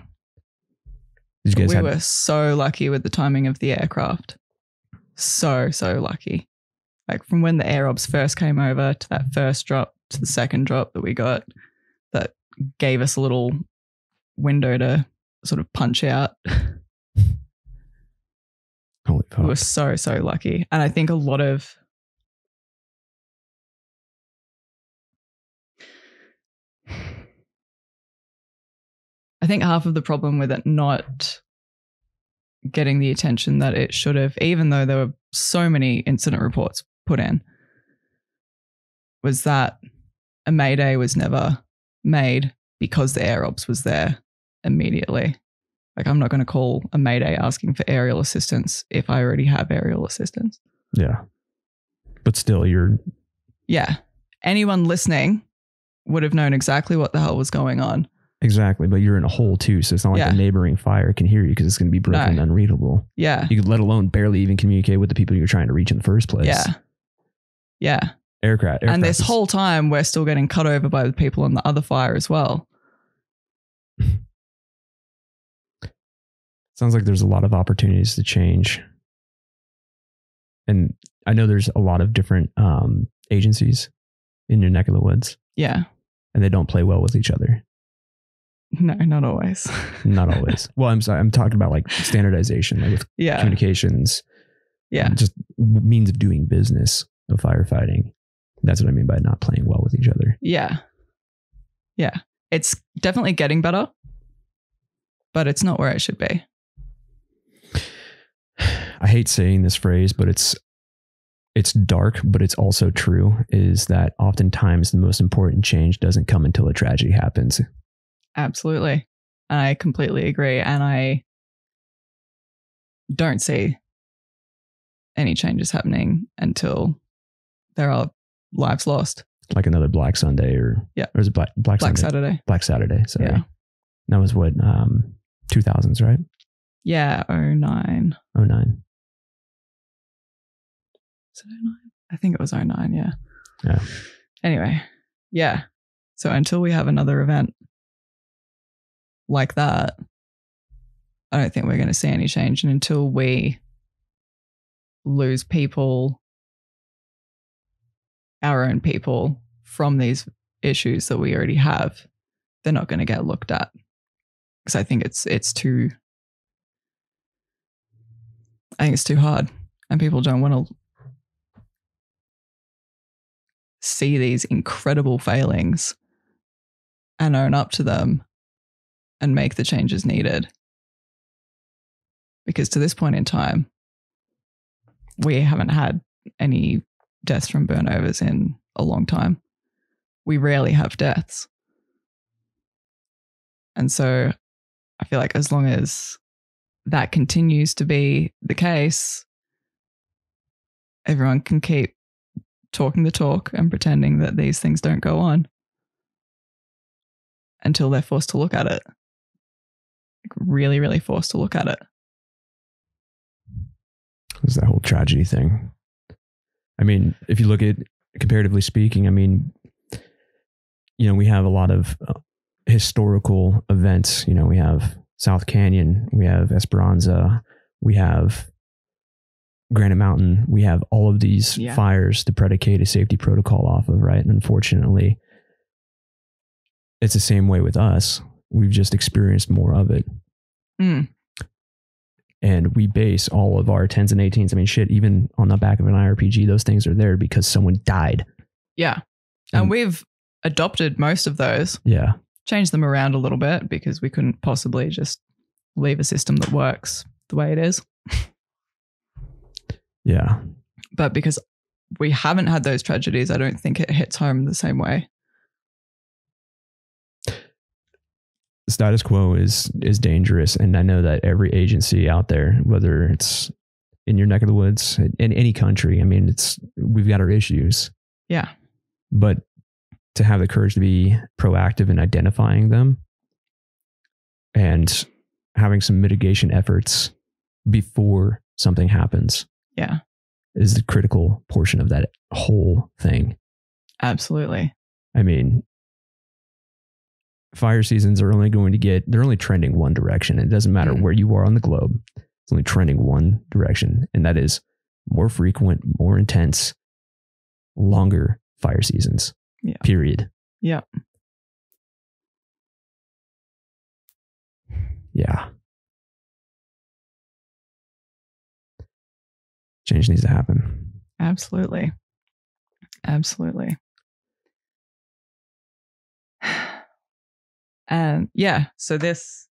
did you guys we have... were so lucky with the timing of the aircraft. So, so lucky. Like from when the air-obs first came over to that first drop to the second drop that we got, that gave us a little window to sort of punch out. Holy fuck. We were so, so lucky. And I think a lot of I think half of the problem with it not getting the attention that it should have, even though there were so many incident reports put in, was that a mayday was never made because the air ops was there immediately. Like, I'm not going to call a mayday asking for aerial assistance if I already have aerial assistance. Yeah. But still, you're... Yeah. Anyone listening would have known exactly what the hell was going on. Exactly. But you're in a hole too. So it's not like yeah. the neighboring fire can hear you because it's going to be broken no. and unreadable. Yeah. You could let alone barely even communicate with the people you're trying to reach in the first place. Yeah. Yeah. Aircraft, aircraft. And this whole time we're still getting cut over by the people on the other fire as well. Sounds like there's a lot of opportunities to change. And I know there's a lot of different um, agencies in your neck of the woods. Yeah. And they don't play well with each other. No, not always. Not always. Well, I'm sorry. I'm talking about like standardization, like with yeah. communications. Yeah. Just means of doing business of firefighting. That's what I mean by not playing well with each other. Yeah. Yeah. It's definitely getting better, but it's not where it should be. I hate saying this phrase, but it's, it's dark, but it's also true, is that oftentimes the most important change doesn't come until a tragedy happens. Absolutely. I completely agree. And I don't see any changes happening until there are lives lost. Like another Black Sunday or, yeah. or is it Black, Black, Black Sunday? Saturday. Black Saturday. Sorry. Yeah. That was what, um, two thousands, right? Yeah. oh nine. oh nine. Is it oh nine? I think it was oh nine. Yeah. Yeah. Anyway. Yeah. So until we have another event like that, I don't think we're going to see any change. And until we lose people, our own people, from these issues that we already have, they're not going to get looked at. Because I think it's it's too, I think it's too hard, and people don't want to see these incredible failings and own up to them and make the changes needed. Because to this point in time, we haven't had any deaths from burnovers in a long time. We rarely have deaths. And so I feel like as long as that continues to be the case, everyone can keep talking the talk and pretending that these things don't go on until they're forced to look at it. Like really, really forced to look at it. There's that whole tragedy thing. I mean, if you look at, comparatively speaking, I mean, you know, we have a lot of uh, historical events. You know, we have South Canyon, we have Esperanza, we have Granite Mountain, we have all of these yeah. fires to predicate a safety protocol off of, right? And unfortunately, it's the same way with us. We've just experienced more of it. Mm. And we base all of our tens and eighteens. I mean, shit, even on the back of an I R P G, those things are there because someone died. Yeah. And, and we've adopted most of those. Yeah. Changed them around a little bit because we couldn't possibly just leave a system that works the way it is. Yeah. But because we haven't had those tragedies, I don't think it hits home the same way. Status quo is is dangerous, and I know that every agency out there, whether it's in your neck of the woods, in any country, I mean, it's we've got our issues. Yeah. But to have the courage to be proactive in identifying them and having some mitigation efforts before something happens. Yeah. Is the critical portion of that whole thing. Absolutely. I mean, fire seasons are only going to get, they're only trending one direction. It doesn't matter mm. where you are on the globe. It's only trending one direction. And that is more frequent, more intense, longer fire seasons. Yeah. Period. Yeah. Yeah. Change needs to happen. Absolutely. Absolutely. Um, yeah. So this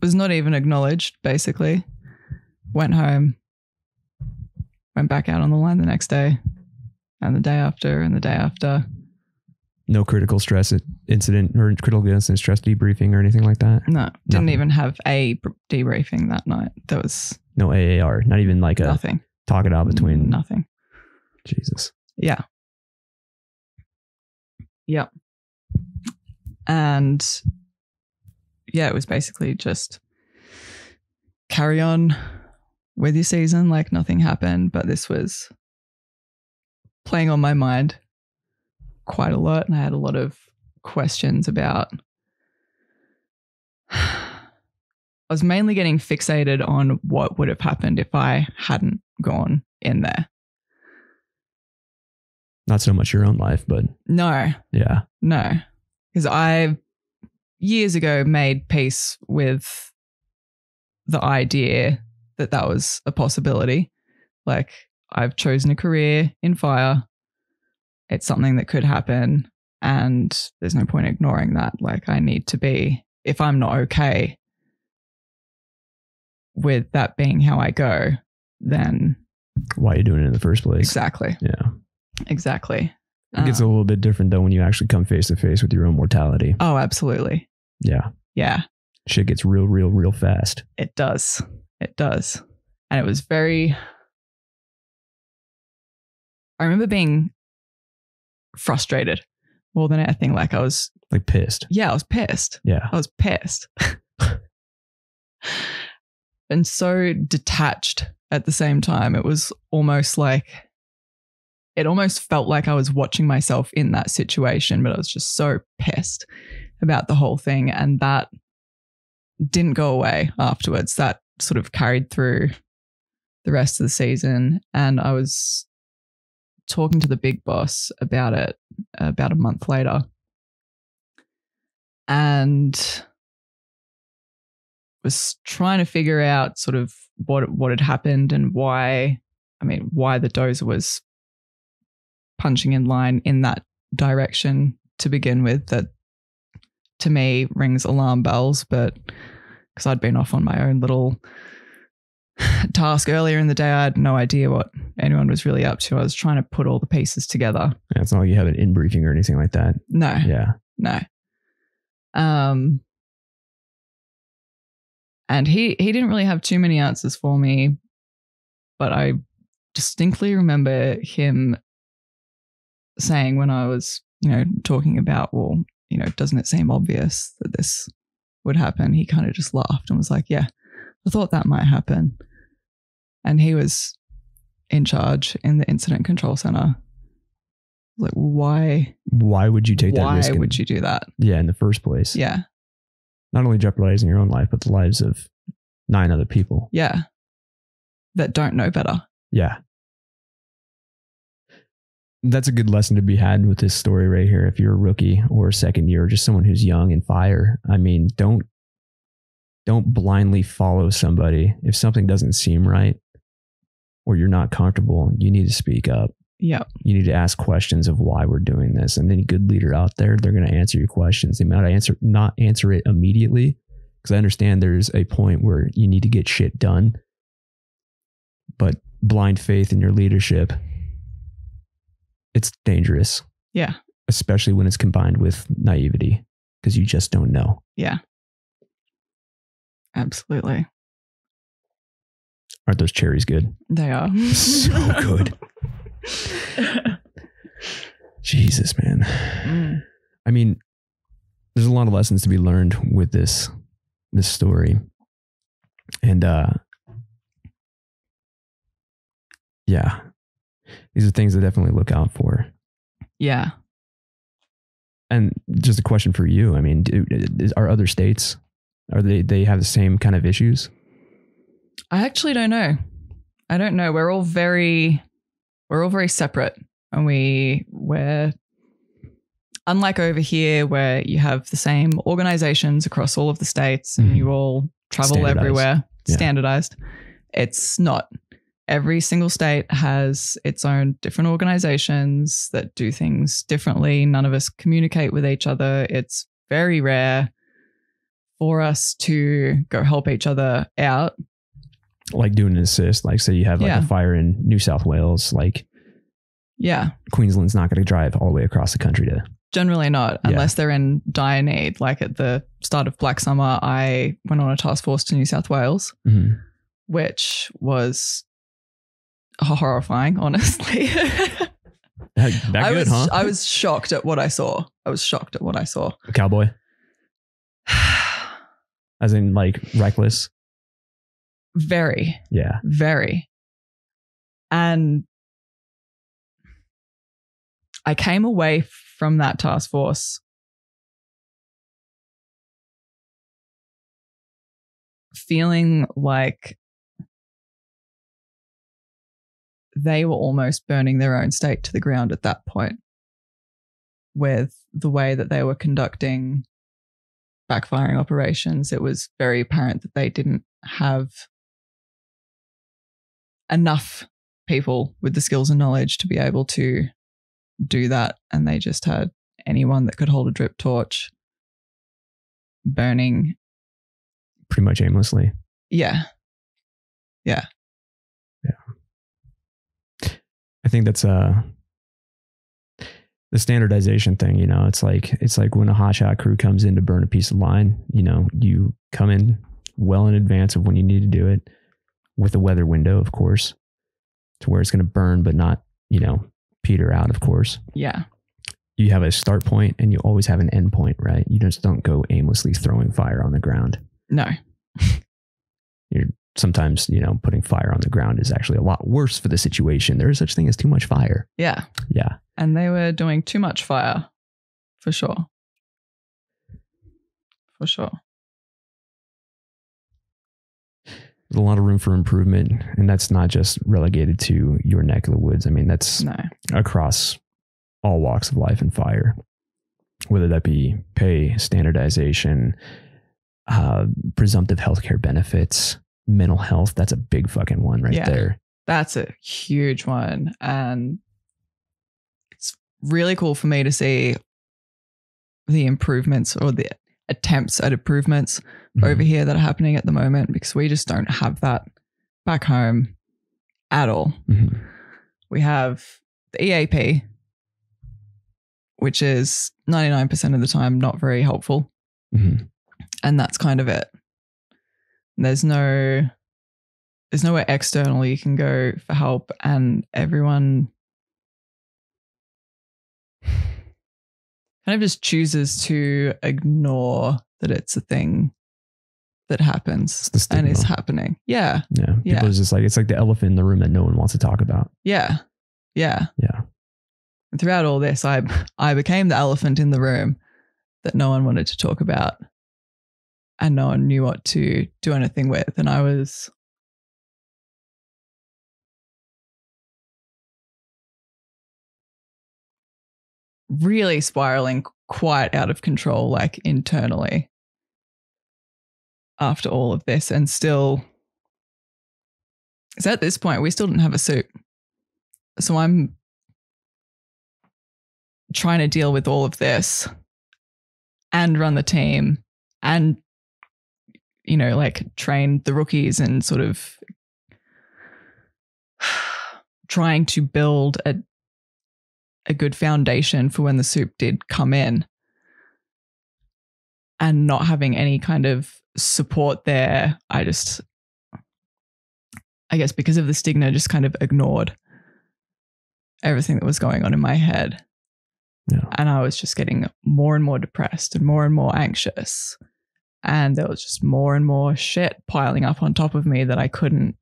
was not even acknowledged, basically. Went home, went back out on the line the next day and the day after and the day after. No critical stress incident or critical incident stress debriefing or anything like that? No. Didn't Nothing. even have a debriefing that night. There was... No A A R. Not even like a... Nothing. Talk it out between... Nothing. Jesus. Yeah. Yeah. And yeah, it was basically just carry on with your season like nothing happened, but this was playing on my mind quite a lot, and I had a lot of questions about I was mainly getting fixated on what would have happened if I hadn't gone in there. Not so much your own life, but no. Yeah. No. Because I years ago made peace with the idea that that was a possibility. Like, I've chosen a career in fire. It's something that could happen, and there's no point ignoring that. Like, I need to be, if I'm not okay with that being how I go, then why are you doing it in the first place? Exactly. Yeah. Exactly. It um, gets a little bit different though when you actually come face to face with your own mortality. Oh, absolutely. Yeah. Yeah. Shit gets real, real, real fast. It does. It does. And it was very, I remember being frustrated more than anything. Like I was like pissed. Yeah, I was pissed. Yeah. I was pissed. And so detached at the same time. It was almost like it almost felt like I was watching myself in that situation, but I was just so pissed about the whole thing. And that didn't go away afterwards. That sort of carried through the rest of the season. And I was talking to the big boss about it about a month later, and was trying to figure out sort of what what had happened and why, I mean, why the dozer was punching in line in that direction to begin with. That to me rings alarm bells, but because I'd been off on my own little task earlier in the day, I had no idea what anyone was really up to. I was trying to put all the pieces together. Yeah, it's not like you have an in briefing or anything like that. No. Yeah. No. Um, and he he didn't really have too many answers for me, but I distinctly remember him saying when I was, you know, talking about, well, you know, doesn't it seem obvious that this would happen? He kind of just laughed and was like, yeah, I thought that might happen. And he was in charge in the incident control center. Like, why? Why would you take that risk? Why would you do that? Yeah, in the first place. Yeah. Not only jeopardizing your own life, but the lives of nine other people. Yeah. That don't know better. Yeah. That's a good lesson to be had with this story right here. If you're a rookie or second year, or just someone who's young in fire, I mean, don't Don't blindly follow somebody. If something doesn't seem right or you're not comfortable, you need to speak up. Yeah. You need to ask questions of why we're doing this. And any good leader out there, they're going to answer your questions. They might answer, not answer it immediately, because I understand there's a point where you need to get shit done. But blind faith in your leadership, it's dangerous. Yeah. Especially when it's combined with naivety, because you just don't know. Yeah. Absolutely. Aren't those cherries good? They are. So good. Jesus, man. Mm. I mean, there's a lot of lessons to be learned with this this story. And uh yeah. These are things to definitely look out for. Yeah. And just a question for you. I mean, do, are other states, are they they have the same kind of issues? I actually don't know. I don't know. We're all very We're all very separate, and we we're unlike over here where you have the same organizations across all of the states, and mm. you all travel standardized. everywhere, yeah. standardized. It's not. Every single state has its own different organizations that do things differently. None of us communicate with each other. It's very rare for us to go help each other out. Like doing an assist, like say you have like yeah. a fire in New South Wales, like yeah, Queensland's not going to drive all the way across the country to. Generally not, yeah. unless they're in dire need. Like at the start of Black Summer, I went on a task force to New South Wales, mm-hmm. which was horrifying, honestly. that that I good, was, huh? I was shocked at what I saw. I was shocked at what I saw. A cowboy? As in like reckless? Very, yeah, very. And I came away from that task force feeling like they were almost burning their own state to the ground at that point with the way that they were conducting backfiring operations. It was very apparent that they didn't have enough people with the skills and knowledge to be able to do that, and they just had anyone that could hold a drip torch burning pretty much aimlessly. Yeah. Yeah. Yeah. I think that's uh the standardization thing, you know. It's like it's like when a hotshot crew comes in to burn a piece of line, you know, you come in well in advance of when you need to do it, with a weather window, of course, to where it's going to burn, but not, you know, peter out, of course. Yeah. You have a start point and you always have an end point, right? You just don't go aimlessly throwing fire on the ground. No. You're sometimes, you know, putting fire on the ground is actually a lot worse for the situation. There is such thing as too much fire. Yeah. Yeah. And they were doing too much fire for sure. For sure. A lot of room for improvement, and that's not just relegated to your neck of the woods. I mean, that's no. across all walks of life and fire, whether that be pay, standardization, uh, presumptive healthcare benefits, mental health. That's a big fucking one right yeah, there. That's a huge one. And it's really cool for me to see the improvements or the attempts at improvements mm-hmm. over here that are happening at the moment, because we just don't have that back home at all. Mm-hmm. We have the E A P, which is ninety-nine percent of the time not very helpful. Mm-hmm. And that's kind of it. There's no, there's nowhere external you can go for help, and everyone kind of just chooses to ignore that it's a thing that happens and is happening. Yeah. Yeah. People yeah. are just like, it's like the elephant in the room that no one wants to talk about. Yeah. Yeah. Yeah. And throughout all this, I, I became the elephant in the room that no one wanted to talk about and no one knew what to do anything with. And I was really spiraling quite out of control, like internally, after all of this. And still, it's at this point we still didn't have a soup. So I'm trying to deal with all of this and run the team and, you know, like train the rookies and sort of trying to build a a good foundation for when the soup did come in, and not having any kind of support there. I just, I guess because of the stigma, just kind of ignored everything that was going on in my head. Yeah. And I was just getting more and more depressed and more and more anxious. And there was just more and more shit piling up on top of me that I couldn't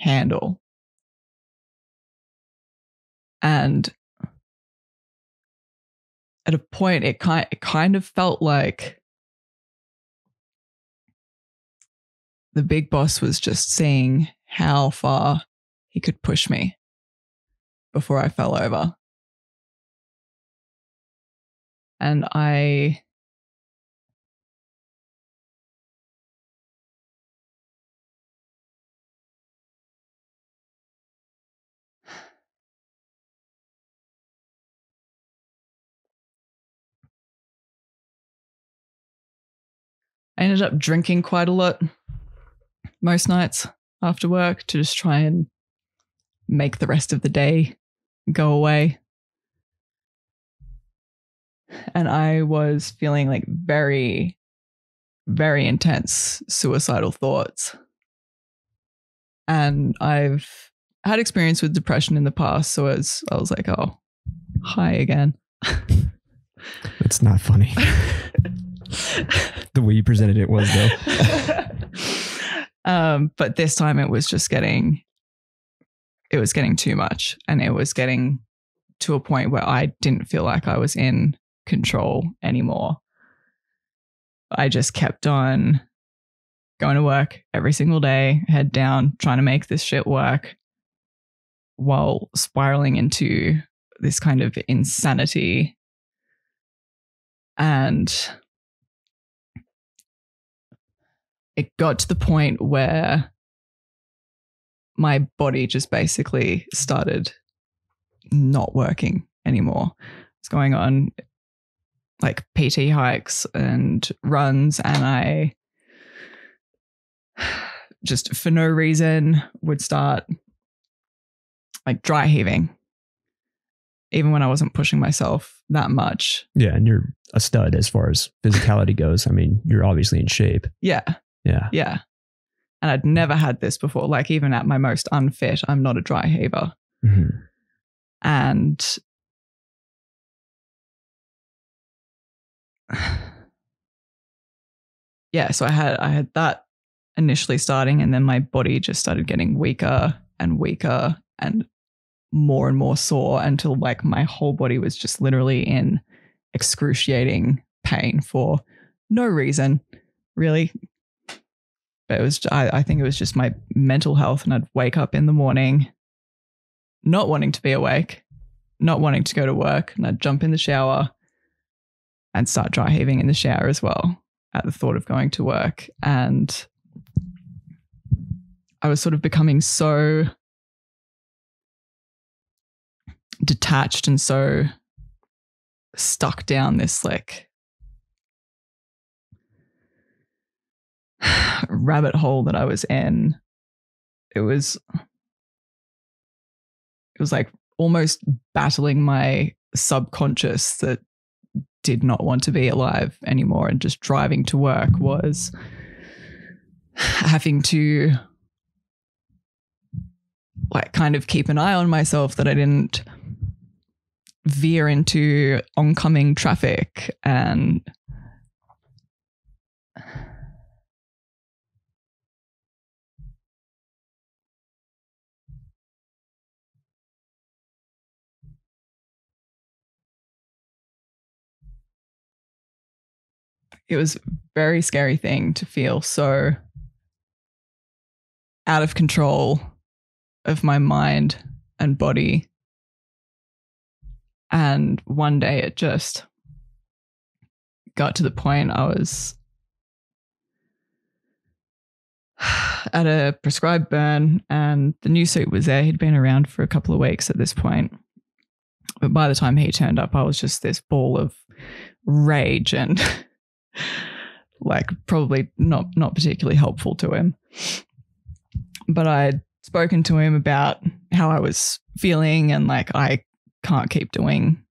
handle. And at a point, it kind it kind of felt like the big boss was just seeing how far he could push me before I fell over. And I I ended up drinking quite a lot most nights after work to just try and make the rest of the day go away. And I was feeling like very, very intense suicidal thoughts. And I've had experience with depression in the past, so I was, I was like, oh, hi again. It's not funny. The way you presented it was, though. um, but this time it was just getting, it was getting too much, and it was getting to a point where I didn't feel like I was in control anymore. I just kept on going to work every single day, head down, trying to make this shit work, while spiraling into this kind of insanity. And it got to the point where my body just basically started not working anymore. It's going on like P T hikes and runs, and I just for no reason would start like dry heaving, even when I wasn't pushing myself that much. Yeah, and you're a stud as far as physicality goes. I mean, you're obviously in shape. Yeah. Yeah. Yeah. And I'd never had this before. Like, even at my most unfit, I'm not a dry heaver. Mm-hmm. And yeah, so I had, I had that initially starting, and then my body just started getting weaker and weaker and more and more sore until like my whole body was just literally in excruciating pain for no reason, really. But it was, I, I think it was just my mental health. And I'd wake up in the morning not wanting to be awake, not wanting to go to work. And I'd jump in the shower and start dry heaving in the shower as well at the thought of going to work. And I was sort of becoming so detached and so stuck down this like rabbit hole that I was in. It was, it was like almost battling my subconscious that did not want to be alive anymore. And just driving to work was having to like kind of keep an eye on myself that I didn't veer into oncoming traffic. And it was a very scary thing to feel so out of control of my mind and body. And one day it just got to the point I was at a prescribed burn, and the new suit was there. He'd been around for a couple of weeks at this point. But by the time he turned up, I was just this ball of rage and like probably not not particularly helpful to him. But I had spoken to him about how I was feeling and like, I can't keep doing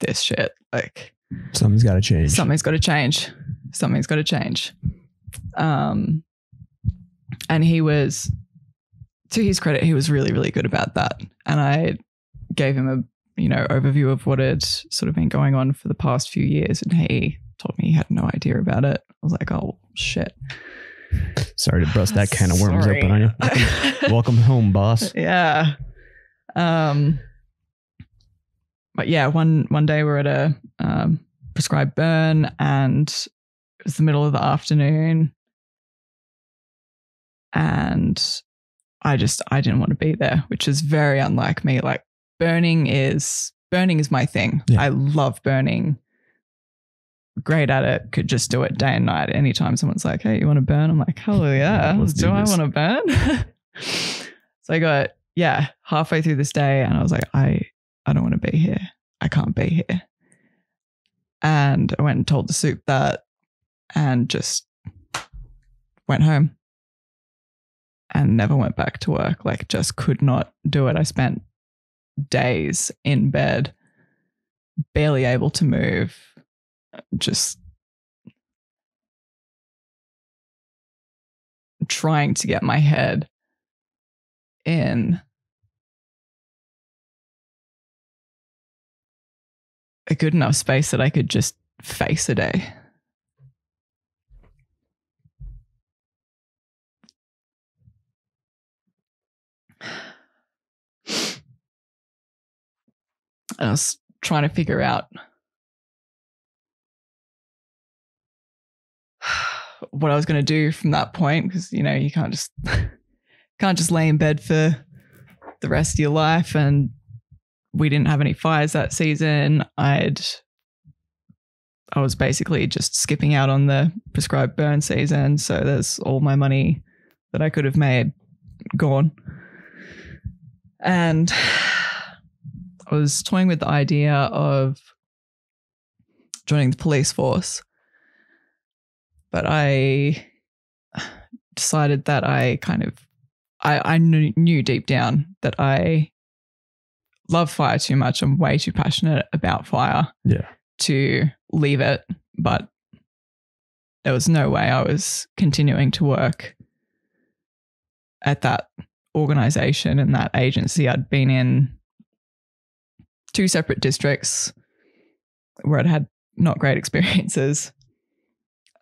this shit. Like something's got to change. Something's got to change. Something's got to change. Um, and he was, to his credit, he was really, really good about that. And I gave him a, you know, overview of what had sort of been going on for the past few years. And he told me he had no idea about it. I was like, oh shit. Sorry to bust that can of worms Sorry. open on you. Welcome home, boss. Yeah. Um, but yeah, one one day we're at a um, prescribed burn, and it was the middle of the afternoon, and I just I didn't want to be there, which is very unlike me. Like burning is burning is my thing. Yeah. I love burning. Great at it, could just do it day and night. Anytime someone's like, hey, you want to burn? I'm like, hell yeah, Let's do, do I want to burn? So I got, yeah, halfway through this day and I was like, I, I don't want to be here. I can't be here. And I went and told the soup that and just went home and never went back to work. Like just could not do it. I spent days in bed, barely able to move. Just trying to get my head in a good enough space that I could just face a day. And I was trying to figure out what I was going to do from that point, because you know you can't just can't just lay in bed for the rest of your life. And we didn't have any fires that season. I'd I was basically just skipping out on the prescribed burn season, so there's all my money that I could have made gone. And I was toying with the idea of joining the police force. But I decided that I kind of, I, I knew, knew deep down that I love fire too much. I'm way too passionate about fire yeah. to leave it. But there was no way I was continuing to work at that organization and that agency. I'd been in two separate districts where I'd had not great experiences.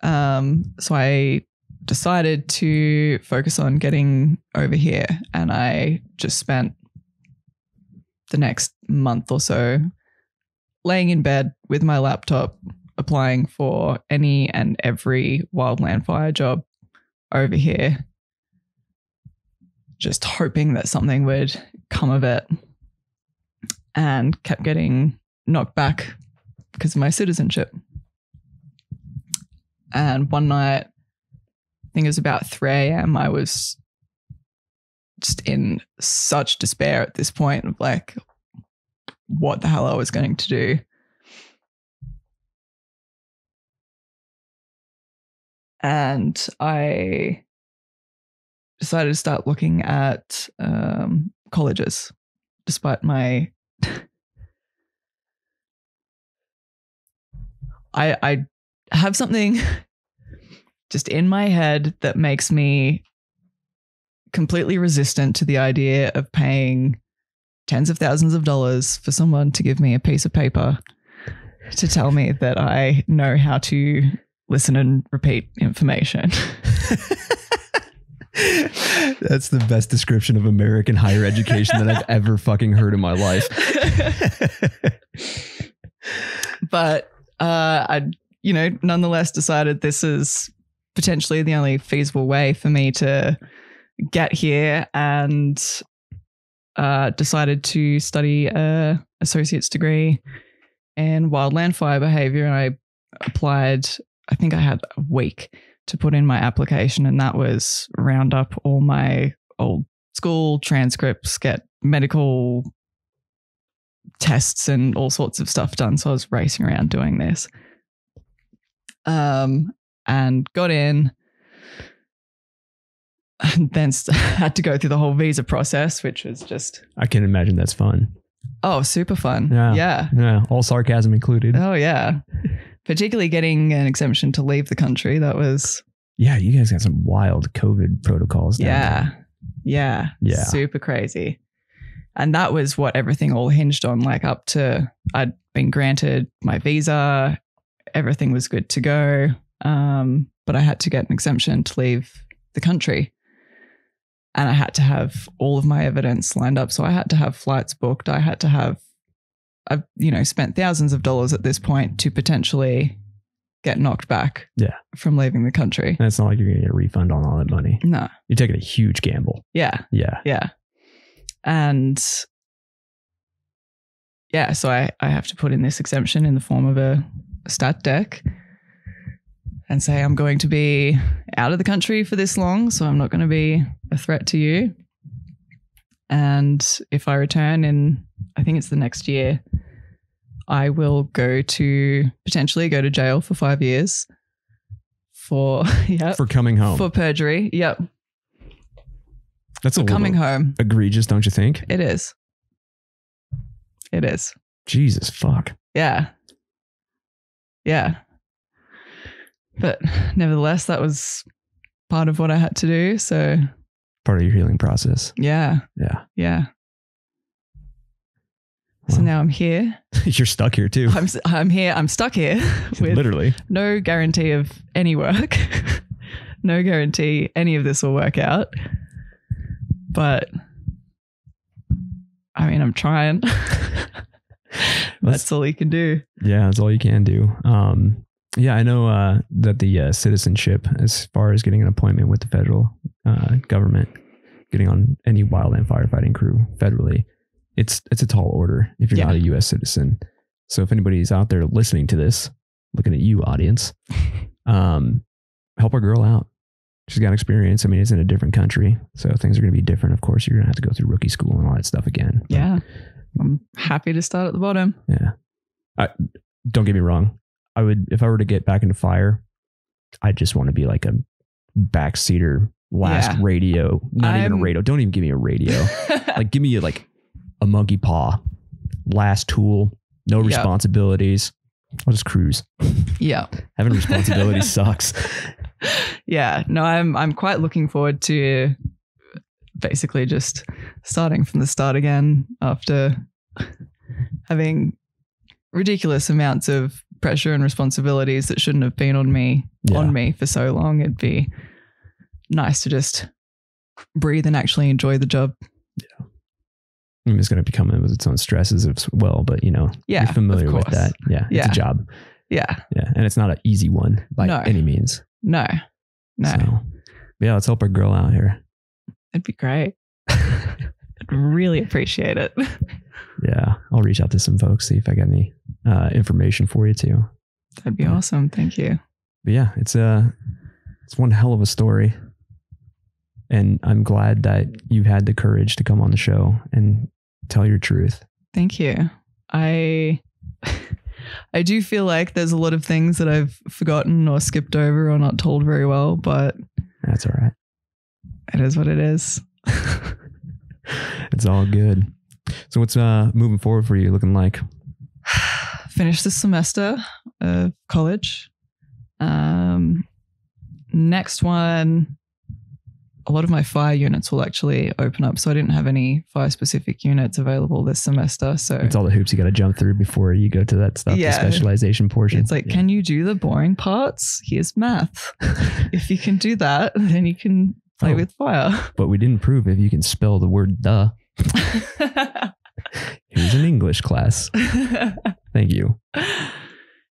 Um, so I decided to focus on getting over here, and I just spent the next month or so laying in bed with my laptop, applying for any and every wildland fire job over here, just hoping that something would come of it, and kept getting knocked back because of my citizenship. And one night, I think it was about three a.m., I was just in such despair at this point of like what the hell I was going to do. And I decided to start looking at um, colleges, despite my... I... I have something just in my head that makes me completely resistant to the idea of paying tens of thousands of dollars for someone to give me a piece of paper to tell me that I know how to listen and repeat information. That's the best description of American higher education that I've ever fucking heard in my life. But uh, I... you know, nonetheless decided this is potentially the only feasible way for me to get here, and uh, decided to study an associate's degree in wildland fire behavior. And I applied, I think I had a week to put in my application, and that was round up all my old school transcripts, get medical tests and all sorts of stuff done. So I was racing around doing this. Um, and got in, and then st- had to go through the whole visa process, which was just... I can imagine that's fun. Oh, super fun. Yeah. Yeah. yeah. All sarcasm included. Oh, yeah. Particularly getting an exemption to leave the country. That was... Yeah, you guys got some wild COVID protocols down yeah. there. Yeah. Yeah. Super crazy. And that was what everything all hinged on, like up to... I'd been granted my visa. Everything was good to go. Um, but I had to get an exemption to leave the country. And I had to have all of my evidence lined up. So I had to have flights booked. I had to have, I've, you know, spent thousands of dollars at this point to potentially get knocked back yeah. from leaving the country. And it's not like you're going to get a refund on all that money. No. You're taking a huge gamble. Yeah. Yeah. Yeah. And yeah, so I, I have to put in this exemption in the form of a, a stat deck and say, I'm going to be out of the country for this long, so I'm not going to be a threat to you. And if I return in, I think it's the next year, I will go to, potentially go to jail for five years for, yeah. For coming home. For perjury. Yep. That's for a coming home. Egregious, don't you think? It is. It is. Jesus, fuck. Yeah. Yeah. But nevertheless, that was part of what I had to do. So part of your healing process. Yeah. Yeah. Yeah. Wow. So now I'm here. You're stuck here too. I'm I'm here. I'm stuck here. With literally. No guarantee of any work. No guarantee any of this will work out. But I mean, I'm trying. that's, that's all you can do. Yeah. That's all you can do. Um, Yeah, I know uh, that the uh, citizenship, as far as getting an appointment with the federal uh, government, getting on any wildland firefighting crew federally, it's it's a tall order if you're yeah. not a U S citizen. So if anybody's out there listening to this, looking at you, audience, um, help our girl out. She's got experience. I mean, it's in a different country, so things are going to be different. Of course, you're going to have to go through rookie school and all that stuff again. But, yeah, I'm happy to start at the bottom. Yeah, I, don't get me wrong. I would, if I were to get back into fire, I just want to be like a backseater, last yeah. radio, not I'm, even a radio. Don't even give me a radio. Like, give me a, like a monkey paw, last tool, no yep. responsibilities. I'll just cruise. Yeah. Having responsibilities sucks. Yeah. No, I'm, I'm quite looking forward to basically just starting from the start again after having ridiculous amounts of pressure and responsibilities that shouldn't have been on me yeah. on me for so long. It'd be nice to just breathe and actually enjoy the job. Yeah, I mean, it's going to become with its own stresses as well, but you know, yeah, you're familiar with that. Yeah, yeah, it's a job. Yeah, yeah, and it's not an easy one by no. any means. No, no. So, yeah, let's help our girl out here. That'd be great. I'd really appreciate it. Yeah, I'll reach out to some folks, see if I got any uh, information for you too. That'd be yeah. awesome. Thank you. But yeah, it's a, it's one hell of a story. And I'm glad that you had the courage to come on the show and tell your truth. Thank you. I, I do feel like there's a lot of things that I've forgotten or skipped over or not told very well, but that's all right. It is what it is. It's all good. So what's uh, moving forward for you looking like? Finish this semester of college. Um, next one, a lot of my fire units will actually open up. So I didn't have any fire specific units available this semester. So it's all the hoops you got to jump through before you go to that stuff, yeah. the specialization portion. It's like, yeah. can you do the boring parts? Here's math. If you can do that, then you can play oh, with fire. But we didn't prove if you can spell the word duh. Here's an English class. Thank you.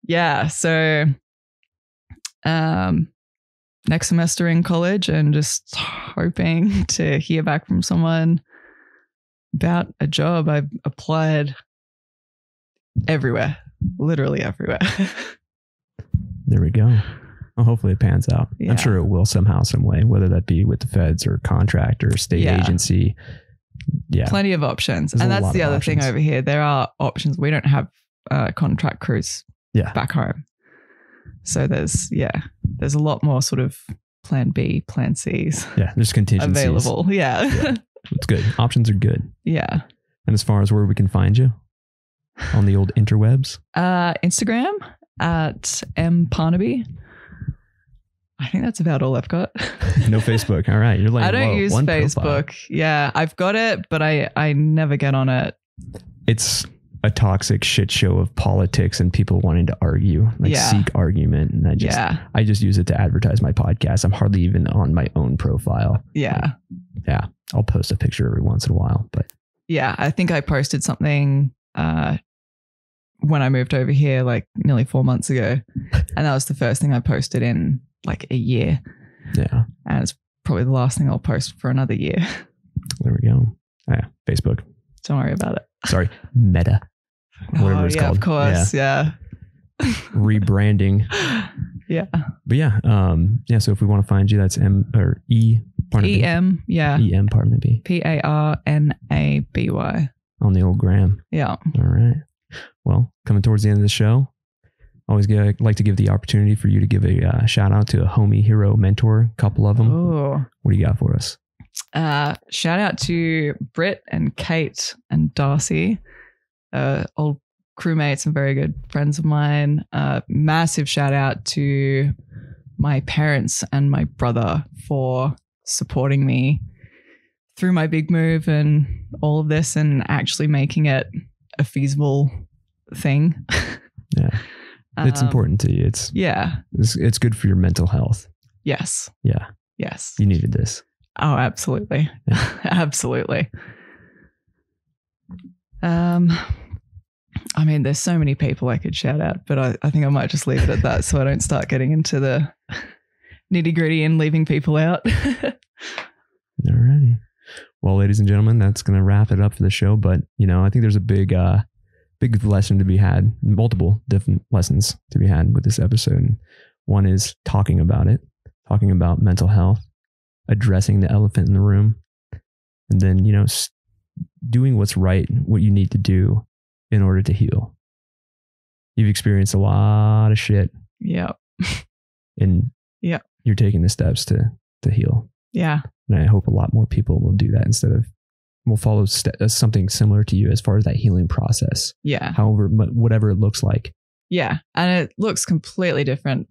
Yeah. So, um, next semester in college, and just hoping to hear back from someone about a job. I've applied everywhere, literally everywhere. There we go. Well, hopefully it pans out. Yeah. I'm sure it will somehow, some way, whether that be with the feds or contractor or state yeah. agency. yeah, plenty of options. There's and that's the other options. thing over here. There are options. We don't have uh, contract crews yeah. back home. So there's, yeah, there's a lot more sort of plan B, plan Cs. Yeah, there's contingencies. Available, yeah. yeah. It's good. Options are good. Yeah. And as far as where we can find you on the old interwebs? Uh, Instagram at M Parnaby. I think that's about all I've got. No Facebook. All right. You're like, I don't whoa, use Facebook. Profile. Yeah. I've got it, but I, I never get on it. It's a toxic shit show of politics and people wanting to argue, like yeah. seek argument. And I just, yeah. I just use it to advertise my podcast. I'm hardly even on my own profile. Yeah. Like, yeah. I'll post a picture every once in a while, but yeah, I think I posted something, uh, when I moved over here, like nearly four months ago. And that was the first thing I posted in like a year. Yeah. And it's probably the last thing I'll post for another year. There we go. Yeah. Facebook. Don't worry about it. Sorry. Meta. Whatever oh, it's yeah, called. Of course. Yeah. yeah. Rebranding. Yeah. But yeah. Um, yeah. So if we want to find you, that's M or E. E M. Yeah. E M Parnaby. P A R N A B Y. On the old gram. Yeah. All right. Well, coming towards the end of the show. Always get, like to give the opportunity for you to give a uh, shout out to a homie, hero, mentor, couple of them. Ooh. What do you got for us? Uh, shout out to Britt and Kate and Darcy, uh, old crewmates and very good friends of mine. Uh, massive shout out to my parents and my brother for supporting me through my big move and all of this and actually making it a feasible thing. Yeah. It's um, important to you. It's yeah. It's, it's good for your mental health. Yes. Yeah. Yes. You needed this. Oh, absolutely. Yeah. Absolutely. Um, I mean, there's so many people I could shout out, but I, I think I might just leave it at that so I don't start getting into the nitty gritty and leaving people out. Alrighty. Well, ladies and gentlemen, that's going to wrap it up for the show. But, you know, I think there's a big, uh, big lesson to be had, multiple different lessons to be had with this episode. One is talking about it, talking about mental health, addressing the elephant in the room, and then, you know, doing what's right, what you need to do in order to heal. You've experienced a lot of shit. Yeah. And yeah, you're taking the steps to, to heal. Yeah. And I hope a lot more people will do that instead of We'll follow st- something similar to you as far as that healing process. Yeah. However, m- whatever it looks like. Yeah. And it looks completely different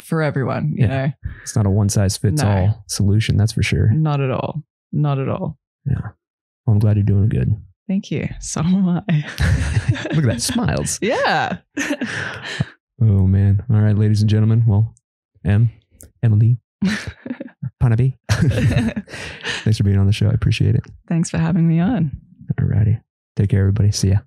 for everyone, you yeah. know. It's not a one size fits no. all solution. That's for sure. Not at all. Not at all. Yeah. Well, I'm glad you're doing good. Thank you. So am I. Look at that. Smiles. Yeah. Oh, man. All right, ladies and gentlemen. Well, Em, Emily. Parnaby. Thanks for being on the show. I appreciate it. Thanks for having me on. Alrighty. Take care, everybody. See ya.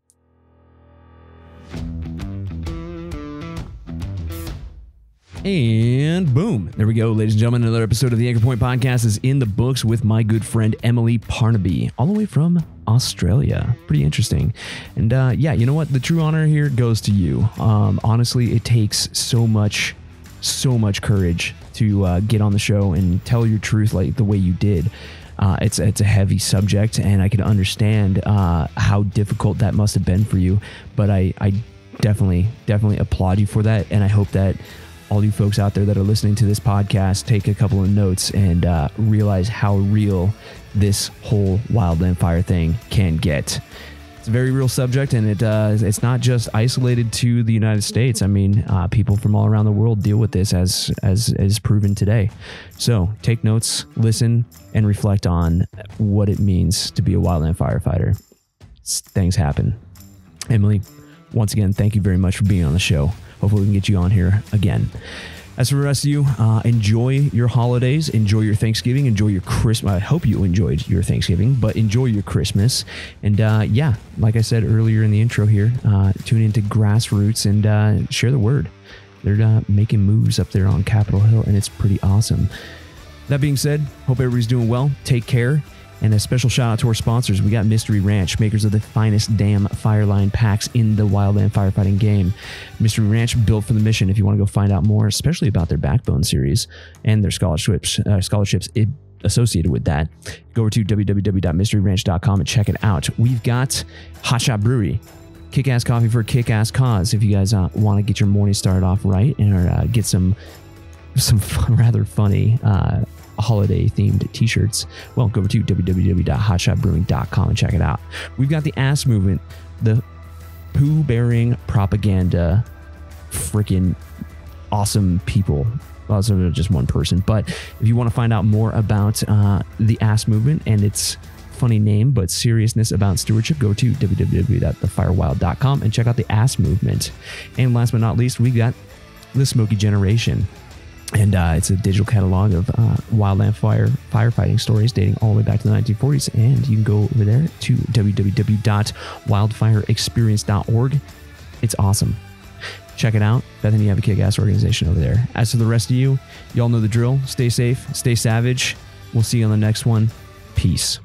And boom. There we go, ladies and gentlemen. Another episode of the Anchor Point Podcast is in the books with my good friend Emily Parnaby, all the way from Australia. Pretty interesting. And uh, yeah, you know what? The true honor here goes to you. Um, honestly, it takes so much so much courage to uh, get on the show and tell your truth like the way you did. Uh, it's it's a heavy subject, and I can understand uh, how difficult that must have been for you. But I, I definitely, definitely applaud you for that, and I hope that all you folks out there that are listening to this podcast take a couple of notes and uh, realize how real this whole wildland fire thing can get. It's a very real subject, and it uh, it's not just isolated to the United States. I mean, uh, people from all around the world deal with this, as as is proven today. So take notes, listen, and reflect on what it means to be a wildland firefighter. Things happen. Emily, once again, thank you very much for being on the show. Hopefully we can get you on here again. As for the rest of you, uh, enjoy your holidays, enjoy your Thanksgiving, enjoy your Christmas. I hope you enjoyed your Thanksgiving, but enjoy your Christmas. And uh, yeah, like I said earlier in the intro here, uh, tune into Grassroots and uh, share the word. They're uh, making moves up there on Capitol Hill, and it's pretty awesome. That being said, hope everybody's doing well. Take care. And a special shout out to our sponsors. We got Mystery Ranch, makers of the finest damn fireline packs in the wildland firefighting game. Mystery Ranch, built for the mission. If you want to go find out more, especially about their Backbone series and their scholarships, uh, scholarships, it, associated with that, go over to w w w dot mystery ranch dot com and check it out. We've got Hotshot Brewery, kick-ass coffee for a kick-ass cause. If you guys uh, want to get your morning started off right and or, uh, get some some fun, rather funny uh, holiday-themed t-shirts, well, go over to w w w dot hotshot brewing dot com and check it out. We've got the Ass Movement, the poo-bearing propaganda, freaking awesome people. Well, it's just one person, but if you want to find out more about uh, the Ass Movement and its funny name but seriousness about stewardship, go to w w w dot the fire wild dot com and check out the Ass Movement. And last but not least, we got the Smoky Generation, and uh, it's a digital catalog of uh, wildland fire firefighting stories dating all the way back to the nineteen forties, and you can go over there to w w w dot wildfire experience dot org. It's awesome. Check it out. Bethany, you have a kick-ass organization over there. As for the rest of you, y'all know the drill. Stay safe, stay savage. We'll see you on the next one. Peace.